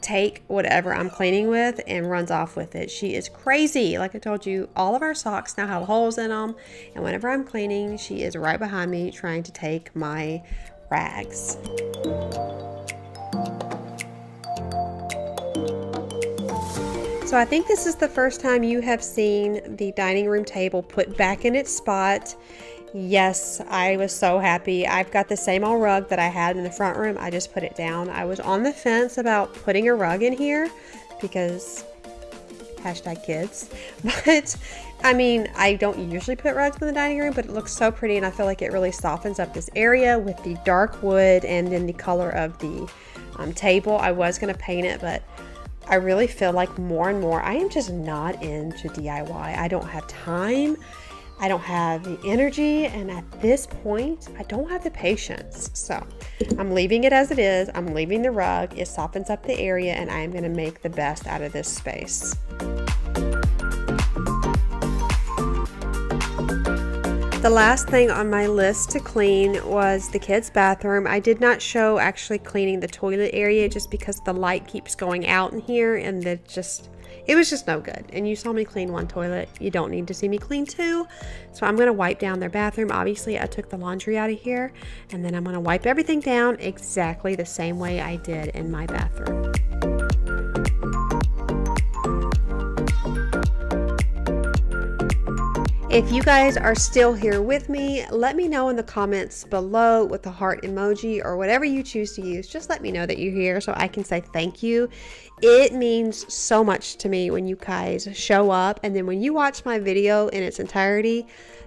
take whatever I'm cleaning with and runs off with it. She is crazy. Like I told you, all of our socks now have holes in them, and whenever I'm cleaning, she is right behind me trying to take my rags. So I think this is the first time you have seen the dining room table put back in its spot. Yes, I was so happy. I've got the same old rug that I had in the front room. I just put it down. I was on the fence about putting a rug in here because hashtag kids. But I mean, I don't usually put rugs in the dining room, but it looks so pretty and I feel like it really softens up this area with the dark wood and then the color of the um, table. I was going to paint it, but I really feel like more and more I am just not into D I Y. I don't have time. I don't have the energy, and at this point, I don't have the patience. So I'm leaving it as it is. I'm leaving the rug. It softens up the area, and I am going to make the best out of this space. The last thing on my list to clean was the kids' bathroom. I did not show actually cleaning the toilet area just because the light keeps going out in here, and it just, it was just no good. And you saw me clean one toilet. You don't need to see me clean two. So I'm going to wipe down their bathroom. Obviously, I took the laundry out of here, and then I'm going to wipe everything down exactly the same way I did in my bathroom. If you guys are still here with me, let me know in the comments below with the heart emoji or whatever you choose to use. Just let me know that you're here so I can say thank you. It means so much to me when you guys show up, and then when you watch my video in its entirety,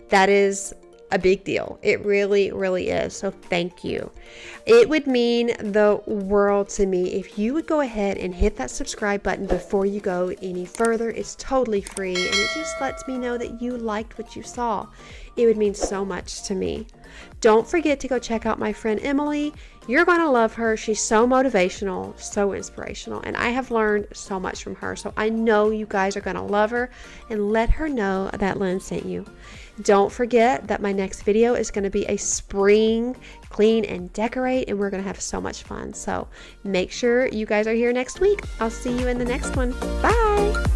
that is a big deal. It really, really is. So thank you. It would mean the world to me if you would go ahead and hit that subscribe button before you go any further. It's totally free, and it just lets me know that you liked what you saw. It would mean so much to me. Don't forget to go check out my friend Emily. You're going to love her. She's so motivational, so inspirational, and I have learned so much from her. So I know you guys are going to love her, and let her know that Lynn sent you. Don't forget that my next video is going to be a spring clean and decorate, and we're going to have so much fun. So make sure you guys are here next week. I'll see you in the next one. Bye.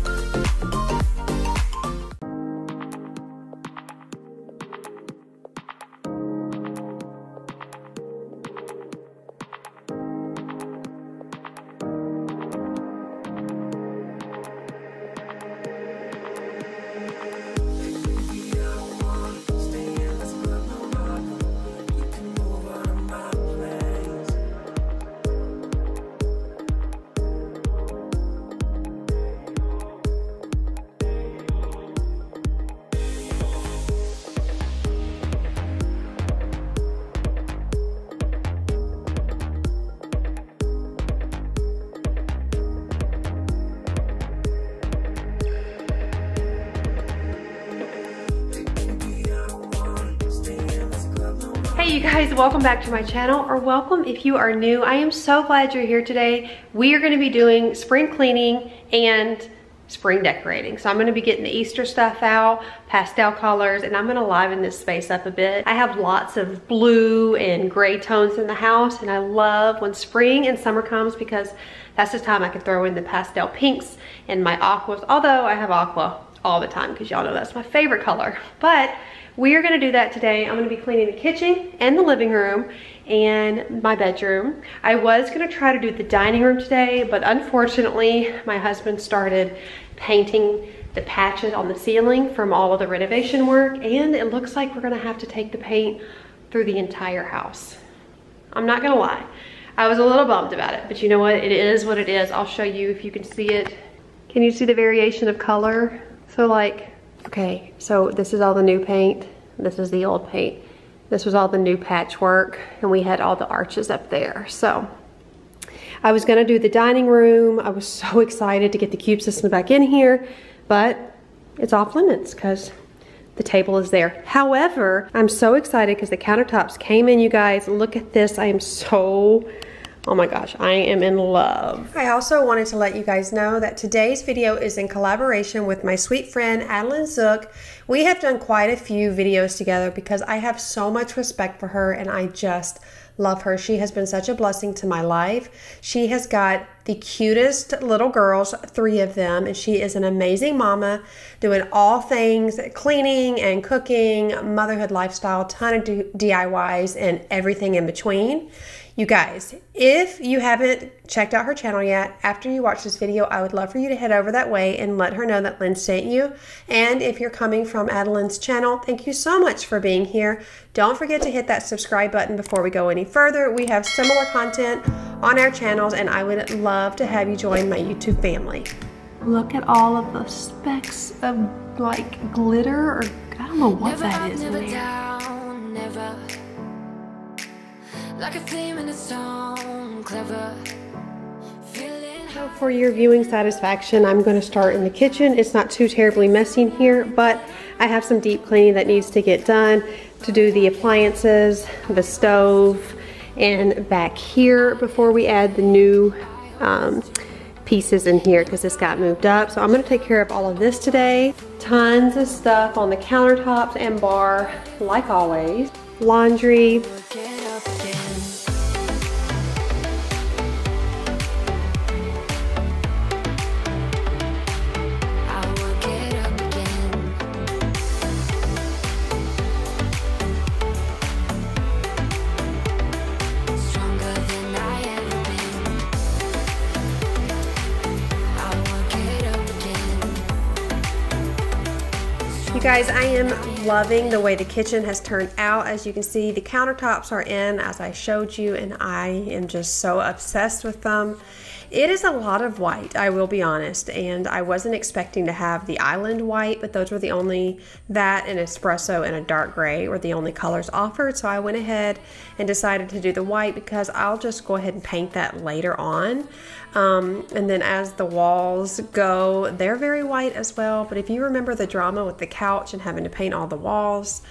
You guys, welcome back to my channel, or welcome if you are new. I am so glad you're here today. We are going to be doing spring cleaning and spring decorating. So I'm gonna be getting the Easter stuff out, pastel colors, and I'm gonna liven this space up a bit. I have lots of blue and gray tones in the house, and I love when spring and summer comes because that's the time I can throw in the pastel pinks and my aquas, although I have aqua all the time because y'all know that's my favorite color. But we are gonna do that today. I'm gonna be cleaning the kitchen and the living room and my bedroom. I was gonna try to do the dining room today, but unfortunately my husband started painting the patches on the ceiling from all of the renovation work, and it looks like we're gonna have to take the paint through the entire house. I'm not gonna lie, I was a little bummed about it, but you know what, it is what it is. I'll show you if you can see it. Can you see the variation of color? So like, okay, so this is all the new paint, this is the old paint, this was all the new patchwork, and we had all the arches up there. So I was gonna do the dining room. I was so excited to get the cube system back in here, but it's off limits because the table is there. However, I'm so excited because the countertops came in, you guys. Look at this. I am so, oh my gosh, I am in love. I also wanted to let you guys know that today's video is in collaboration with my sweet friend, Adeline Zook. We have done quite a few videos together because I have so much respect for her and I just love her. She has been such a blessing to my life. She has got the cutest little girls, three of them, and she is an amazing mama doing all things, cleaning and cooking, motherhood lifestyle, ton of D I Ys and everything in between. You guys, if you haven't checked out her channel yet, after you watch this video, I would love for you to head over that way and let her know that Lynn sent you. And if you're coming from Adeline's channel, thank you so much for being here. Don't forget to hit that subscribe button before we go any further. We have similar content on our channels, and I would love to have you join my YouTube family. Look at all of the specks of like glitter, or I don't know what that is in there. Like a theme in a song, clever. So for your viewing satisfaction, I'm going to start in the kitchen. It's not too terribly messy in here, but I have some deep cleaning that needs to get done to do the appliances, the stove, and back here before we add the new um, pieces in here because this got moved up. So I'm going to take care of all of this today. Tons of stuff on the countertops and bar, like always. Laundry. Guys, I am loving the way the kitchen has turned out. As you can see, the countertops are in as I showed you, and I am just so obsessed with them. It is a lot of white, I will be honest, and I wasn't expecting to have the island white, but those were the only, that and espresso and a dark gray were the only colors offered, so I went ahead and decided to do the white because I'll just go ahead and paint that later on. Um, and then as the walls go, they're very white as well. But if you remember the drama with the couch and having to paint all the walls,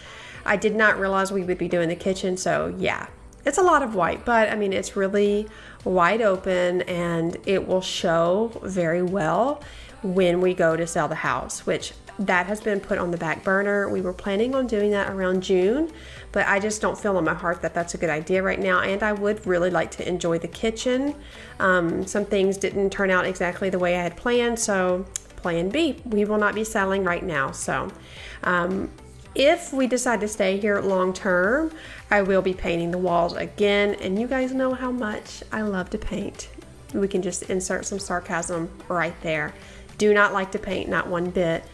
I did not realize we would be doing the kitchen. So yeah, it's a lot of white, but I mean, it's really wide open and it will show very well when we go to sell the house, which that has been put on the back burner. We were planning on doing that around June, but I just don't feel in my heart that that's a good idea right now, and I would really like to enjoy the kitchen. Um, some things didn't turn out exactly the way I had planned, so plan B. We will not be selling right now, so um, if we decide to stay here long term, I will be painting the walls again, and you guys know how much I love to paint. We can just insert some sarcasm right there. Do not like to paint, not one bit.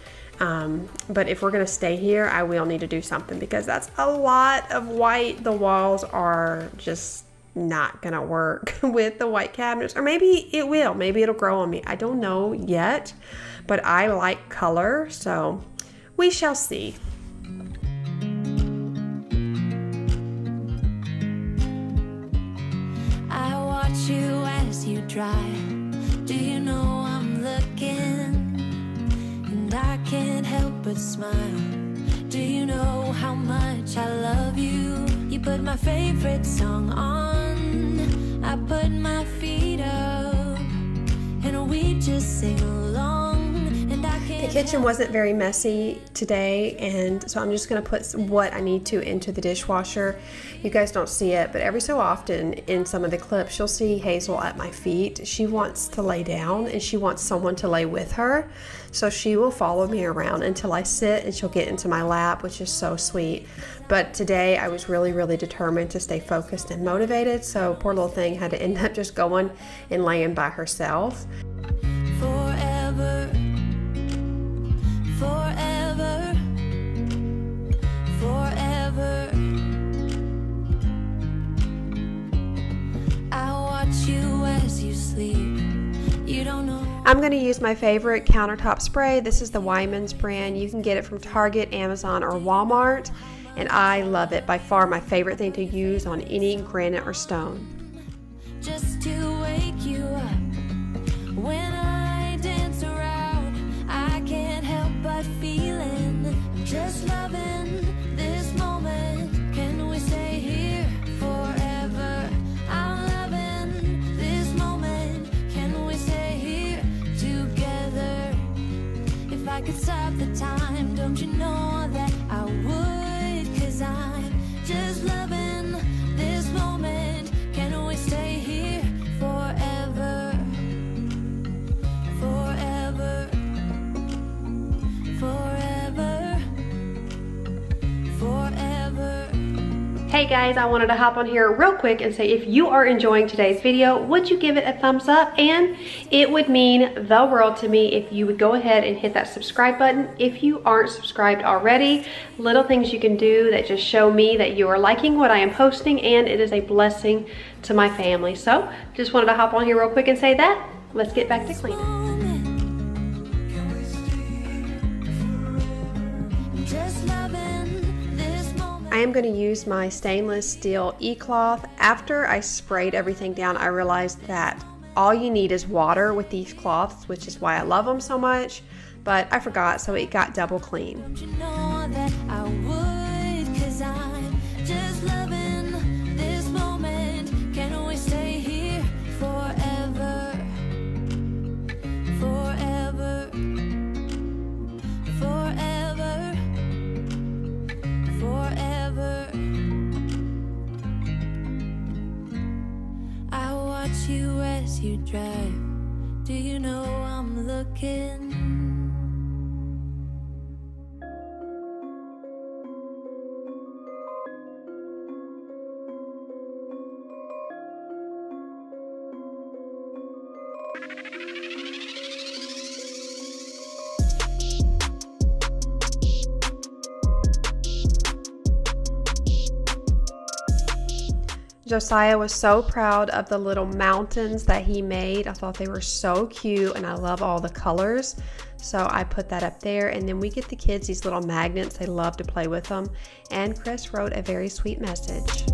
Um, but if we're gonna stay here, I will need to do something because that's a lot of white. The walls are just not gonna work with the white cabinets, or maybe it will, maybe it'll grow on me. I don't know yet, but I like color, so we shall see. I watch you as you drive. Do you know I'm looking? I can't help but smile. Do you know how much I love you? You put my favorite song on, I put my feet up, and we just sing along. kitchen wasn't very messy today, and so I'm just gonna put what I need to into the dishwasher. You guys don't see it, but every so often in some of the clips, you'll see Hazel at my feet. She wants to lay down and she wants someone to lay with her. So she will follow me around until I sit and she'll get into my lap, which is so sweet. But today I was really, really determined to stay focused and motivated. So poor little thing had to end up just going and laying by herself. Forever. Forever, forever, I watch you as you sleep, you don't know. I'm gonna use my favorite countertop spray. This is the Wyman's brand. You can get it from Target, Amazon, or Walmart, and I love it. By far my favorite thing to use on any granite or stone. Just to wake you up when I feeling, just loving this moment. Can we stay here forever? I'm loving this moment. Can we stay here together? If I could stop the time, don't you know that I would? 'Cause I'm just loving this moment. Can we stay here forever? Forever. Forever, forever. Hey guys, I wanted to hop on here real quick and say if you are enjoying today's video, would you give it a thumbs up? And it would mean the world to me if you would go ahead and hit that subscribe button. If you aren't subscribed already, little things you can do that just show me that you are liking what I am posting, and it is a blessing to my family. So just wanted to hop on here real quick and say that. Let's get back to cleaning. I am going to use my stainless steel e-cloth. After I sprayed everything down, I realized that all you need is water with these cloths, which is why I love them so much, but I forgot, so it got double clean. Don't you know that I would, 'cause I'm just loving this moment. Can we stay here forever? Forever. Forever. Forever, I watch you as you drive. Do you know I'm looking? Josiah was so proud of the little mountains that he made. I thought they were so cute, and I love all the colors. So I put that up there, and then we get the kids these little magnets. They love to play with them. And Chris wrote a very sweet message.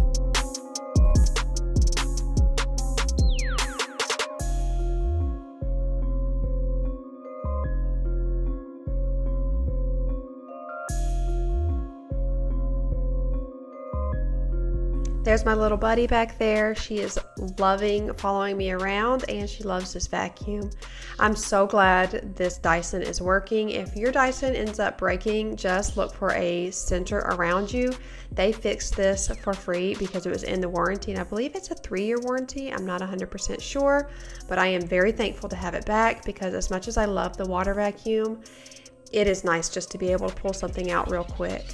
There's my little buddy back there. She is loving following me around, and she loves this vacuum. I'm so glad this Dyson is working. If your Dyson ends up breaking, just look for a center around you. They fixed this for free because it was in the warranty, and I believe it's a three-year warranty. I'm not one hundred percent sure, but I am very thankful to have it back because as much as I love the water vacuum, it is nice just to be able to pull something out real quick.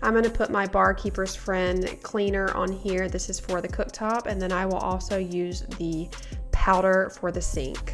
I'm going to put my Barkeeper's Friend cleaner on here. This is for the cooktop, and then I will also use the powder for the sink.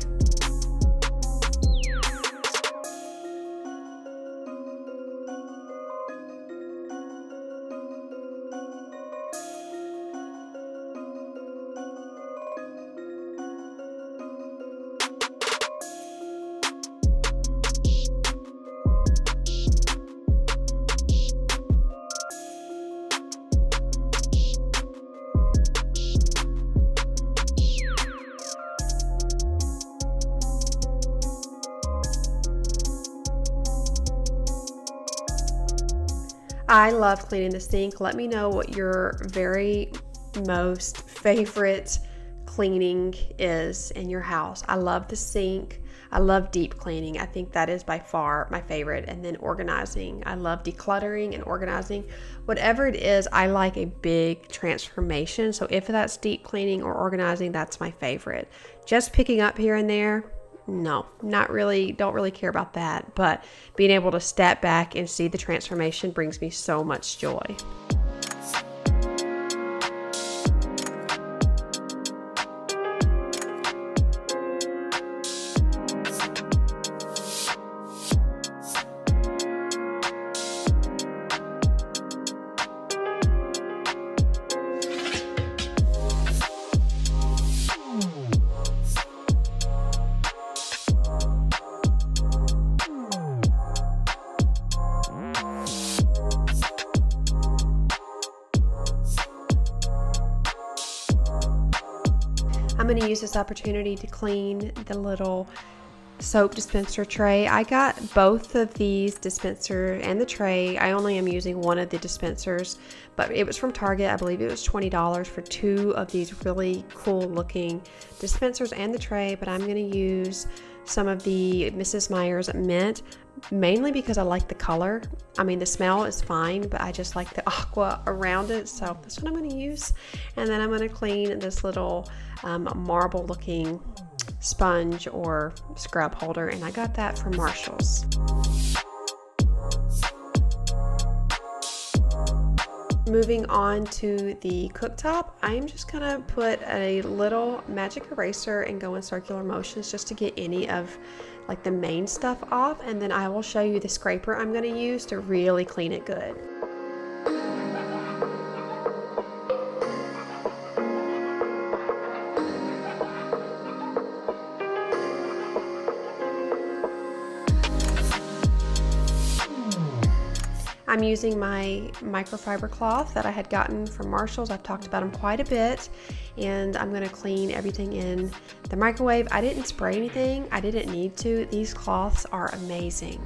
I love cleaning the sink. Let me know what your very most favorite cleaning is in your house. I love the sink. I love deep cleaning. I think that is by far my favorite. And then organizing. I love decluttering and organizing. Whatever it is, I like a big transformation. So if that's deep cleaning or organizing, that's my favorite. Just picking up here and there, no, not really, don't really care about that. But being able to step back and see the transformation brings me so much joy. I'm going to use this opportunity to clean the little soap dispenser tray. I got both of these dispenser and the tray. I only am using one of the dispensers, but it was from Target. I believe it was twenty dollars for two of these really cool looking dispensers and the tray, but I'm going to use some of the Missus Myers mint, mainly because I like the color. I mean, the smell is fine, but I just like the aqua around it. So that's what I'm going to use. And then I'm going to clean this little um, marble looking sponge or scrub holder. And I got that from Marshalls. Moving on to the cooktop, I'm just gonna put a little magic eraser and go in circular motions just to get any of like the main stuff off, and then I will show you the scraper I'm gonna use to really clean it good. I'm using my microfiber cloth that I had gotten from Marshalls. I've talked about them quite a bit, and I'm gonna clean everything in the microwave. I didn't spray anything. I didn't need to. These cloths are amazing.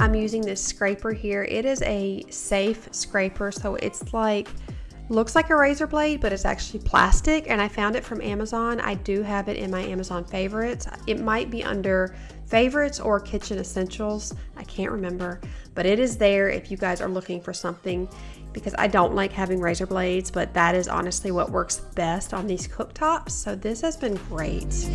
I'm using this scraper here. It is a safe scraper, so it's like, looks like a razor blade, but it's actually plastic, and I found it from Amazon. I do have it in my Amazon favorites. It might be under favorites or kitchen essentials. I can't remember, but it is there if you guys are looking for something, because I don't like having razor blades, but that is honestly what works best on these cooktops. So this has been great.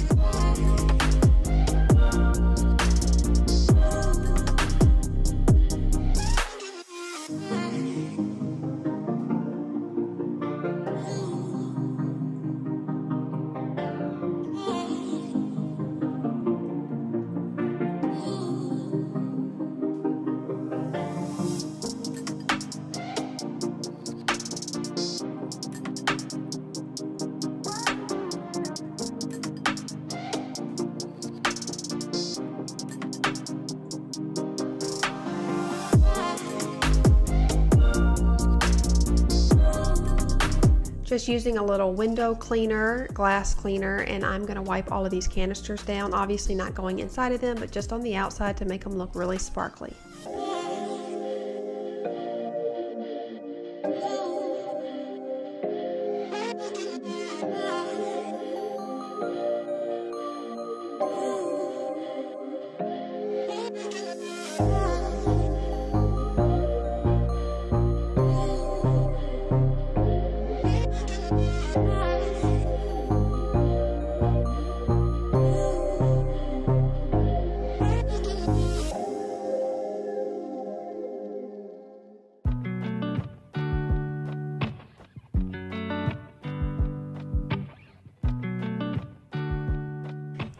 Just using a little window cleaner, glass cleaner, and I'm gonna wipe all of these canisters down. Obviously not going inside of them, but just on the outside to make them look really sparkly.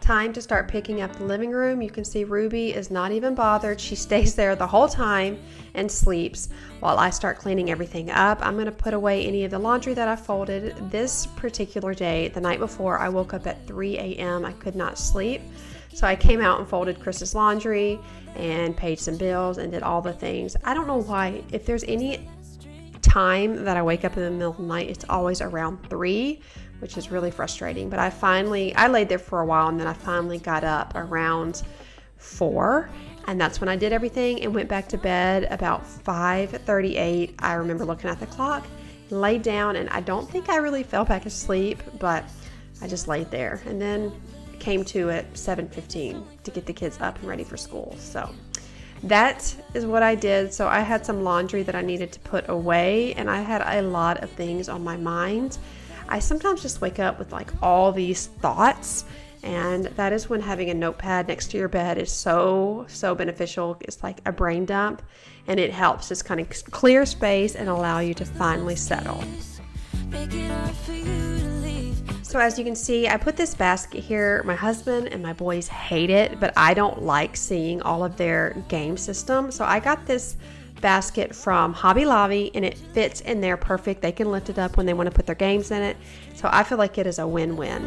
Time to start picking up the living room. You can see Ruby is not even bothered. She stays there the whole time and sleeps while I start cleaning everything up. I'm going to put away any of the laundry that I folded this particular day. The night before, I woke up at three a m I could not sleep. So I came out and folded Chris's laundry and paid some bills and did all the things. I don't know why. If there's any time that I wake up in the middle of the night, it's always around three, which is really frustrating. But I finally, I laid there for a while and then I finally got up around four. And that's when I did everything and went back to bed about five thirty-eight. I remember looking at the clock, laid down, and I don't think I really fell back asleep, but I just laid there. And then came to at seven fifteen to get the kids up and ready for school. So that is what I did. So I had some laundry that I needed to put away, and I had a lot of things on my mind. I sometimes just wake up with like all these thoughts, and that is when having a notepad next to your bed is so, so beneficial. It's like a brain dump, and it helps just kind of clear space and allow you to finally settle. So as you can see, I put this basket here. My husband and my boys hate it, but I don't like seeing all of their game system. So I got this basket from Hobby Lobby, and it fits in there perfect. They can lift it up when they want to put their games in it. So I feel like it is a win-win.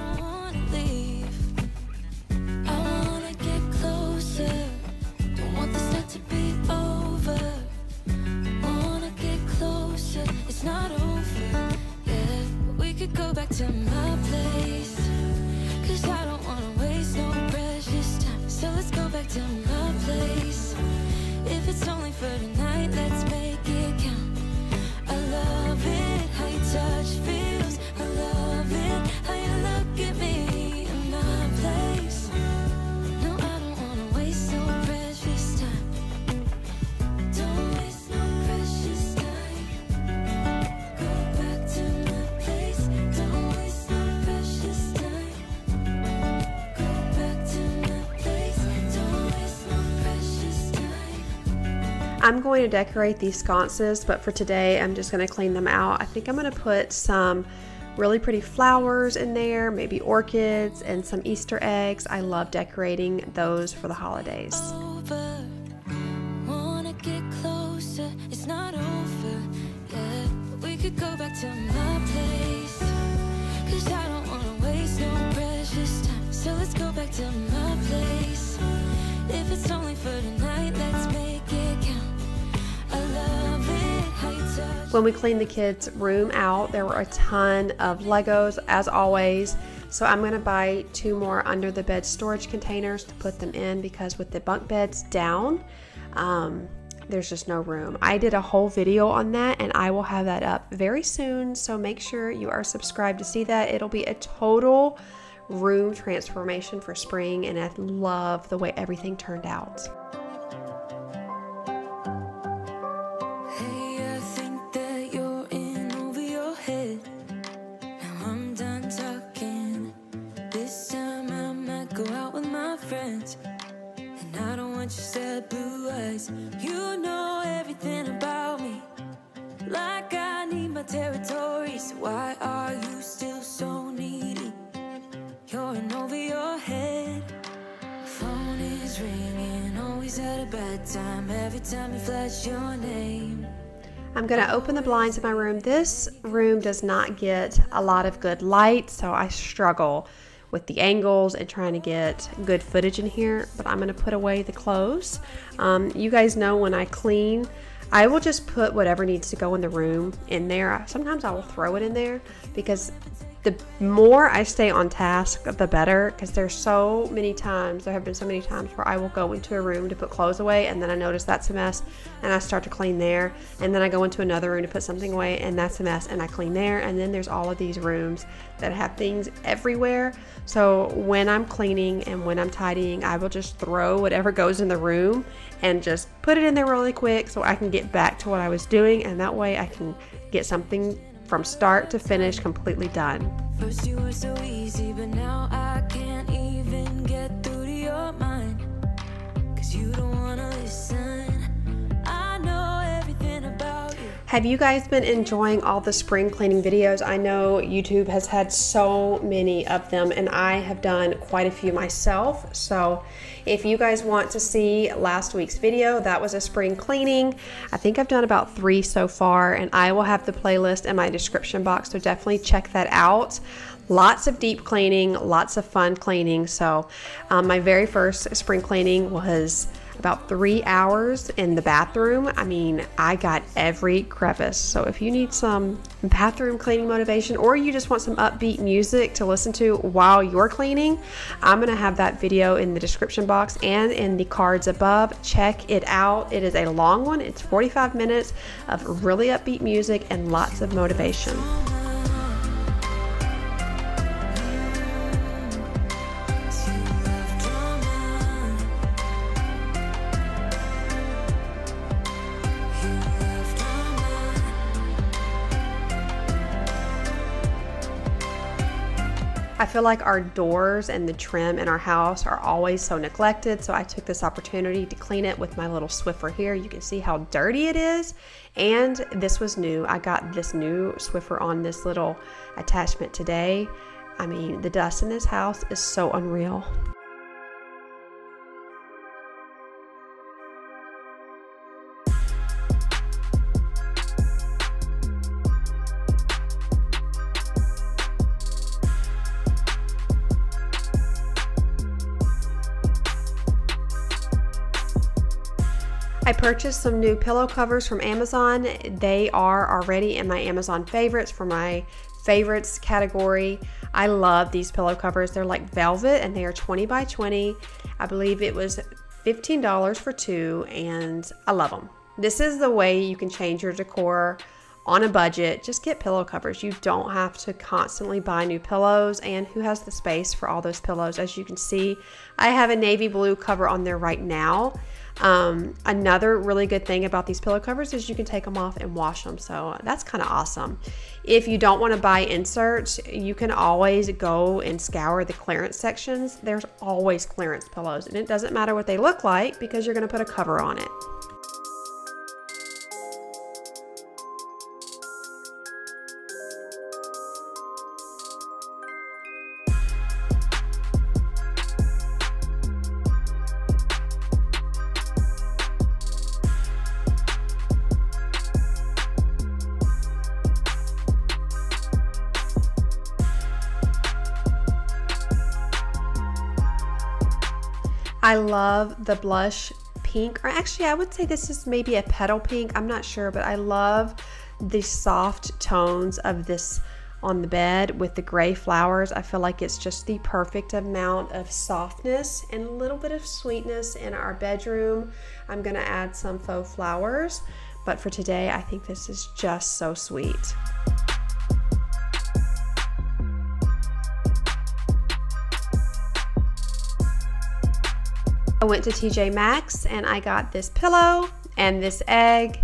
I'm going to decorate these sconces, but for today I'm just going to clean them out. I think I'm going to put some really pretty flowers in there, maybe orchids and some Easter eggs. I love decorating those for the holidays. When we cleaned the kids' room out, there were a ton of Legos, as always. So I'm going to buy two more under-the-bed storage containers to put them in, because with the bunk beds down, um, there's just no room. I did a whole video on that, and I will have that up very soon. So make sure you are subscribed to see that. It'll be a total room transformation for spring, and I love the way everything turned out. I'm going to open the blinds in my room. This room does not get a lot of good light, so I struggle with the angles and trying to get good footage in here, but I'm going to put away the clothes. Um, you guys know when I clean, I will just put whatever needs to go in the room in there. Sometimes I will throw it in there, because the more I stay on task, the better, because there's so many times, there have been so many times where I will go into a room to put clothes away, and then I notice that's a mess, and I start to clean there, and then I go into another room to put something away, and that's a mess, and I clean there, and then there's all of these rooms that have things everywhere. So when I'm cleaning and when I'm tidying, I will just throw whatever goes in the room and just put it in there really quick so I can get back to what I was doing, and that way I can get something from start to finish completely done. First you were so easy, but now I can't even get through to your mind, 'cause you don't wanna listen. I know everything about you. Have you guys been enjoying all the spring cleaning videos? I know YouTube has had so many of them and I have done quite a few myself. So if you guys want to see last week's video, that was a spring cleaning. I think I've done about three so far and I will have the playlist in my description box. So definitely check that out. Lots of deep cleaning, lots of fun cleaning. So um, my very first spring cleaning was about three hours in the bathroom. I mean, I got every crevice. So if you need some bathroom cleaning motivation or you just want some upbeat music to listen to while you're cleaning, I'm gonna have that video in the description box and in the cards above. Check it out. It is a long one. It's forty-five minutes of really upbeat music and lots of motivation. I feel like our doors and the trim in our house are always so neglected, so I took this opportunity to clean it with my little Swiffer here. You can see how dirty it is, and this was new. I got this new Swiffer on this little attachment today. I mean, the dust in this house is so unreal. I purchased some new pillow covers from Amazon. They are already in my Amazon favorites for my favorites category. I love these pillow covers. They're like velvet and they are twenty by twenty. I believe it was fifteen dollars for two and I love them. This is the way you can change your decor on a budget. Just get pillow covers. You don't have to constantly buy new pillows, and who has the space for all those pillows? As you can see, I have a navy blue cover on there right now. Um, another really good thing about these pillow covers is you can take them off and wash them. So that's kind of awesome. If you don't want to buy inserts, you can always go and scour the clearance sections. There's always clearance pillows and it doesn't matter what they look like because you're going to put a cover on it. I love the blush pink, or actually I would say this is maybe a petal pink, I'm not sure, but I love the soft tones of this on the bed with the gray flowers. I feel like it's just the perfect amount of softness and a little bit of sweetness in our bedroom. I'm gonna add some faux flowers, but for today I think this is just so sweet. I went to T J Maxx and I got this pillow and this egg,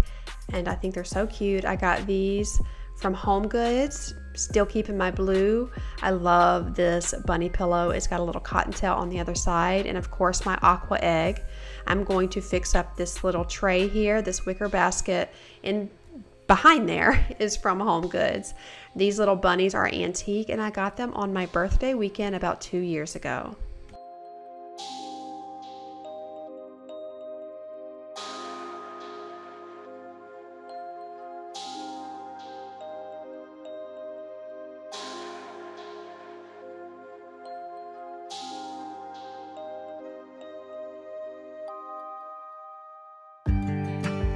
and I think they're so cute. I got these from Home Goods, still keeping my blue. I love this bunny pillow. It's got a little cottontail on the other side, and of course my aqua egg. I'm going to fix up this little tray here, this wicker basket, and behind there is from Home Goods. These little bunnies are antique and I got them on my birthday weekend about two years ago.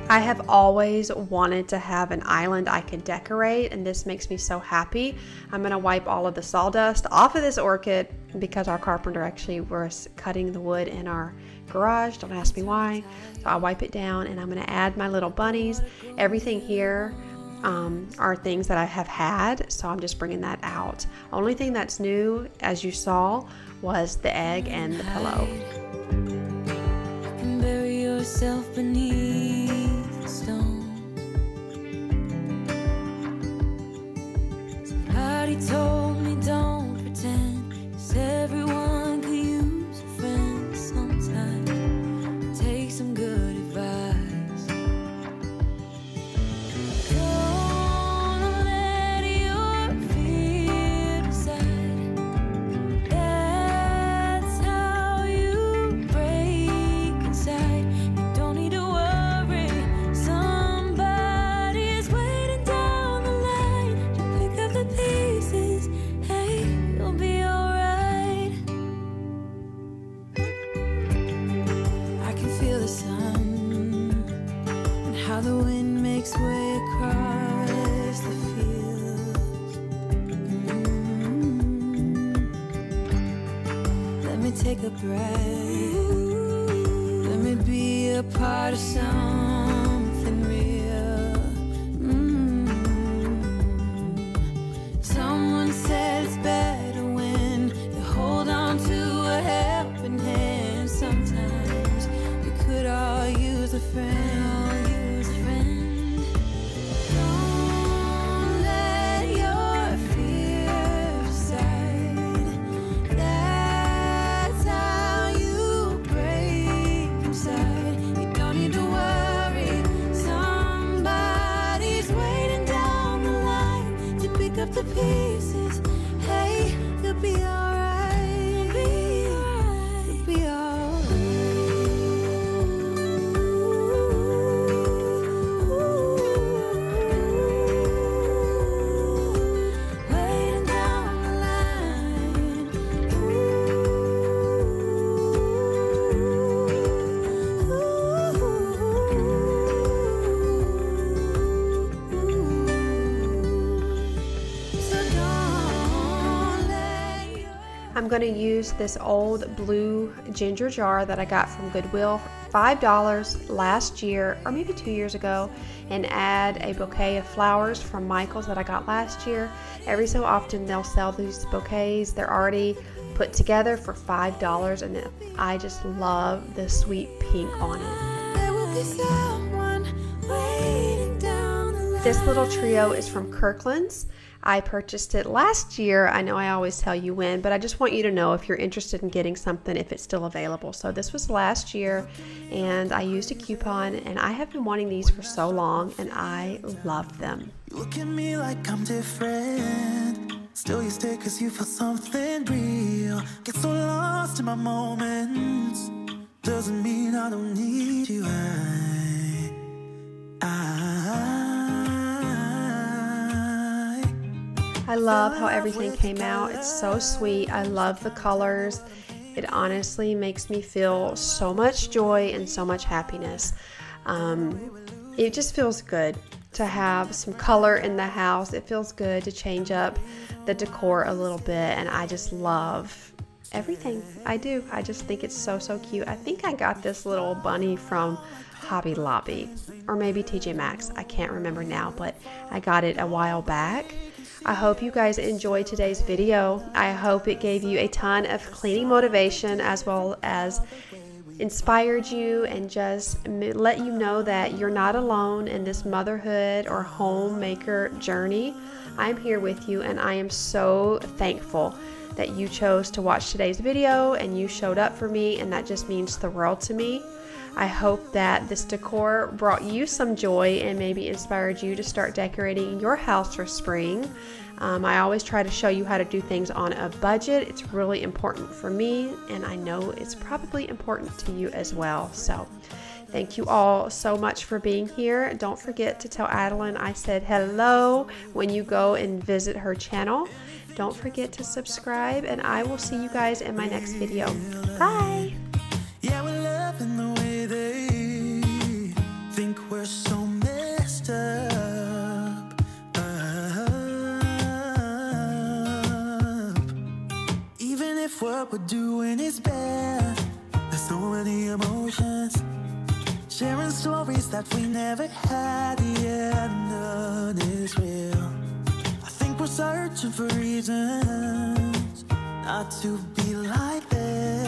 I have always wanted to have an island I could decorate, and this makes me so happy. I'm gonna wipe all of the sawdust off of this orchid because our carpenter actually was cutting the wood in our garage. Don't ask me why. So I wipe it down and I'm gonna add my little bunnies. Everything here um, are things that I have had, so I'm just bringing that out. Only thing that's new, as you saw, was the egg and the pillow. And bury yourself beneath. He told me don't pretend, 'cause everyone could use a friend sometimes. Take some good advice. take a breath. Let me be a part of something real. Mm-hmm. Someone said it's better when you hold on to a helping hand. Sometimes we could all use a friend. Up the pieces, hey, you'll be alright, you'll be alright, waiting down the line, ooh, ooh, ooh, ooh, ooh. I'm going to use this old blue ginger jar that I got from Goodwill, five dollars last year, or maybe two years ago, and add a bouquet of flowers from Michael's that I got last year. Every so often they'll sell these bouquets. They're already put together for five dollars, and I just love the sweet pink on it. This little trio is from Kirkland's. I purchased it last year. I know I always tell you when, but I just want you to know if you're interested in getting something, if it's still available. So this was last year, and I used a coupon, and I have been wanting these for so long, and I love them. Look at me like I'm different. Still you stay because you feel something real. Get so lost in my moments. Doesn't mean I don't need you. I, I I love how everything came out. It's so sweet. I love the colors. It honestly makes me feel so much joy and so much happiness. Um, it just feels good to have some color in the house. It feels good to change up the decor a little bit, and I just love everything I do. I just think it's so, so cute. I think I got this little bunny from Hobby Lobby, or maybe T J Maxx. I can't remember now, but I got it a while back. I hope you guys enjoyed today's video. I hope it gave you a ton of cleaning motivation, as well as inspired you and just let you know that you're not alone in this motherhood or homemaker journey. I'm here with you, and I am so thankful that you chose to watch today's video and you showed up for me, and that just means the world to me. I hope that this decor brought you some joy and maybe inspired you to start decorating your house for spring. Um, I always try to show you how to do things on a budget. It's really important for me, and I know it's probably important to you as well. So thank you all so much for being here. Don't forget to tell Adeline I said hello when you go and visit her channel. Don't forget to subscribe, and I will see you guys in my next video. Bye! We're so messed up, up. Even if what we're doing is bad, there's so many emotions. Sharing stories that we never had, yeah, none is real. I think we're searching for reasons not to be like this.